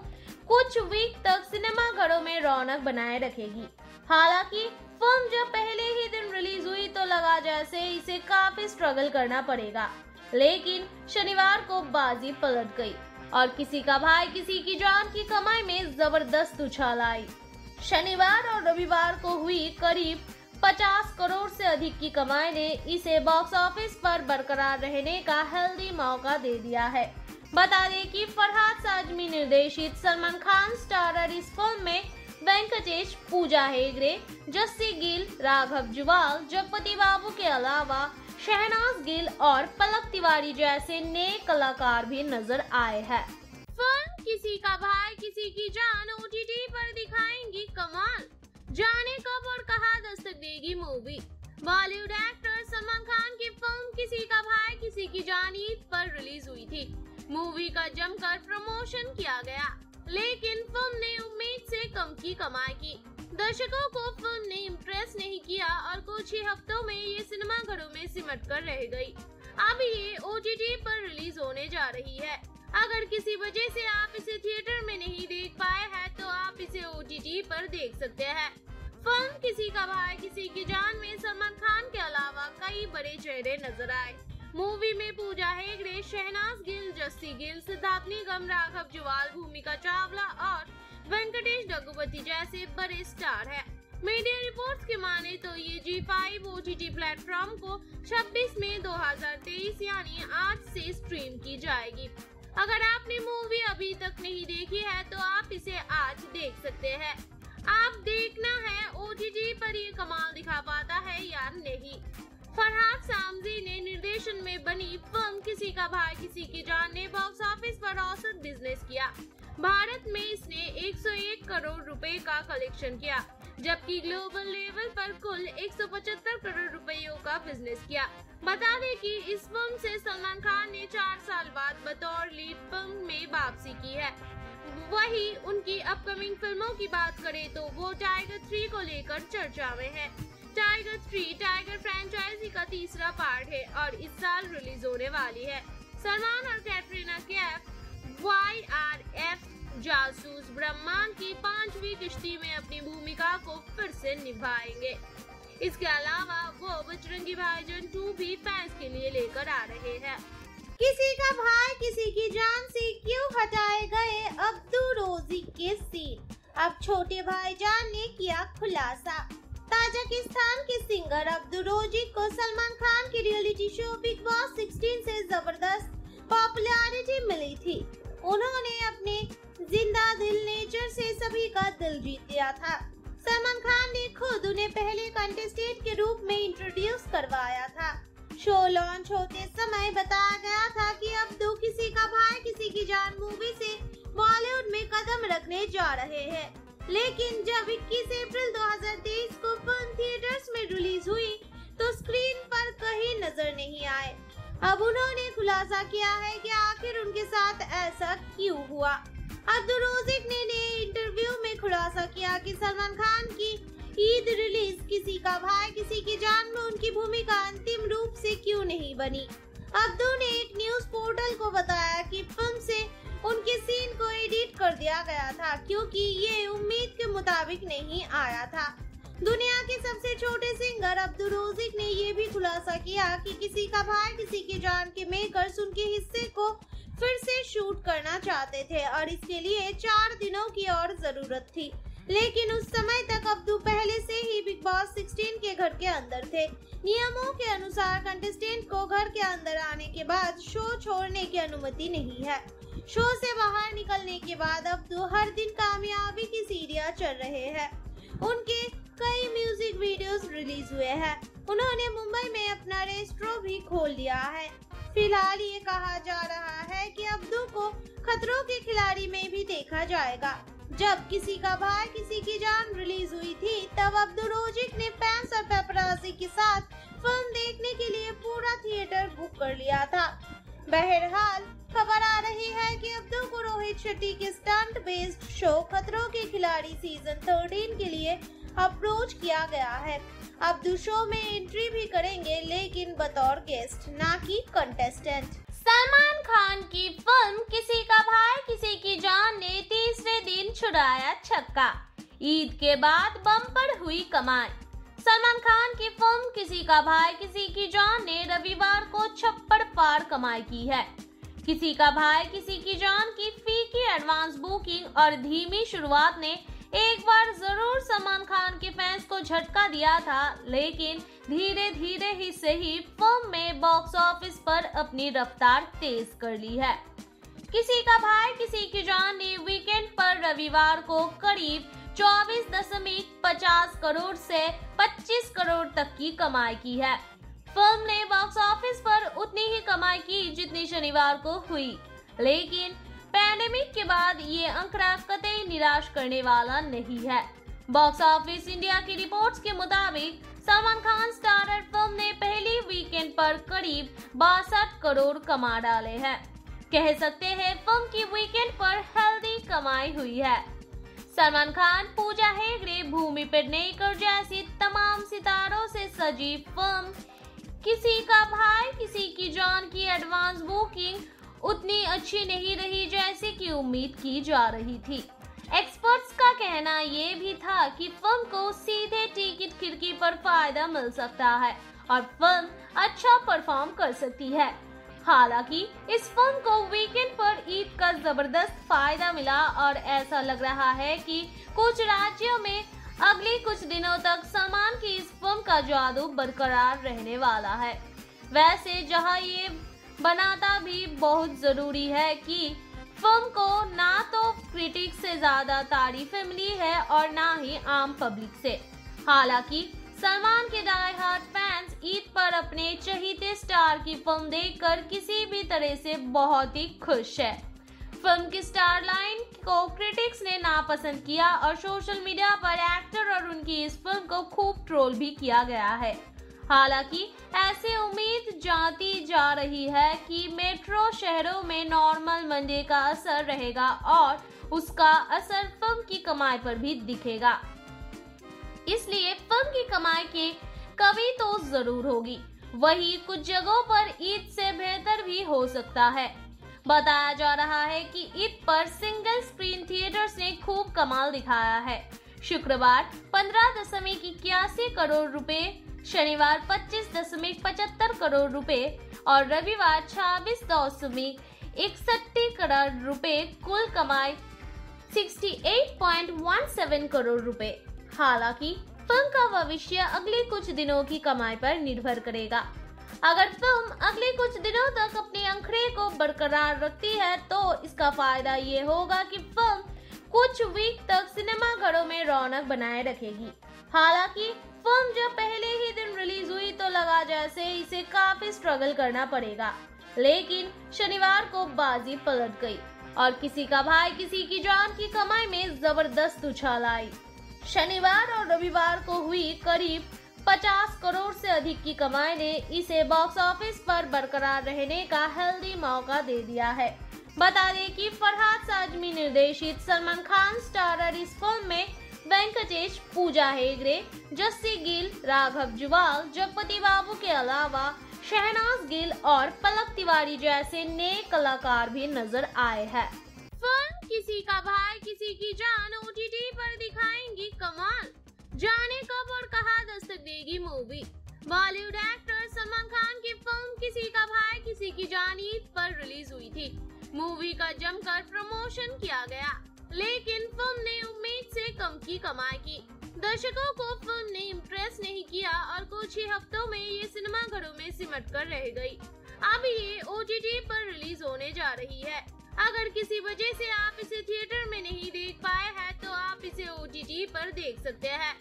कुछ वीक तक सिनेमा घरों में रौनक बनाए रखेगी। हालांकि फिल्म जब पहले ही दिन रिलीज हुई तो लगा जैसे इसे काफी स्ट्रगल करना पड़ेगा, लेकिन शनिवार को बाजी पलट गई और किसी का भाई किसी की जान की कमाई में जबरदस्त उछाल आई। शनिवार और रविवार को हुई करीब पचास करोड़ से अधिक की कमाई ने इसे बॉक्स ऑफिस पर बरकरार रहने का हेल्दी मौका दे दिया है। बता दें कि फरहाद साजमी निर्देशित सलमान खान स्टारर इस फिल्म में वेंकटेश, पूजा हेगड़े, जस्सी गिल, राघव जुवाल, जगपति बाबू के अलावा शहनाज गिल और पलक तिवारी जैसे नए कलाकार भी नजर आए हैं। फिल्म किसी का भाई किसी की जान ओ टी टी पर दिखाएंगी कमाल, जाने कब और कहां दस्तक देगी मूवी। बॉलीवुड एक्टर सलमान खान की फिल्म किसी का भाई किसी की जान ईद पर रिलीज हुई थी। मूवी का जमकर प्रमोशन किया गया, लेकिन फिल्म ने उम्मीद से कम की कमाई की। दर्शकों को फिल्म ने इम्प्रेस नहीं किया और कुछ ही हफ्तों में ये सिनेमा घरों में सिमट कर रह गई। अब ये ओ टी टी पर रिलीज होने जा रही है। अगर किसी वजह से आप इसे थिएटर में नहीं देख पाए हैं तो आप इसे ओ टी टी पर देख सकते हैं। फिल्म किसी का भाई किसी की जान में सलमान खान के अलावा कई बड़े चेहरे नजर आए। मूवी में पूजा हेगड़े, शहनाज गिल, जस्सी गिल, सिद्धार्थ निगम, राघव जुवाल, भूमिका चावला और वेंकटेश जगपति जैसे बड़े स्टार हैं। मीडिया रिपोर्ट्स के माने तो ये Zee five O T T platform को छब्बीस मई दो हजार तेईस यानी आज से स्ट्रीम की जाएगी। अगर आपने मूवी अभी तक नहीं देखी है तो आप इसे आज देख सकते हैं। आप देखना है ओ टी टी पर ये कमाल दिखा पाता है या नहीं। फरहाद सामजी ने निर्देशन में बनी फिल्म किसी का भाई किसी की जान ने बॉक्स ऑफिस पर औसत बिजनेस किया। भारत में इसने एक सौ एक करोड़ रुपए का कलेक्शन किया, जबकि ग्लोबल लेवल पर कुल एक सौ पचहत्तर करोड़ रुपयों का बिजनेस किया। बता दें कि इस फिल्म से सलमान खान ने चार साल बाद बतौर लीड फिल्म में वापसी की है। वहीं उनकी अपकमिंग फिल्मों की बात करें तो वो टाइगर थ्री को लेकर चर्चा में है। टाइगर थ्री टाइगर फ्रेंचाइजी का तीसरा पार्ट है और इस साल रिलीज होने वाली है। सलमान और Katrina Kaif Y R F जासूस ब्रह्मांड की पांचवी किश्ती में अपनी भूमिका को फिर से निभाएंगे। इसके अलावा वो बजरंगी भाईजान टू भी फैंस के लिए लेकर आ रहे हैं। किसी का भाई किसी की जान से क्यों हटाए गए अब्दुल रोजी के सीन, अब छोटे भाईजान ने किया खुलासा। ताजिकिस्तान के सिंगर अब्दुल रोजी को सलमान खान के reality show big boss sixteen से जबरदस्त पॉपुलैरिटी मिली थी। उन्होंने अपने जिंदा दिल नेचर से सभी का दिल जीत लिया था। सलमान खान ने खुद उन्हें पहले कंटेस्टेंट के रूप में इंट्रोड्यूस करवाया था। शो लॉन्च होते समय बताया गया था कि अब दो किसी का भाई किसी की जान मूवी से बॉलीवुड में कदम रखने जा रहे हैं। लेकिन जब इक्कीस अप्रैल दो हजार तेईस को फिल्म थिएटर्स में रिलीज हुई तो स्क्रीन पर कहीं नजर नहीं आए। अब उन्होंने खुलासा किया है कि आखिर उनके साथ ऐसा क्यों हुआ। अब्दुल रोजिक ने नए इंटरव्यू में खुलासा किया कि सलमान खान की ईद रिलीज किसी का भाई किसी की जान में उनकी भूमिका अंतिम रूप से क्यों नहीं बनी। अब्दुल ने एक न्यूज पोर्टल को बताया कि फिल्म से उनके सीन को एडिट कर दिया गया था क्योंकि ये उम्मीद के मुताबिक नहीं आया था। दुनिया के सबसे छोटे सिंगर अब्दुल रोजिक ने ये भी खुलासा किया कि किसी का भाई किसी की जान के मेकर्स उनके हिस्से को फिर से शूट करना चाहते थे और इसके लिए चार दिनों की और जरूरत थी, लेकिन उस समय तक अब्दुल पहले से ही बिग बॉस सिक्सटीन के घर के अंदर थे। नियमों के अनुसार कंटेस्टेंट को घर के अंदर आने के बाद शो छोड़ने की अनुमति नहीं है। शो से बाहर निकलने के बाद अब्दुल हर दिन कामयाबी की सीढ़ियां चढ़ रहे हैं। उनके कई म्यूजिक वीडियोस रिलीज हुए हैं। उन्होंने मुंबई में अपना रेस्टोरेंट भी खोल लिया है। फिलहाल ये कहा जा रहा है कि अब्दुल को खतरों के खिलाड़ी में भी देखा जाएगा। जब किसी का भाई किसी की जान रिलीज हुई थी तब अब्दुल रोजिक ने फैंस और पेपराजी के साथ फिल्म देखने के लिए पूरा थिएटर बुक कर लिया था। बहरहाल खबर आ रही है कि अब्दुल को रोहित शेट्टी के स्टंट बेस्ड शो खतरों के खिलाड़ी सीजन थर्टीन के लिए अप्रोच किया गया है। अब्दुल शो में एंट्री भी करेंगे, लेकिन बतौर गेस्ट ना कि कंटेस्टेंट। सलमान खान की फिल्म किसी का भाई किसी की जान ने तीसरे दिन छुड़ाया छक्का, ईद के बाद बम्पर हुई कमाई। सलमान खान की फिल्म किसी का भाई किसी की जान ने रविवार को छप्पड़ पार कमाई की है। किसी का भाई किसी की जान की फीकी एडवांस बुकिंग और धीमी शुरुआत ने एक बार जरूर सलमान खान के फैंस को झटका दिया था, लेकिन धीरे धीरे ही सही फिल्म में बॉक्स ऑफिस पर अपनी रफ्तार तेज कर ली है। किसी का भाई किसी की जान ने वीकेंड पर रविवार को करीब चौबीस दशमलव पचास करोड़ से पच्चीस करोड़ तक की कमाई की है। फिल्म ने बॉक्स ऑफिस पर उतनी ही कमाई की जितनी शनिवार को हुई, लेकिन पैंडेमिक के बाद ये आंकड़ा कतई निराश करने वाला नहीं है। बॉक्स ऑफिस इंडिया की रिपोर्ट्स के मुताबिक सलमान खान स्टारर फिल्म ने पहले वीकेंड पर करीब बासठ करोड़ कमा डाले हैं। कह सकते हैं फिल्म की वीकेंड पर हेल्दी कमाई हुई है। सलमान खान, पूजा हेगड़े, भूमि पेनेकर जैसी तमाम सितारों से सजी फिल्म किसी का भाई किसी की जान की एडवांस बुकिंग उतनी अच्छी नहीं रही जैसी कि उम्मीद की जा रही थी। एक्सपर्ट्स का कहना ये भी था कि फिल्म को सीधे टिकट खिड़की पर फायदा मिल सकता है और फिल्म अच्छा परफॉर्म कर सकती है। हालांकि इस फिल्म को वीकेंड पर ईद का जबरदस्त फायदा मिला और ऐसा लग रहा है कि कुछ राज्यों में अगले कुछ दिनों तक सलमान की इस फिल्म का जादू बरकरार रहने वाला है। वैसे जहां ये बनाता भी बहुत जरूरी है कि फिल्म को ना तो क्रिटिक से ज्यादा तारीफें मिली है और ना ही आम पब्लिक से। हालांकि सलमान के डाई हार्ड फैंस ईद पर अपने चहीते स्टार की फिल्म देखकर किसी भी तरह से बहुत ही खुश है। फिल्म की स्टार लाइन को क्रिटिक्स ने नापसंद किया और सोशल मीडिया पर एक्टर और उनकी इस फिल्म को खूब ट्रोल भी किया गया है। हालांकि ऐसे उम्मीद जाती जा रही है कि मेट्रो शहरों में नॉर्मल मंडे का असर रहेगा और उसका असर फिल्म की कमाई पर भी दिखेगा, इसलिए फिल्म की कमाई के कमी तो जरूर होगी। वहीं कुछ जगहों पर ईद से बेहतर भी हो सकता है। बताया जा रहा है कि ईद पर सिंगल स्क्रीन थिएटर्स ने खूब कमाल दिखाया है। शुक्रवार पंद्रह दशमिक इक्यासी करोड़ रुपए, शनिवार पच्चीस दशमिक पचहत्तर करोड़ रुपए और रविवार छब्बीस दशमिक इकसठ करोड़ रुपए, कुल कमाई अड़सठ पॉइंट सत्रह करोड़ रुपए। हालांकि फिल्म का भविष्य अगले कुछ दिनों की कमाई पर निर्भर करेगा। अगर फिल्म अगले कुछ दिनों तक अपने अंकड़े को बरकरार रखती है तो इसका फायदा ये होगा कि फिल्म कुछ वीक तक सिनेमाघरों में रौनक बनाए रखेगी। हालांकि फिल्म जब पहले ही दिन रिलीज हुई तो लगा जैसे इसे काफी स्ट्रगल करना पड़ेगा, लेकिन शनिवार को बाजी पलट गई और किसी का भाई किसी की जान की कमाई में जबरदस्त उछाल आई। शनिवार और रविवार को हुई करीब पचास करोड़ से अधिक की कमाई ने इसे बॉक्स ऑफिस पर बरकरार रहने का हेल्दी मौका दे दिया है। बता दें कि फरहाद साजमी निर्देशित सलमान खान स्टारर इस फिल्म में वेंकटेश, पूजा हेगड़े, जस्सी गिल, राघव जुवाल, जगपति बाबू के अलावा शहनाज गिल और पलक तिवारी जैसे नए कलाकार भी नजर आए हैं। किसी का भाई किसी की जान ओ टी टी पर दिखाएंगी कमाल, जाने कब और कहां दस्तक देगी मूवी। बॉलीवुड एक्टर सलमान खान की फिल्म किसी का भाई किसी की जान ईद पर रिलीज हुई थी। मूवी का जमकर प्रमोशन किया गया, लेकिन फिल्म ने उम्मीद से कम की कमाई की। दर्शकों को फिल्म ने इम्प्रेस नहीं किया और कुछ ही हफ्तों में ये सिनेमा घरों में सिमट कर रह गयी। अब ये ओ टी टी पर रिलीज होने जा रही है। अगर किसी वजह से आप इसे थिएटर में नहीं देख पाए हैं तो आप इसे ओ टी टी पर देख सकते हैं।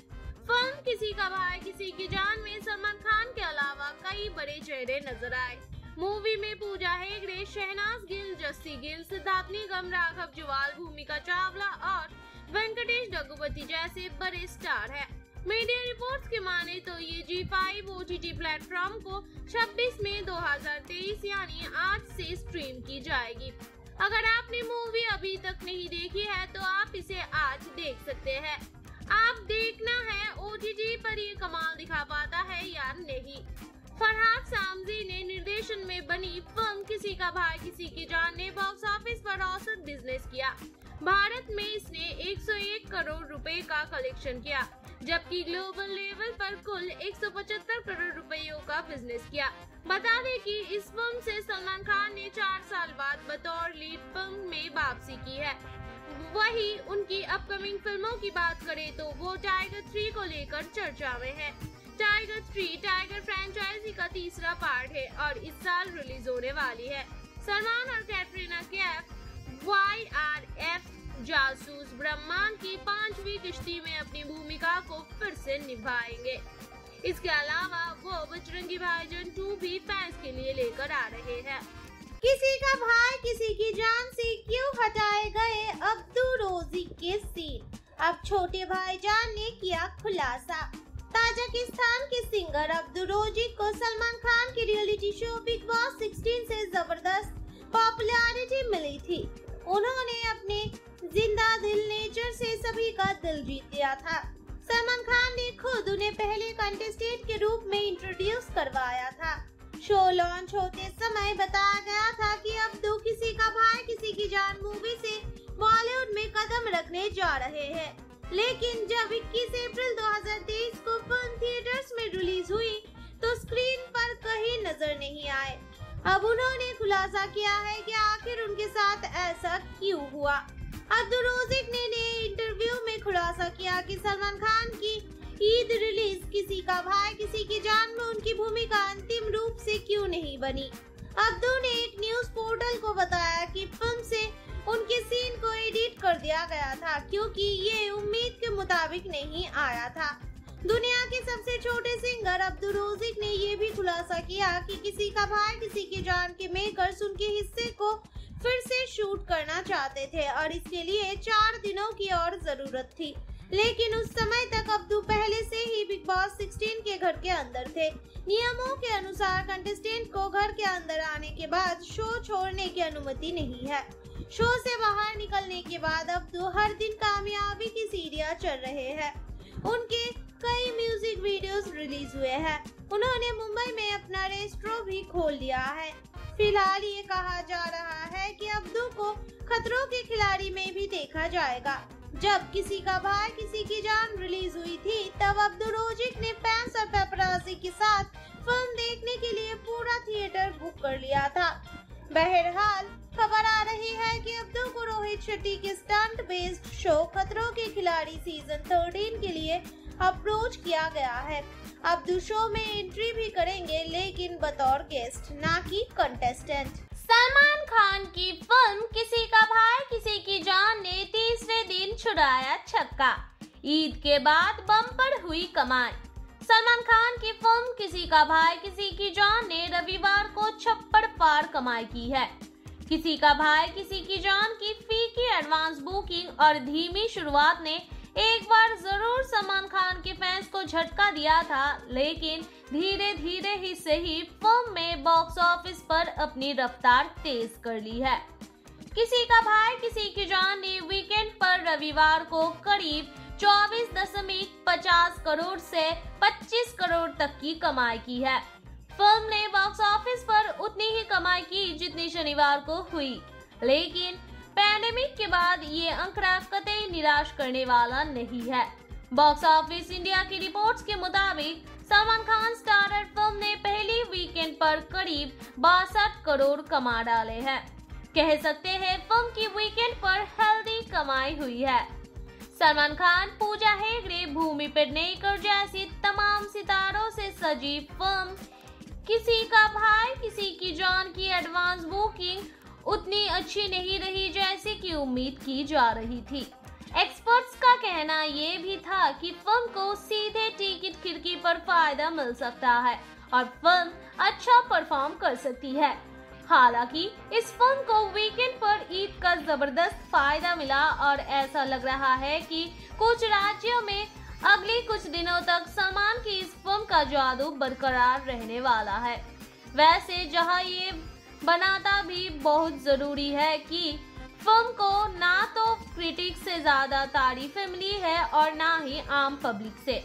फिल्म किसी का भाई किसी की जान में सलमान खान के अलावा कई बड़े चेहरे नजर आए। मूवी में पूजा हेगड़े, शहनाज गिल, जस्सी गिल, सिद्धार्थ निगम, राघव जुवाल, भूमिका चावला और वेंकटेश जगपति जैसे बड़े स्टार हैं। मीडिया रिपोर्ट्स के माने तो ये Zee five O T T platform को छब्बीस मई दो हजार तेईस यानी आज से स्ट्रीम की जाएगी। अगर आपने मूवी अभी तक नहीं देखी है तो आप इसे आज देख सकते हैं। आप देखना है ओ टी टी पर ये कमाल दिखा पाता है या नहीं। फरहाद सामजी ने निर्देशन में बनी फिल्म किसी का भाई किसी की जान ने बॉक्स ऑफिस पर औसत बिजनेस किया। भारत में इसने एक सौ एक करोड़ रुपए का कलेक्शन किया, जबकि ग्लोबल लेवल पर कुल एक सौ पचहत्तर करोड़ रुपयों का बिजनेस किया। बता दें कि इस फिल्म से सलमान खान ने चार साल बाद बतौर लीड फिल्म में वापसी की है। वहीं उनकी अपकमिंग फिल्मों की बात करें तो वो टाइगर थ्री को लेकर चर्चा में है। टाइगर थ्री टाइगर फ्रेंचाइजी का तीसरा पार्ट है और इस साल रिलीज होने वाली है। सलमान और Katrina Kaif Y R F जासूस ब्रह्मांड की पांचवी किश्ती में अपनी भूमिका को फिर से निभाएंगे। इसके अलावा वो बजरंगी भाईजान टू भी फैंस के लिए लेकर आ रहे हैं। किसी का भाई किसी की जान से क्यों हटाए गए अब छोटे भाईजान ने किया खुलासा। ताजिकिस्तान के सिंगर अब्दुल रोजी को सलमान खान के reality show big boss sixteen से जबरदस्त पॉपुलैरिटी मिली थी। उन्होंने अपने जिंदा दिल नेचर से सभी का दिल जीत लिया था। सलमान खान ने खुद उन्हें पहले कंटेस्टेंट के रूप में इंट्रोड्यूस करवाया था। शो लॉन्च होते समय बताया गया था कि अब्दू किसी का भाई किसी की जान मूवी से बॉलीवुड में कदम रखने जा रहे हैं, लेकिन जब इक्कीस अप्रैल दो हज़ार तेईस को फिल्म थिएटर्स में रिलीज हुई तो स्क्रीन पर कहीं नजर नहीं आए। अब उन्होंने खुलासा किया है कि आखिर उनके साथ ऐसा क्यों हुआ। अब्दुल रोजी ने नए इंटरव्यू में खुलासा किया कि सलमान खान की ईद रिलीज किसी का भाई किसी की जान में उनकी भूमिका अंतिम रूप से क्यों नहीं बनी। अब्दुल ने एक न्यूज पोर्टल को बताया कि फिल्म से उनके सीन को एडिट कर दिया गया था क्योंकि ये उम्मीद के मुताबिक नहीं आया था। दुनिया के सबसे छोटे सिंगर अब्दुल रोजी ने ये भी खुलासा किया कि किसी का भाई किसी की जान के मेकर्स उनके हिस्से को फिर से शूट करना चाहते थे और इसके लिए चार दिनों की और जरूरत थी, लेकिन उस समय तक अब्दू पहले से ही बिग बॉस सिक्सटीन के घर के अंदर थे। नियमों के अनुसार कंटेस्टेंट को घर के अंदर आने के बाद शो छोड़ने की अनुमति नहीं है। शो से बाहर निकलने के बाद अब्दू हर दिन कामयाबी की सीढ़ियां चढ़ रहे हैं। उनके कई म्यूजिक वीडियोस रिलीज हुए हैं। उन्होंने मुंबई में अपना रेस्टोरेंट भी खोल लिया है। फिलहाल ये कहा जा रहा है कि अब्दू को खतरों के खिलाड़ी में भी देखा जाएगा। जब किसी का भाई किसी की जान रिलीज हुई थी तब अब्दुल रोजिक ने फैंस और पेपराजी के साथ फिल्म देखने के लिए पूरा थिएटर बुक कर लिया था। बहरहाल खबर आ रही है कि अब्दुल को रोहित शेट्टी के स्टंट बेस्ड शो खतरों के खिलाड़ी सीजन थर्टीन के लिए अप्रोच किया गया है। अब्दुल शो में एंट्री भी करेंगे, लेकिन बतौर गेस्ट, ना कि कंटेस्टेंट। सलमान खान की फिल्म किसी का भाई किसी की जान ने तीसरे दिन छुड़ाया छक्का, ईद के बाद बम्पर हुई कमाई। सलमान खान की फिल्म किसी का भाई किसी की जान ने रविवार को छप्पड़ पार कमाई की है। किसी का भाई किसी की जान की फीकी एडवांस बुकिंग और धीमी शुरुआत ने एक बार जरूर सलमान खान के फैंस को झटका दिया था, लेकिन धीरे धीरे ही सही फिल्म में बॉक्स ऑफिस पर अपनी रफ्तार तेज कर ली है। किसी का भाई किसी की जान ने वीकेंड पर रविवार को करीब चौबीस दशमलव पचास करोड़ से पच्चीस करोड़ तक की कमाई की है। फिल्म ने बॉक्स ऑफिस पर उतनी ही कमाई की जितनी शनिवार को हुई, लेकिन पैंडेमिक के बाद ये आंकड़ा कतई निराश करने वाला नहीं है। बॉक्स ऑफिस इंडिया की रिपोर्ट्स के मुताबिक सलमान खान स्टारर फिल्म ने पहली वीकेंड पर करीब बासठ करोड़ कमा डाले हैं। कह सकते हैं फिल्म की वीकेंड पर हेल्दी कमाई हुई है। सलमान खान, पूजा हेगड़े, भूमि पेनेकर जैसी तमाम सितारों से सजी फिल्म किसी का भाई किसी की जान की एडवांस बुकिंग उतनी अच्छी नहीं रही जैसी कि उम्मीद की जा रही थी। एक्सपर्ट्स का कहना ये भी था कि फिल्म को सीधे टिकट खिड़की पर फायदा मिल सकता है और फिल्म अच्छा परफॉर्म कर सकती है। हालांकि इस फिल्म को वीकेंड पर ईद का जबरदस्त फायदा मिला और ऐसा लग रहा है कि कुछ राज्यों में अगले कुछ दिनों तक सलमान की इस फिल्म का जादू बरकरार रहने वाला है। वैसे जहाँ ये बनाता भी बहुत जरूरी है कि फिल्म को ना तो क्रिटिक्स से ज्यादा तारीफें मिली है और ना ही आम पब्लिक से।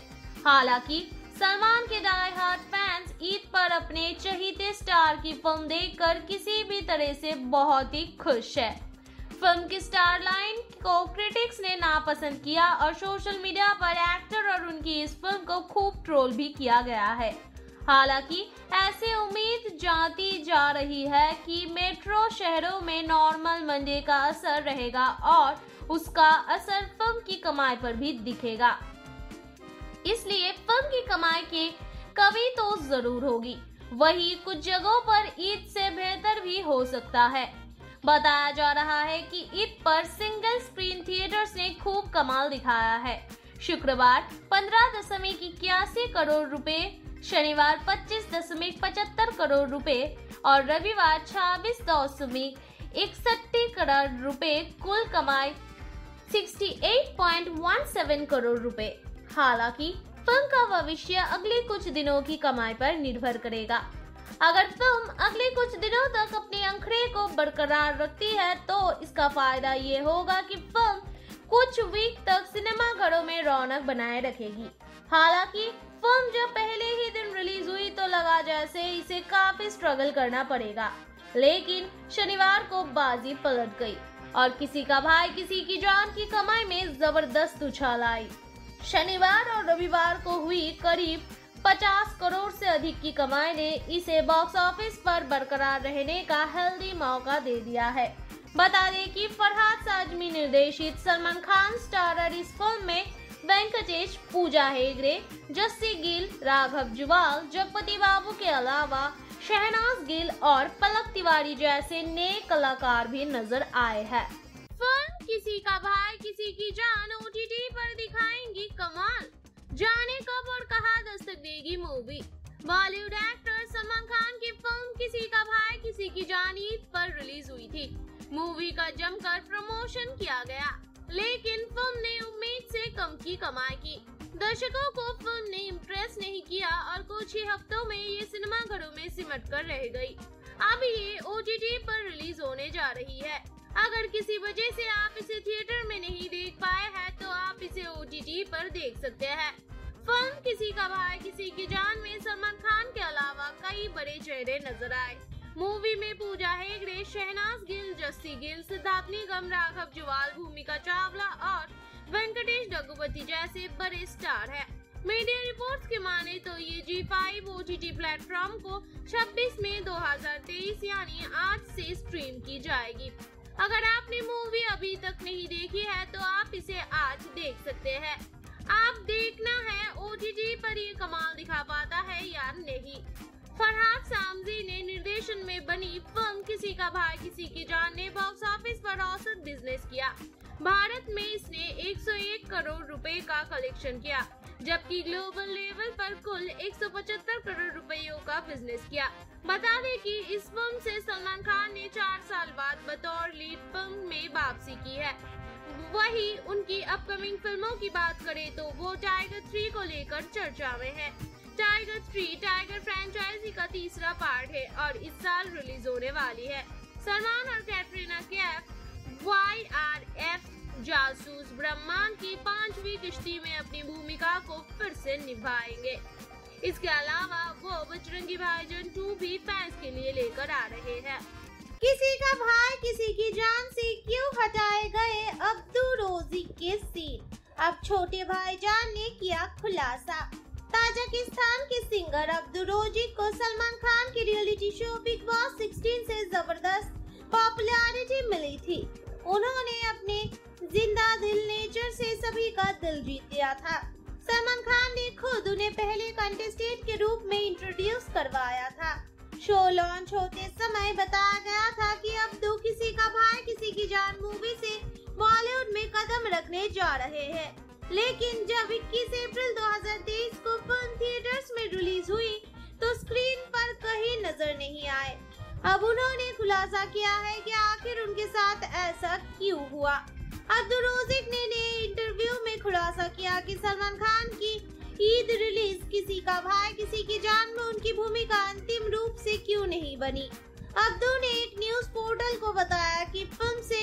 हालांकि सलमान के डाई हार्ड फैंस ईद पर अपने चहीते स्टार की फिल्म देखकर किसी भी तरह से बहुत ही खुश है। फिल्म की स्टार लाइन को क्रिटिक्स ने नापसंद किया और सोशल मीडिया पर एक्टर और उनकी इस फिल्म को खूब ट्रोल भी किया गया है। हालांकि ऐसी उम्मीद जाती जा रही है कि मेट्रो शहरों में नॉर्मल मंडे का असर रहेगा और उसका असर फिल्म की कमाई पर भी दिखेगा, इसलिए फिल्म की कमाई के कमी तो जरूर होगी। वहीं कुछ जगहों पर ईद से बेहतर भी हो सकता है। बताया जा रहा है कि ईद पर सिंगल स्क्रीन थिएटर्स ने खूब कमाल दिखाया है। शुक्रवार पंद्रह दशमलव इक्यासी करोड़ रुपए, शनिवार पच्चीस दशमलव पचहत्तर करोड़ रुपए और रविवार छब्बीस दशमलव इकसठ करोड़ रुपए कुल कमाई अड़सठ पॉइंट सत्रह करोड़ रुपए। हालांकि फिल्म का भविष्य अगले कुछ दिनों की कमाई पर निर्भर करेगा। अगर फिल्म अगले कुछ दिनों तक अपने अंकड़े को बरकरार रखती है तो इसका फायदा ये होगा कि फिल्म कुछ वीक तक सिनेमाघरों में रौनक बनाए रखेगी। हालांकि फिल्म जब पहले ही दिन रिलीज हुई तो लगा जैसे इसे काफी स्ट्रगल करना पड़ेगा, लेकिन शनिवार को बाजी पलट गई और किसी का भाई किसी की जान की कमाई में जबरदस्त उछाल आई। शनिवार और रविवार को हुई करीब पचास करोड़ से अधिक की कमाई ने इसे बॉक्स ऑफिस पर बरकरार रहने का हेल्दी मौका दे दिया है। बता दें कि फरहाद साजमी निर्देशित सलमान खान स्टारर इस फिल्म में वेंकटेश, पूजा हेगड़े, जस्सी गिल, राघव जुवाल, जगपति बाबू के अलावा शहनाज गिल और पलक तिवारी जैसे नए कलाकार भी नजर आए हैं। फिल्म किसी का भाई किसी की जान ओटीटी पर दिखाएंगी कमाल, जाने कब और कहां दस्तक देगी मूवी। बॉलीवुड एक्टर सलमान खान की फिल्म किसी का भाई किसी की जान ईद पर रिलीज हुई थी। मूवी का जमकर प्रमोशन किया गया, लेकिन फिल्म ने उम्मीद से कम की कमाई की। दर्शकों को फिल्म ने इम्प्रेस नहीं किया और कुछ ही हफ्तों में ये सिनेमा घरों में सिमट कर रह गई। अब ये ओटीटी पर रिलीज होने जा रही है। अगर किसी वजह से आप इसे थिएटर में नहीं देख पाए हैं तो आप इसे ओटीटी पर देख सकते हैं। फिल्म किसी का भाई किसी की जान में सलमान खान के अलावा कई बड़े चेहरे नजर आए। मूवी में पूजा हेगड़े, शहनाज गिल, जस्सी गिल, सिद्धार्थ निगम, राघव जुवाल, भूमिका चावला और वेंकटेश जगपति जैसे बड़े स्टार हैं। मीडिया रिपोर्ट्स के माने तो ये जी फाइव ओटीटी प्लेटफॉर्म को छब्बीस मई दो हजार तेईस यानी आज से स्ट्रीम की जाएगी। अगर आपने मूवी अभी तक नहीं देखी है तो आप इसे आज देख सकते हैं। आप देखना है ओटीटी पर ये कमाल दिखा पाता है या नहीं। फरहाद सामजी ने निर्देशन में बनी फिल्म किसी का भाई किसी की जान ने बॉक्स ऑफिस पर औसत बिजनेस किया। भारत में इसने एक सौ एक करोड़ रुपए का कलेक्शन किया, जबकि ग्लोबल लेवल पर कुल एक सौ पचहत्तर करोड़ रुपयों का बिजनेस किया। बता दें कि इस फिल्म से सलमान खान ने चार साल बाद बतौर लीड फिल्म में वापसी की है। वहीं उनकी अपकमिंग फिल्मों की बात करें तो वो टाइगर थ्री को लेकर चर्चा में है। टाइगर थ्री टाइगर फ्रेंचाइजी का तीसरा पार्ट है और इस साल रिलीज होने वाली है। सलमान और Katrina Kaif Y R F जासूस ब्रह्मांड की पांचवी किश्ती में अपनी भूमिका को फिर से निभाएंगे। इसके अलावा वो बजरंगी भाईजान टू भी फैंस के लिए लेकर आ रहे हैं। किसी का भाई किसी की जान से क्यों हटाए गए अब्दुल रोजी के सीन, अब छोटे भाईजान ने किया खुलासा। ताजिकिस्तान के सिंगर अब्दुल रोजी को सलमान खान के reality show big boss sixteen से जबरदस्त पॉपुलैरिटी मिली थी। उन्होंने अपने जिंदा दिल नेचर से सभी का दिल जीत लिया था। सलमान खान ने खुद उन्हें पहले कंटेस्टेंट के रूप में इंट्रोड्यूस करवाया था। शो लॉन्च होते समय बताया गया था कि अब दो किसी का भाई किसी की जान मूवी से बॉलीवुड में कदम रखने जा रहे हैं, लेकिन जब इक्कीस अप्रैल दो हजार तेईस को फिल्म थिएटर्स में रिलीज हुई तो स्क्रीन पर कहीं नजर नहीं आए। अब उन्होंने खुलासा किया है कि आखिर उनके साथ ऐसा क्यों हुआ। अब्दुल रोजिक ने नए इंटरव्यू में खुलासा किया कि सलमान खान की ईद रिलीज किसी का भाई किसी की जान में उनकी भूमिका अंतिम रूप से क्यों नहीं बनी। अब्दुल ने एक न्यूज पोर्टल को बताया कि फिल्म से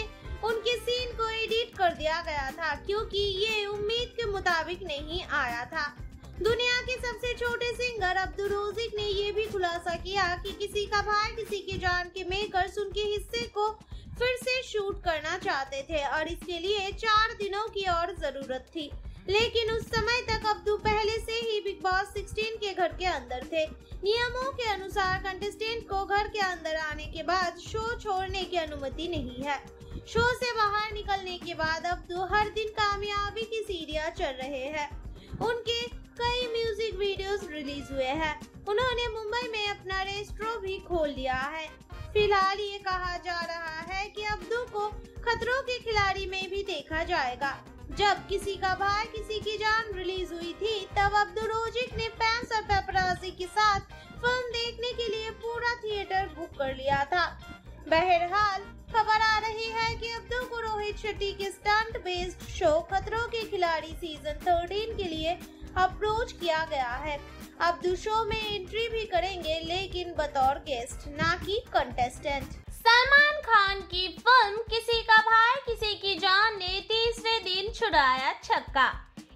उनके सीन को एडिट कर दिया गया था क्योंकि ये उम्मीद के मुताबिक नहीं आया था। दुनिया के सबसे छोटे सिंगर अब्दुल रोजिक ने ये भी खुलासा किया कि किसी का भाई किसी की जान के मेकर्स उनके हिस्से को फिर से शूट करना चाहते थे और इसके लिए चार दिनों की और जरूरत थी, लेकिन उस समय तक अब्दू पहले से ही बिग बॉस सिक्सटीन के घर के अंदर थे। नियमों के अनुसार कंटेस्टेंट को घर के अंदर आने के बाद शो छोड़ने की अनुमति नहीं है। शो से बाहर निकलने के बाद अब्दू हर दिन कामयाबी की सीढ़ियां चढ़ रहे हैं। उनके कई म्यूजिक वीडियोस रिलीज हुए हैं। उन्होंने मुंबई में अपना रेस्टोरेंट भी खोल लिया है। फिलहाल ये कहा जा रहा है कि अब्दू को खतरों के खिलाड़ी में भी देखा जाएगा। जब किसी का भाई किसी की जान रिलीज हुई थी तब अब्दुल रोजिक ने फैंस और पेपराजी के साथ फिल्म देखने के लिए पूरा थिएटर बुक कर लिया था। बहरहाल खबर आ रही है कि अब्दुल को रोहित शेट्टी के स्टंट बेस्ड शो खतरों के खिलाड़ी सीजन तेरह के लिए अप्रोच किया गया है। अब्दुल शो में एंट्री भी करेंगे लेकिन बतौर गेस्ट, ना कि कंटेस्टेंट। सलमान खान की फिल्म किसी का भाई किसी की जान ने तीसरे दिन छुड़ाया छक्का,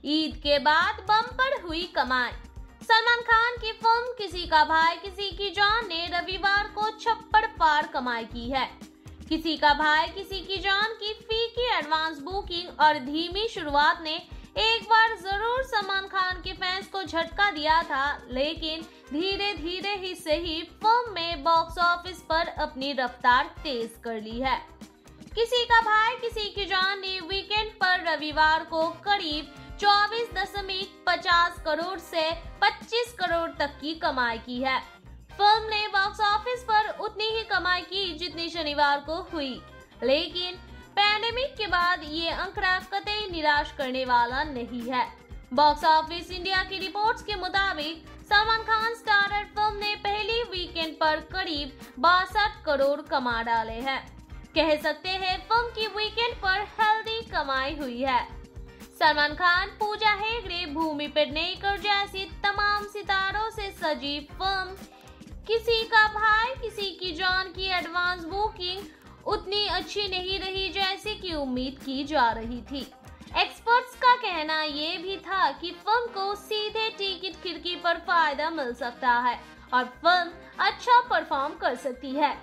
ईद के बाद बम्पर हुई कमाई। सलमान खान की फिल्म किसी का भाई किसी की जान ने रविवार को छप्पड़ पार कमाई की है। किसी का भाई किसी की जान की फीकी एडवांस बुकिंग और धीमी शुरुआत ने एक बार जरूर सलमान खान के फैंस को झटका दिया था, लेकिन धीरे धीरे ही सही फिल्म में बॉक्स ऑफिस पर अपनी रफ्तार तेज कर ली है। किसी का भाई किसी की जान ने वीकेंड पर रविवार को करीब चौबीस दशमलव पचास करोड़ से पच्चीस करोड़ तक की कमाई की है। फिल्म ने बॉक्स ऑफिस पर उतनी ही कमाई की जितनी शनिवार को हुई, लेकिन पैंडेमिक के बाद ये आंकड़ा कतई निराश करने वाला नहीं है। बॉक्स ऑफिस इंडिया की रिपोर्ट्स के मुताबिक सलमान खान स्टारर फिल्म ने पहली वीकेंड पर करीब बासठ करोड़ कमा डाले हैं। कह सकते हैं फिल्म की वीकेंड पर हेल्दी कमाई हुई है। सलमान खान, पूजा हेगड़े, भूमि पेनेकर जैसी तमाम सितारों से सजी फिल्म किसी का भाई किसी की जान की एडवांस बुकिंग उतनी अच्छी नहीं रही जैसी कि उम्मीद की जा रही थी। एक्सपर्ट्स का कहना ये भी था कि फिल्म को सीधे टिकट खिड़की पर फायदा मिल सकता है और फिल्म अच्छा परफॉर्म कर सकती है।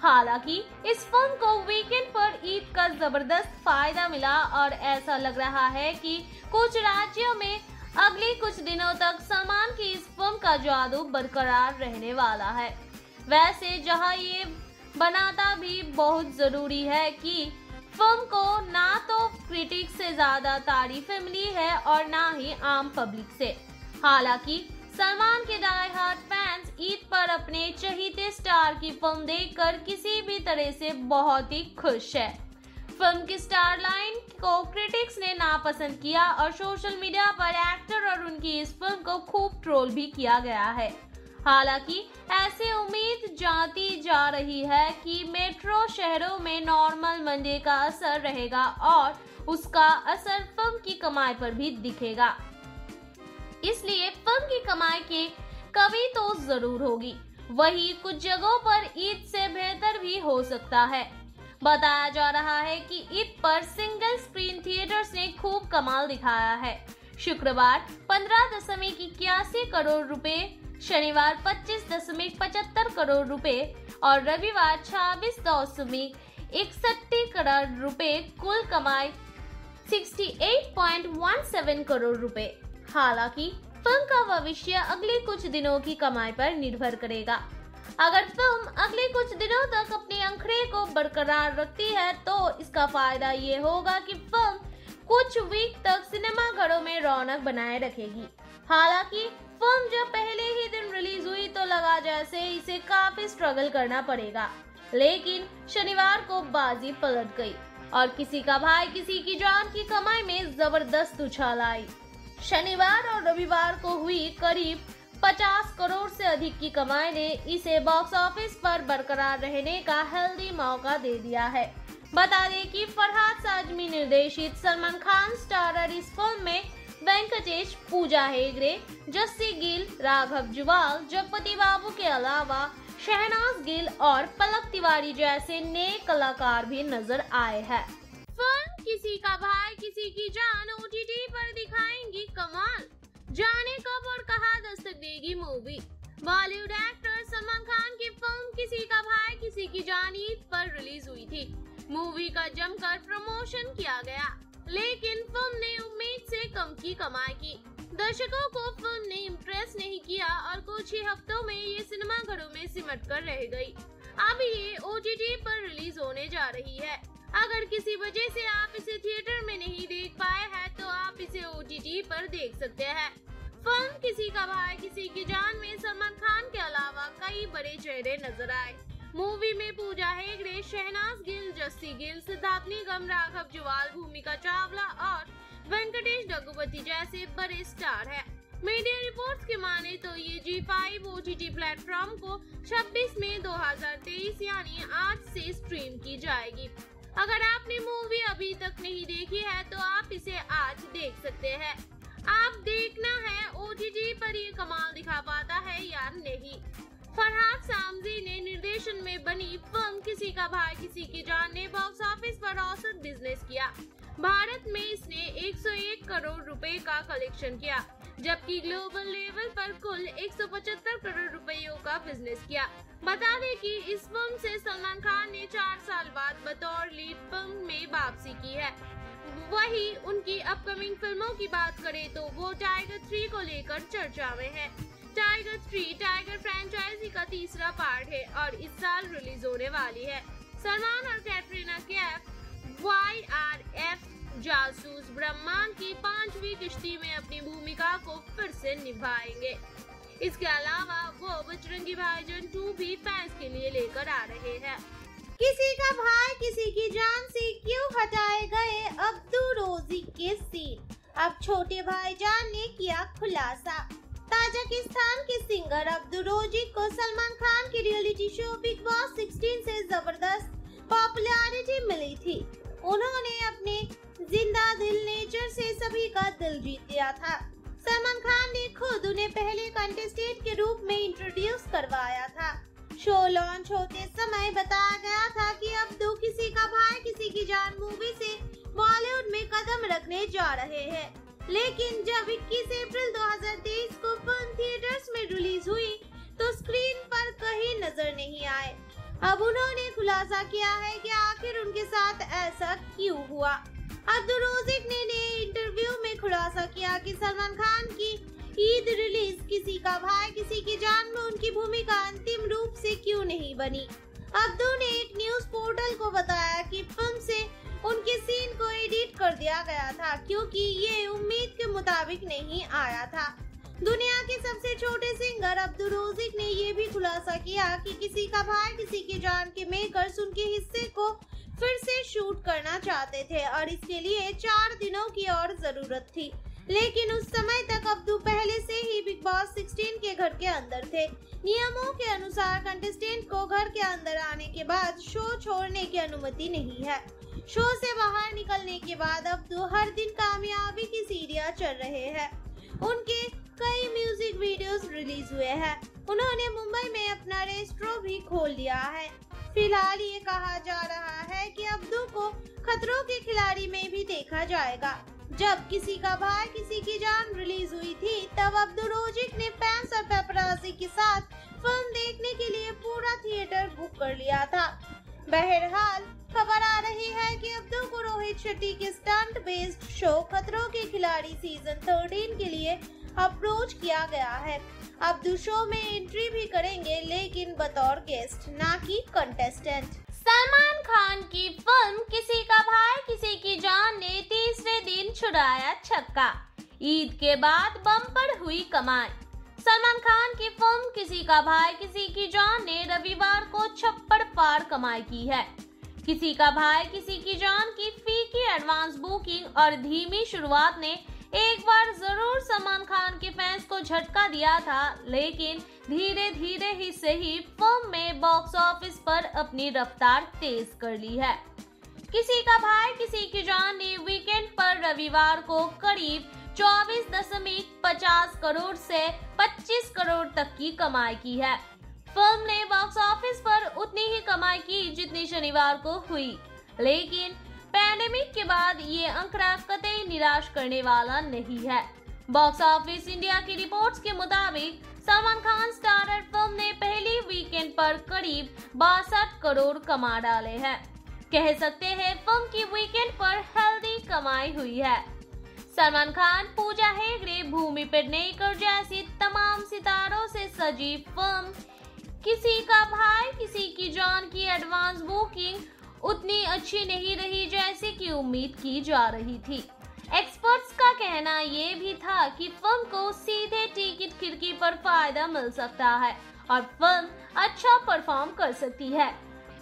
हालांकि इस फिल्म को वीकेंड पर ईद का जबरदस्त फायदा मिला और ऐसा लग रहा है कि कुछ राज्यों में अगले कुछ दिनों तक सलमान की इस फिल्म का जादू बरकरार रहने वाला है। वैसे जहां ये बनाता भी बहुत जरूरी है कि फिल्म को ना तो क्रिटिक से ज्यादा तारीफें मिली है और ना ही आम पब्लिक से। हालांकि सलमान के डाई हार्ड फैंस ईद पर अपने चहीते स्टार की फिल्म देखकर किसी भी तरह से बहुत ही खुश है। फिल्म की स्टार लाइन को क्रिटिक्स ने नापसंद किया और सोशल मीडिया पर एक्टर और उनकी इस फिल्म को खूब ट्रोल भी किया गया है। हालांकि ऐसी उम्मीद जाती जा रही है कि मेट्रो शहरों में नॉर्मल मंडे का असर रहेगा और उसका असर फिल्म की कमाई पर भी दिखेगा, इसलिए फिल्म की कमाई के कभी तो जरूर होगी। वहीं कुछ जगहों पर ईद से बेहतर भी हो सकता है। बताया जा रहा है कि ईद पर सिंगल स्क्रीन थिएटर्स ने खूब कमाल दिखाया है। शुक्रवार पंद्रह दशमिक इक्यासी करोड़ रुपए, शनिवार पच्चीस दशमिक पचहत्तर करोड़ रुपए और रविवार छब्बीस दशमिक इकसठ करोड़ रुपए, कुल कमाई अड़सठ दशमलव सत्रह करोड़ रुपए। हालांकि फिल्म का भविष्य अगले कुछ दिनों की कमाई पर निर्भर करेगा। अगर फिल्म अगले कुछ दिनों तक अपने अंकड़े को बरकरार रखती है तो इसका फायदा ये होगा कि फिल्म कुछ वीक तक सिनेमाघरों में रौनक बनाए रखेगी। हालांकि फिल्म जब पहले ही दिन रिलीज हुई तो लगा जैसे इसे काफी स्ट्रगल करना पड़ेगा, लेकिन शनिवार को बाजी पलट गई और किसी का भाई किसी की जान की कमाई में जबरदस्त उछाल आई। शनिवार और रविवार को हुई करीब पचास करोड़ से अधिक की कमाई ने इसे बॉक्स ऑफिस पर बरकरार रहने का हेल्दी मौका दे दिया है। बता दें कि फरहाद साजमी निर्देशित सलमान खान स्टारर इस फिल्म में वेंकटेश, पूजा हेगड़े, जस्सी गिल, राघव जुवाल, जगपति बाबू के अलावा शहनाज गिल और पलक तिवारी जैसे नए कलाकार भी नजर आए हैं। फिल्म किसी का भाई किसी की जान ओटीटी पर दिखाएंगी कमाल, जाने कब और कहां दस्तक देगी मूवी। बॉलीवुड एक्टर सलमान खान की फिल्म किसी का भाई किसी की जान ईद पर रिलीज हुई थी। मूवी का जमकर प्रमोशन किया गया, लेकिन फिल्म ने उम्मीद से कम की कमाई की। दर्शकों को फिल्म ने इम्प्रेस नहीं किया और कुछ ही हफ्तों में ये सिनेमा घरों में सिमट कर रह गयी। अब ये ओटीटी पर रिलीज होने जा रही है। अगर किसी वजह से आप इसे थिएटर में नहीं देख पाए हैं तो आप इसे ओटीटी पर देख सकते हैं। फिल्म किसी का भाई किसी की जान में सलमान खान के अलावा कई बड़े चेहरे नजर आए। मूवी में पूजा हेगड़े, शहनाज गिल, जस्सी गिल, सिद्धार्थ निगम, राघव जुवाल, भूमिका चावला और वेंकटेश डगुपति जैसे बड़े स्टार हैं। मीडिया रिपोर्ट्स के माने तो ये जी फाइव ओटीटी प्लेटफॉर्म को छब्बीस मई दो हजार तेईस यानी आज से स्ट्रीम की जाएगी। अगर आपने मूवी अभी तक नहीं देखी है तो आप इसे आज देख सकते हैं। आप देखना है ओटीटी पर ये कमाल दिखा पाता है या नहीं। फरहाद सामजी ने निर्देशन में बनी फिल्म किसी का भाई किसी की जान ने बॉक्स ऑफिस पर औसत बिजनेस किया। भारत में इसने एक सौ एक करोड़ रुपए का कलेक्शन किया, जबकि ग्लोबल लेवल पर कुल एक सौ पचहत्तर करोड़ रुपयों का बिजनेस किया। बता दें कि इस फिल्म से सलमान खान ने चार साल बाद बतौर लीड फिल्म में वापसी की है। वहीं उनकी अपकमिंग फिल्मों की बात करें तो वो टाइगर थ्री को लेकर चर्चा में है। टाइगर थ्री टाइगर फ्रेंचाइजी का तीसरा पार्ट है और इस साल रिलीज होने वाली है। सलमान और Katrina Kaif Y R F जासूस ब्रह्मांड की पांचवी किश्ती में अपनी भूमिका को फिर से निभाएंगे। इसके अलावा वो बजरंगी भाईजान टू भी फैंस के लिए लेकर आ रहे हैं। किसी का भाई किसी की जान से क्यों हटाए गए अब्दुल रोजी के सीन, अब छोटे भाईजान ने किया खुलासा। ताजिकिस्तान के सिंगर अब्दुल रोजी को सलमान खान के reality show big boss sixteen से जबरदस्त पॉपुलैरिटी मिली थी। उन्होंने अपने जिंदा दिल नेचर से सभी का दिल जीत लिया था। सलमान खान ने खुद उन्हें पहले कंटेस्टेंट के रूप में इंट्रोड्यूस करवाया था। शो लॉन्च होते समय बताया गया था कि अब्दू किसी का भाई किसी की जान मूवी से बॉलीवुड में कदम रखने जा रहे हैं, लेकिन जब इक्कीस अप्रैल दो हजार तेईस को फिल्म थिएटर्स में रिलीज हुई तो स्क्रीन पर कहीं नजर नहीं आए। अब उन्होंने खुलासा किया है कि आखिर उनके साथ ऐसा क्यों हुआ। अब्दुल रोजिक ने नए इंटरव्यू में खुलासा किया कि सलमान खान की ईद रिलीज किसी का भाई किसी की जान में उनकी भूमिका अंतिम रूप से क्यों नहीं बनी। अब्दुल ने एक न्यूज पोर्टल को बताया कि फिल्म से उनके सीन को एडिट कर दिया गया था क्योंकि ये उम्मीद के मुताबिक नहीं आया था। दुनिया के सबसे छोटे सिंगर अब्दुल रोजिक ने ये भी खुलासा किया कि किसी का भाई किसी की जान के मेकर्स उनके हिस्से को फिर से शूट करना चाहते थे और इसके लिए चार दिनों की और जरूरत थी, लेकिन उस समय तक अब्दू पहले से ही बिग बॉस सिक्सटीन के घर के अंदर थे। नियमों के अनुसार कंटेस्टेंट को घर के अंदर आने के बाद शो छोड़ने की अनुमति नहीं है। शो से बाहर निकलने के बाद अब्दू हर दिन कामयाबी की सीढ़ियां चढ़ रहे हैं। उनके कई म्यूजिक वीडियोस रिलीज हुए हैं। उन्होंने मुंबई में अपना रेस्टोरेंट भी खोल लिया है। फिलहाल ये कहा जा रहा है कि अब्दू को खतरों के खिलाड़ी में भी देखा जाएगा। जब किसी का भाई किसी की जान रिलीज हुई थी तब अब्दुल रोजिक ने फैंस और पेपराजी के साथ फिल्म देखने के लिए पूरा थिएटर बुक कर लिया था। बहरहाल खबर आ रही है कि अब्दुल को रोहित शेट्टी के स्टंट बेस्ड शो खतरों के खिलाड़ी सीजन थर्टीन के लिए अप्रोच किया गया है। अब्दुल शो में एंट्री भी करेंगे, लेकिन बतौर गेस्ट ना कि कंटेस्टेंट। सलमान खान की फिल्म किसी का भाई किसी की जान ने तीसरे दिन छुड़ाया छक्का, ईद के बाद बम्पर हुई कमाई। सलमान खान की फिल्म किसी का भाई किसी की जान ने रविवार को छप्पड़ पार कमाई की है। किसी का भाई किसी की जान की फीकी एडवांस बुकिंग और धीमी शुरुआत ने एक बार जरूर सलमान खान के फैंस को झटका दिया था, लेकिन धीरे धीरे ही सही फिल्म में बॉक्स ऑफिस पर अपनी रफ्तार तेज कर ली है। किसी का भाई किसी की जान ने वीकेंड पर रविवार को करीब चौबीस दशमलव पचास करोड़ से पच्चीस करोड़ तक की कमाई की है। फिल्म ने बॉक्स ऑफिस पर उतनी ही कमाई की जितनी शनिवार को हुई, लेकिन पैंडेमिक के बाद ये आंकड़ा कतई निराश करने वाला नहीं है। बॉक्स ऑफिस इंडिया की रिपोर्ट्स के मुताबिक सलमान खान स्टारर फिल्म ने पहले वीकेंड पर करीब बासठ करोड़ कमा डाले हैं। कह सकते हैं फिल्म की वीकेंड पर हेल्दी कमाई हुई है। सलमान खान, पूजा हेगड़े, भूमि पेनेकर जैसी तमाम सितारों से सजी फिल्म किसी का भाई किसी की जान की एडवांस बुकिंग उतनी अच्छी नहीं रही जैसी कि उम्मीद की जा रही थी। एक्सपर्ट्स का कहना ये भी था कि फिल्म को सीधे टिकट खिड़की पर फायदा मिल सकता है और फिल्म अच्छा परफॉर्म कर सकती है।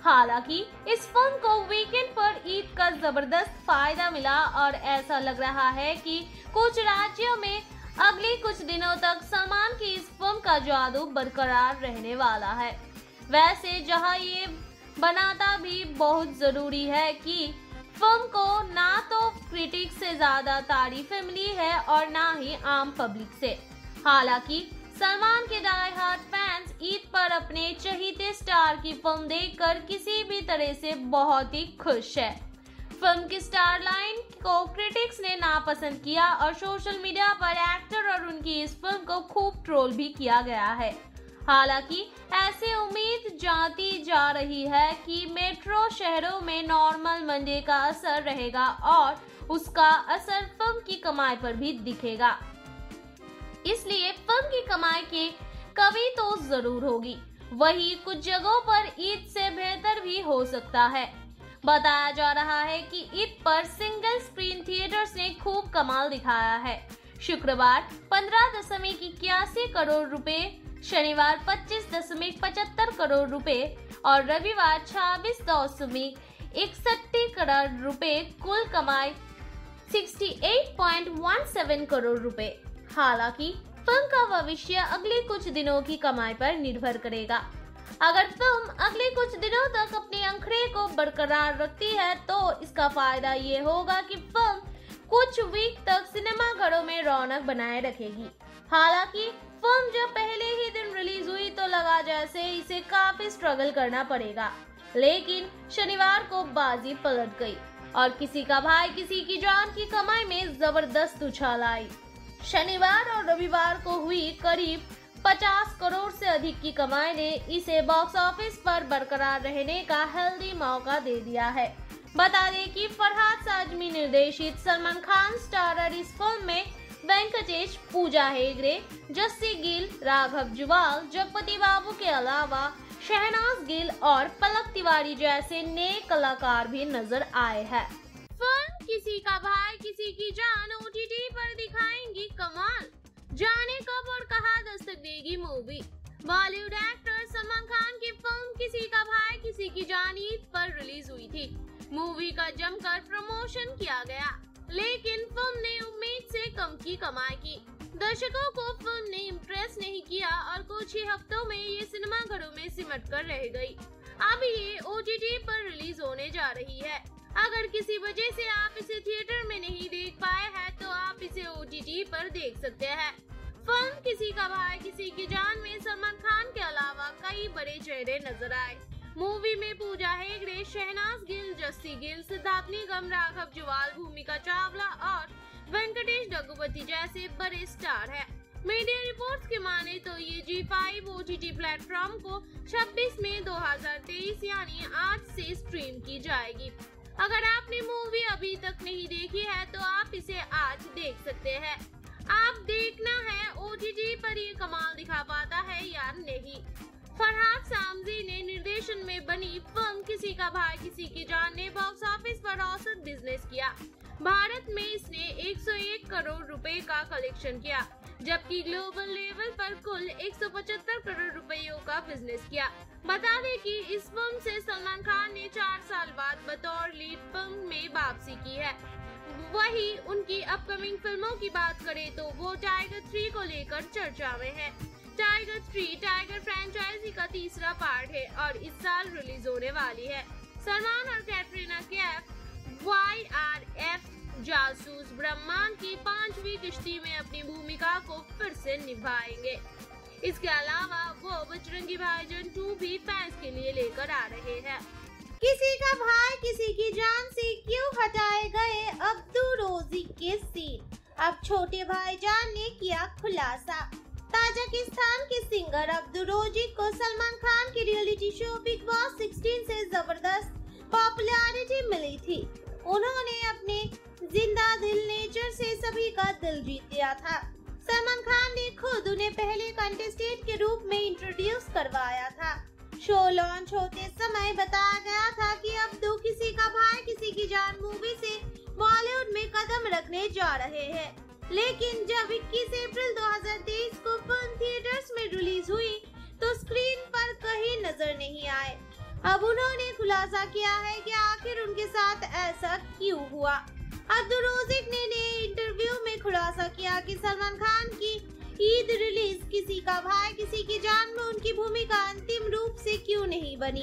हालांकि इस फिल्म को वीकेंड पर ईद का जबरदस्त फायदा मिला और ऐसा लग रहा है कि कुछ राज्यों में अगले कुछ दिनों तक सलमान की इस फिल्म का जादू बरकरार रहने वाला है। वैसे जहां ये बनाता भी बहुत जरूरी है कि फिल्म को ना तो क्रिटिक से ज्यादा तारीफें मिली है और ना ही आम पब्लिक से। हालांकि सलमान के डाई हार्ड फैंस ईद पर अपने चहीते स्टार की फिल्म देखकर किसी भी तरह से बहुत ही खुश है। फिल्म की स्टार लाइन को क्रिटिक्स ने नापसंद किया और सोशल मीडिया पर एक्टर और उनकी इस फिल्म को खूब ट्रोल भी किया गया है। हालांकि ऐसे उम्मीद जाती जा रही है कि मेट्रो शहरों में नॉर्मल मंडे का असर रहेगा और उसका असर फिल्म की कमाई पर भी दिखेगा, इसलिए फिल्म की कमाई के कमी तो जरूर होगी। वहीं कुछ जगहों पर ईद से बेहतर भी हो सकता है। बताया जा रहा है कि ईद पर सिंगल स्क्रीन थिएटर्स ने खूब कमाल दिखाया है। शुक्रवार पंद्रह दशमिक इक्यासी करोड़ रुपए, शनिवार पच्चीस दशमिक पचहत्तर करोड़ रुपए और रविवार छब्बीस दशमिक इकसठ करोड़ रुपए, कुल कमाई अड़सठ पॉइंट सत्रह करोड़ रुपए। हालांकि फिल्म का भविष्य अगले कुछ दिनों की कमाई पर निर्भर करेगा। अगर फिल्म अगले कुछ दिनों तक अपने अंकड़े को बरकरार रखती है तो इसका फायदा ये होगा कि फिल्म कुछ वीक तक सिनेमाघरों में रौनक बनाए रखेगी। हालांकि फिल्म जब पहले ही दिन रिलीज हुई तो लगा जैसे इसे काफी स्ट्रगल करना पड़ेगा, लेकिन शनिवार को बाजी पलट गई और किसी का भाई किसी की जान की कमाई में जबरदस्त उछाल आई। शनिवार और रविवार को हुई करीब पचास करोड़ से अधिक की कमाई ने इसे बॉक्स ऑफिस पर बरकरार रहने का हेल्दी मौका दे दिया है। बता दें कि फरहाद साजमी निर्देशित सलमान खान स्टारर इस फिल्म में वेंकटेश, पूजा हेगड़े, जस्सी गिल, राघव जुवाल, जगपति बाबू के अलावा शहनाज गिल और पलक तिवारी जैसे नए कलाकार भी नजर आए हैं। फिल्म किसी का भाई किसी की जान ओटीटी पर दिखाएंगी कमाल, जाने कब और कहां दस्तक देगी मूवी। बॉलीवुड एक्टर सलमान खान की फिल्म किसी का भाई किसी की जान ईद पर रिलीज हुई थी। मूवी का जमकर प्रमोशन किया गया, लेकिन फिल्म ने उम्मीद से कम की कमाई की। दर्शकों को फिल्म ने इम्प्रेस नहीं किया और कुछ ही हफ्तों में ये सिनेमाघरों में सिमट कर रह गई। अब ये ओटीटी पर रिलीज होने जा रही है। अगर किसी वजह से आप इसे थिएटर में नहीं देख पाए हैं तो आप इसे ओटीटी पर देख सकते हैं। फिल्म किसी का भाई किसी की जान में सलमान खान के अलावा कई बड़े चेहरे नजर आए। मूवी में पूजा हेगड़े, शहनाज गिल, जस्सी गिल, सिद्धार्थ निगम, राघव जुवाल, भूमिका चावला और वेंकटेश जगपति जैसे बड़े स्टार हैं। मीडिया रिपोर्ट्स के माने तो ये जी फाइव ओटीटी प्लेटफॉर्म को छब्बीस मई दो हजार तेईस यानी आज से स्ट्रीम की जाएगी। अगर आपने मूवी अभी तक नहीं देखी है तो आप इसे आज देख सकते हैं। आप देखना है ओटीटी पर ये कमाल दिखा पाता है या नहीं। फरहाद सामजी ने निर्देशन में बनी फिल्म किसी का भाई किसी की जान ने बॉक्स ऑफिस पर औसत बिजनेस किया। भारत में इसने एक सौ एक करोड़ रुपए का कलेक्शन किया, जबकि ग्लोबल लेवल पर कुल एक सौ पचहत्तर करोड़ रुपयों का बिजनेस किया। बता दें कि इस फिल्म से सलमान खान ने चार साल बाद बतौर लीड फिल्म में वापसी की है। वहीं उनकी अपकमिंग फिल्मों की बात करें तो वो टाइगर थ्री को लेकर चर्चा में है। टाइगर थ्री टाइगर फ्रेंचाइजी का तीसरा पार्ट है और इस साल रिलीज होने वाली है। सलमान और Katrina Kaif Y R F जासूस ब्रह्मांड की पांचवी किश्ती में अपनी भूमिका को फिर से निभाएंगे। इसके अलावा वो बजरंगी भाईजान टू भी फैंस के लिए लेकर आ रहे हैं। किसी का भाई किसी की जान से क्यों हटाए गए अब्दुल रोजी के सीन, अब छोटे भाईजान ने किया खुलासा। ताजिकिस्तान के सिंगर अब्दुल रोजी को सलमान खान के reality show big boss sixteen से जबरदस्त पॉपुलैरिटी मिली थी। उन्होंने अपने जिंदा दिल नेचर से सभी का दिल जीत लिया था। सलमान खान ने खुद उन्हें पहले कंटेस्टेंट के रूप में इंट्रोड्यूस करवाया था। शो लॉन्च होते समय बताया गया था कि अब दो किसी का भाई किसी की जान मूवी से बॉलीवुड में कदम रखने जा रहे हैं, लेकिन जब इक्कीस अप्रैल दो हजार तेईस को फिल्म थिएटर्स में रिलीज हुई तो स्क्रीन पर कहीं नजर नहीं आए। अब उन्होंने खुलासा किया है कि आखिर उनके साथ ऐसा क्यों हुआ। अब्दुल रोजिक ने नए इंटरव्यू में खुलासा किया किया कि सलमान खान की ईद रिलीज किसी का भाई किसी की जान में उनकी भूमिका अंतिम रूप से क्यों नहीं बनी।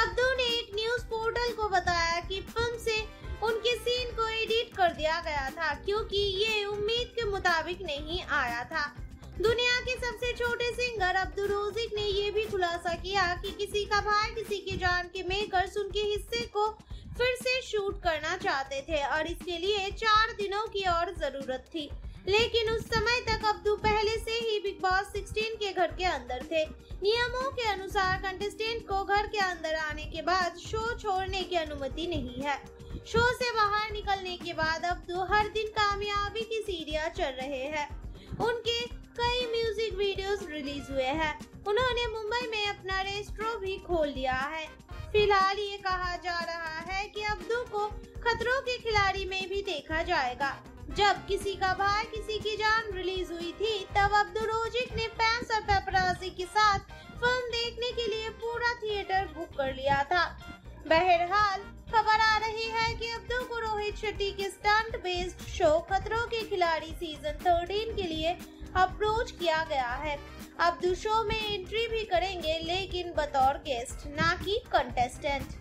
अब्दू ने एक न्यूज पोर्टल को बताया कि फिल्म से उनके सीन को एडिट कर दिया गया था क्योंकि ये उम्मीद के मुताबिक नहीं आया था। दुनिया के सबसे छोटे सिंगर अब्दुल रोजी ने ये भी खुलासा किया कि किसी का भाई किसी की जान के मेकर्स उनके हिस्से को फिर से शूट करना चाहते थे और इसके लिए चार दिनों की और जरूरत थी, लेकिन उस समय तक अब्दू पहले से ही बिग बॉस सिक्सटीन के घर के अंदर थे। नियमों के अनुसार कंटेस्टेंट को घर के अंदर आने के बाद शो छोड़ने की अनुमति नहीं है। शो से बाहर निकलने के बाद अब्दू हर दिन कामयाबी की सीढ़ियां चढ़ रहे हैं। उनके कई म्यूजिक वीडियोस रिलीज हुए हैं। उन्होंने मुंबई में अपना रेस्टोरेंट भी खोल लिया है। फिलहाल ये कहा जा रहा है कि अब्दू को खतरों के खिलाड़ी में भी देखा जाएगा। जब किसी का भाई किसी की जान रिलीज हुई थी तब अब्दुल रोजी ने फैंस और पेपराजी के साथ फिल्म देखने के लिए पूरा थिएटर बुक कर लिया था। बहरहाल खबर आ रही है कि अब्दू को रोहित शेट्टी के स्टंट बेस्ड शो खतरों के खिलाड़ी सीजन थर्टीन के लिए अप्रोच किया गया है। अब्दू शो में एंट्री भी करेंगे लेकिन बतौर गेस्ट, ना कि कंटेस्टेंट।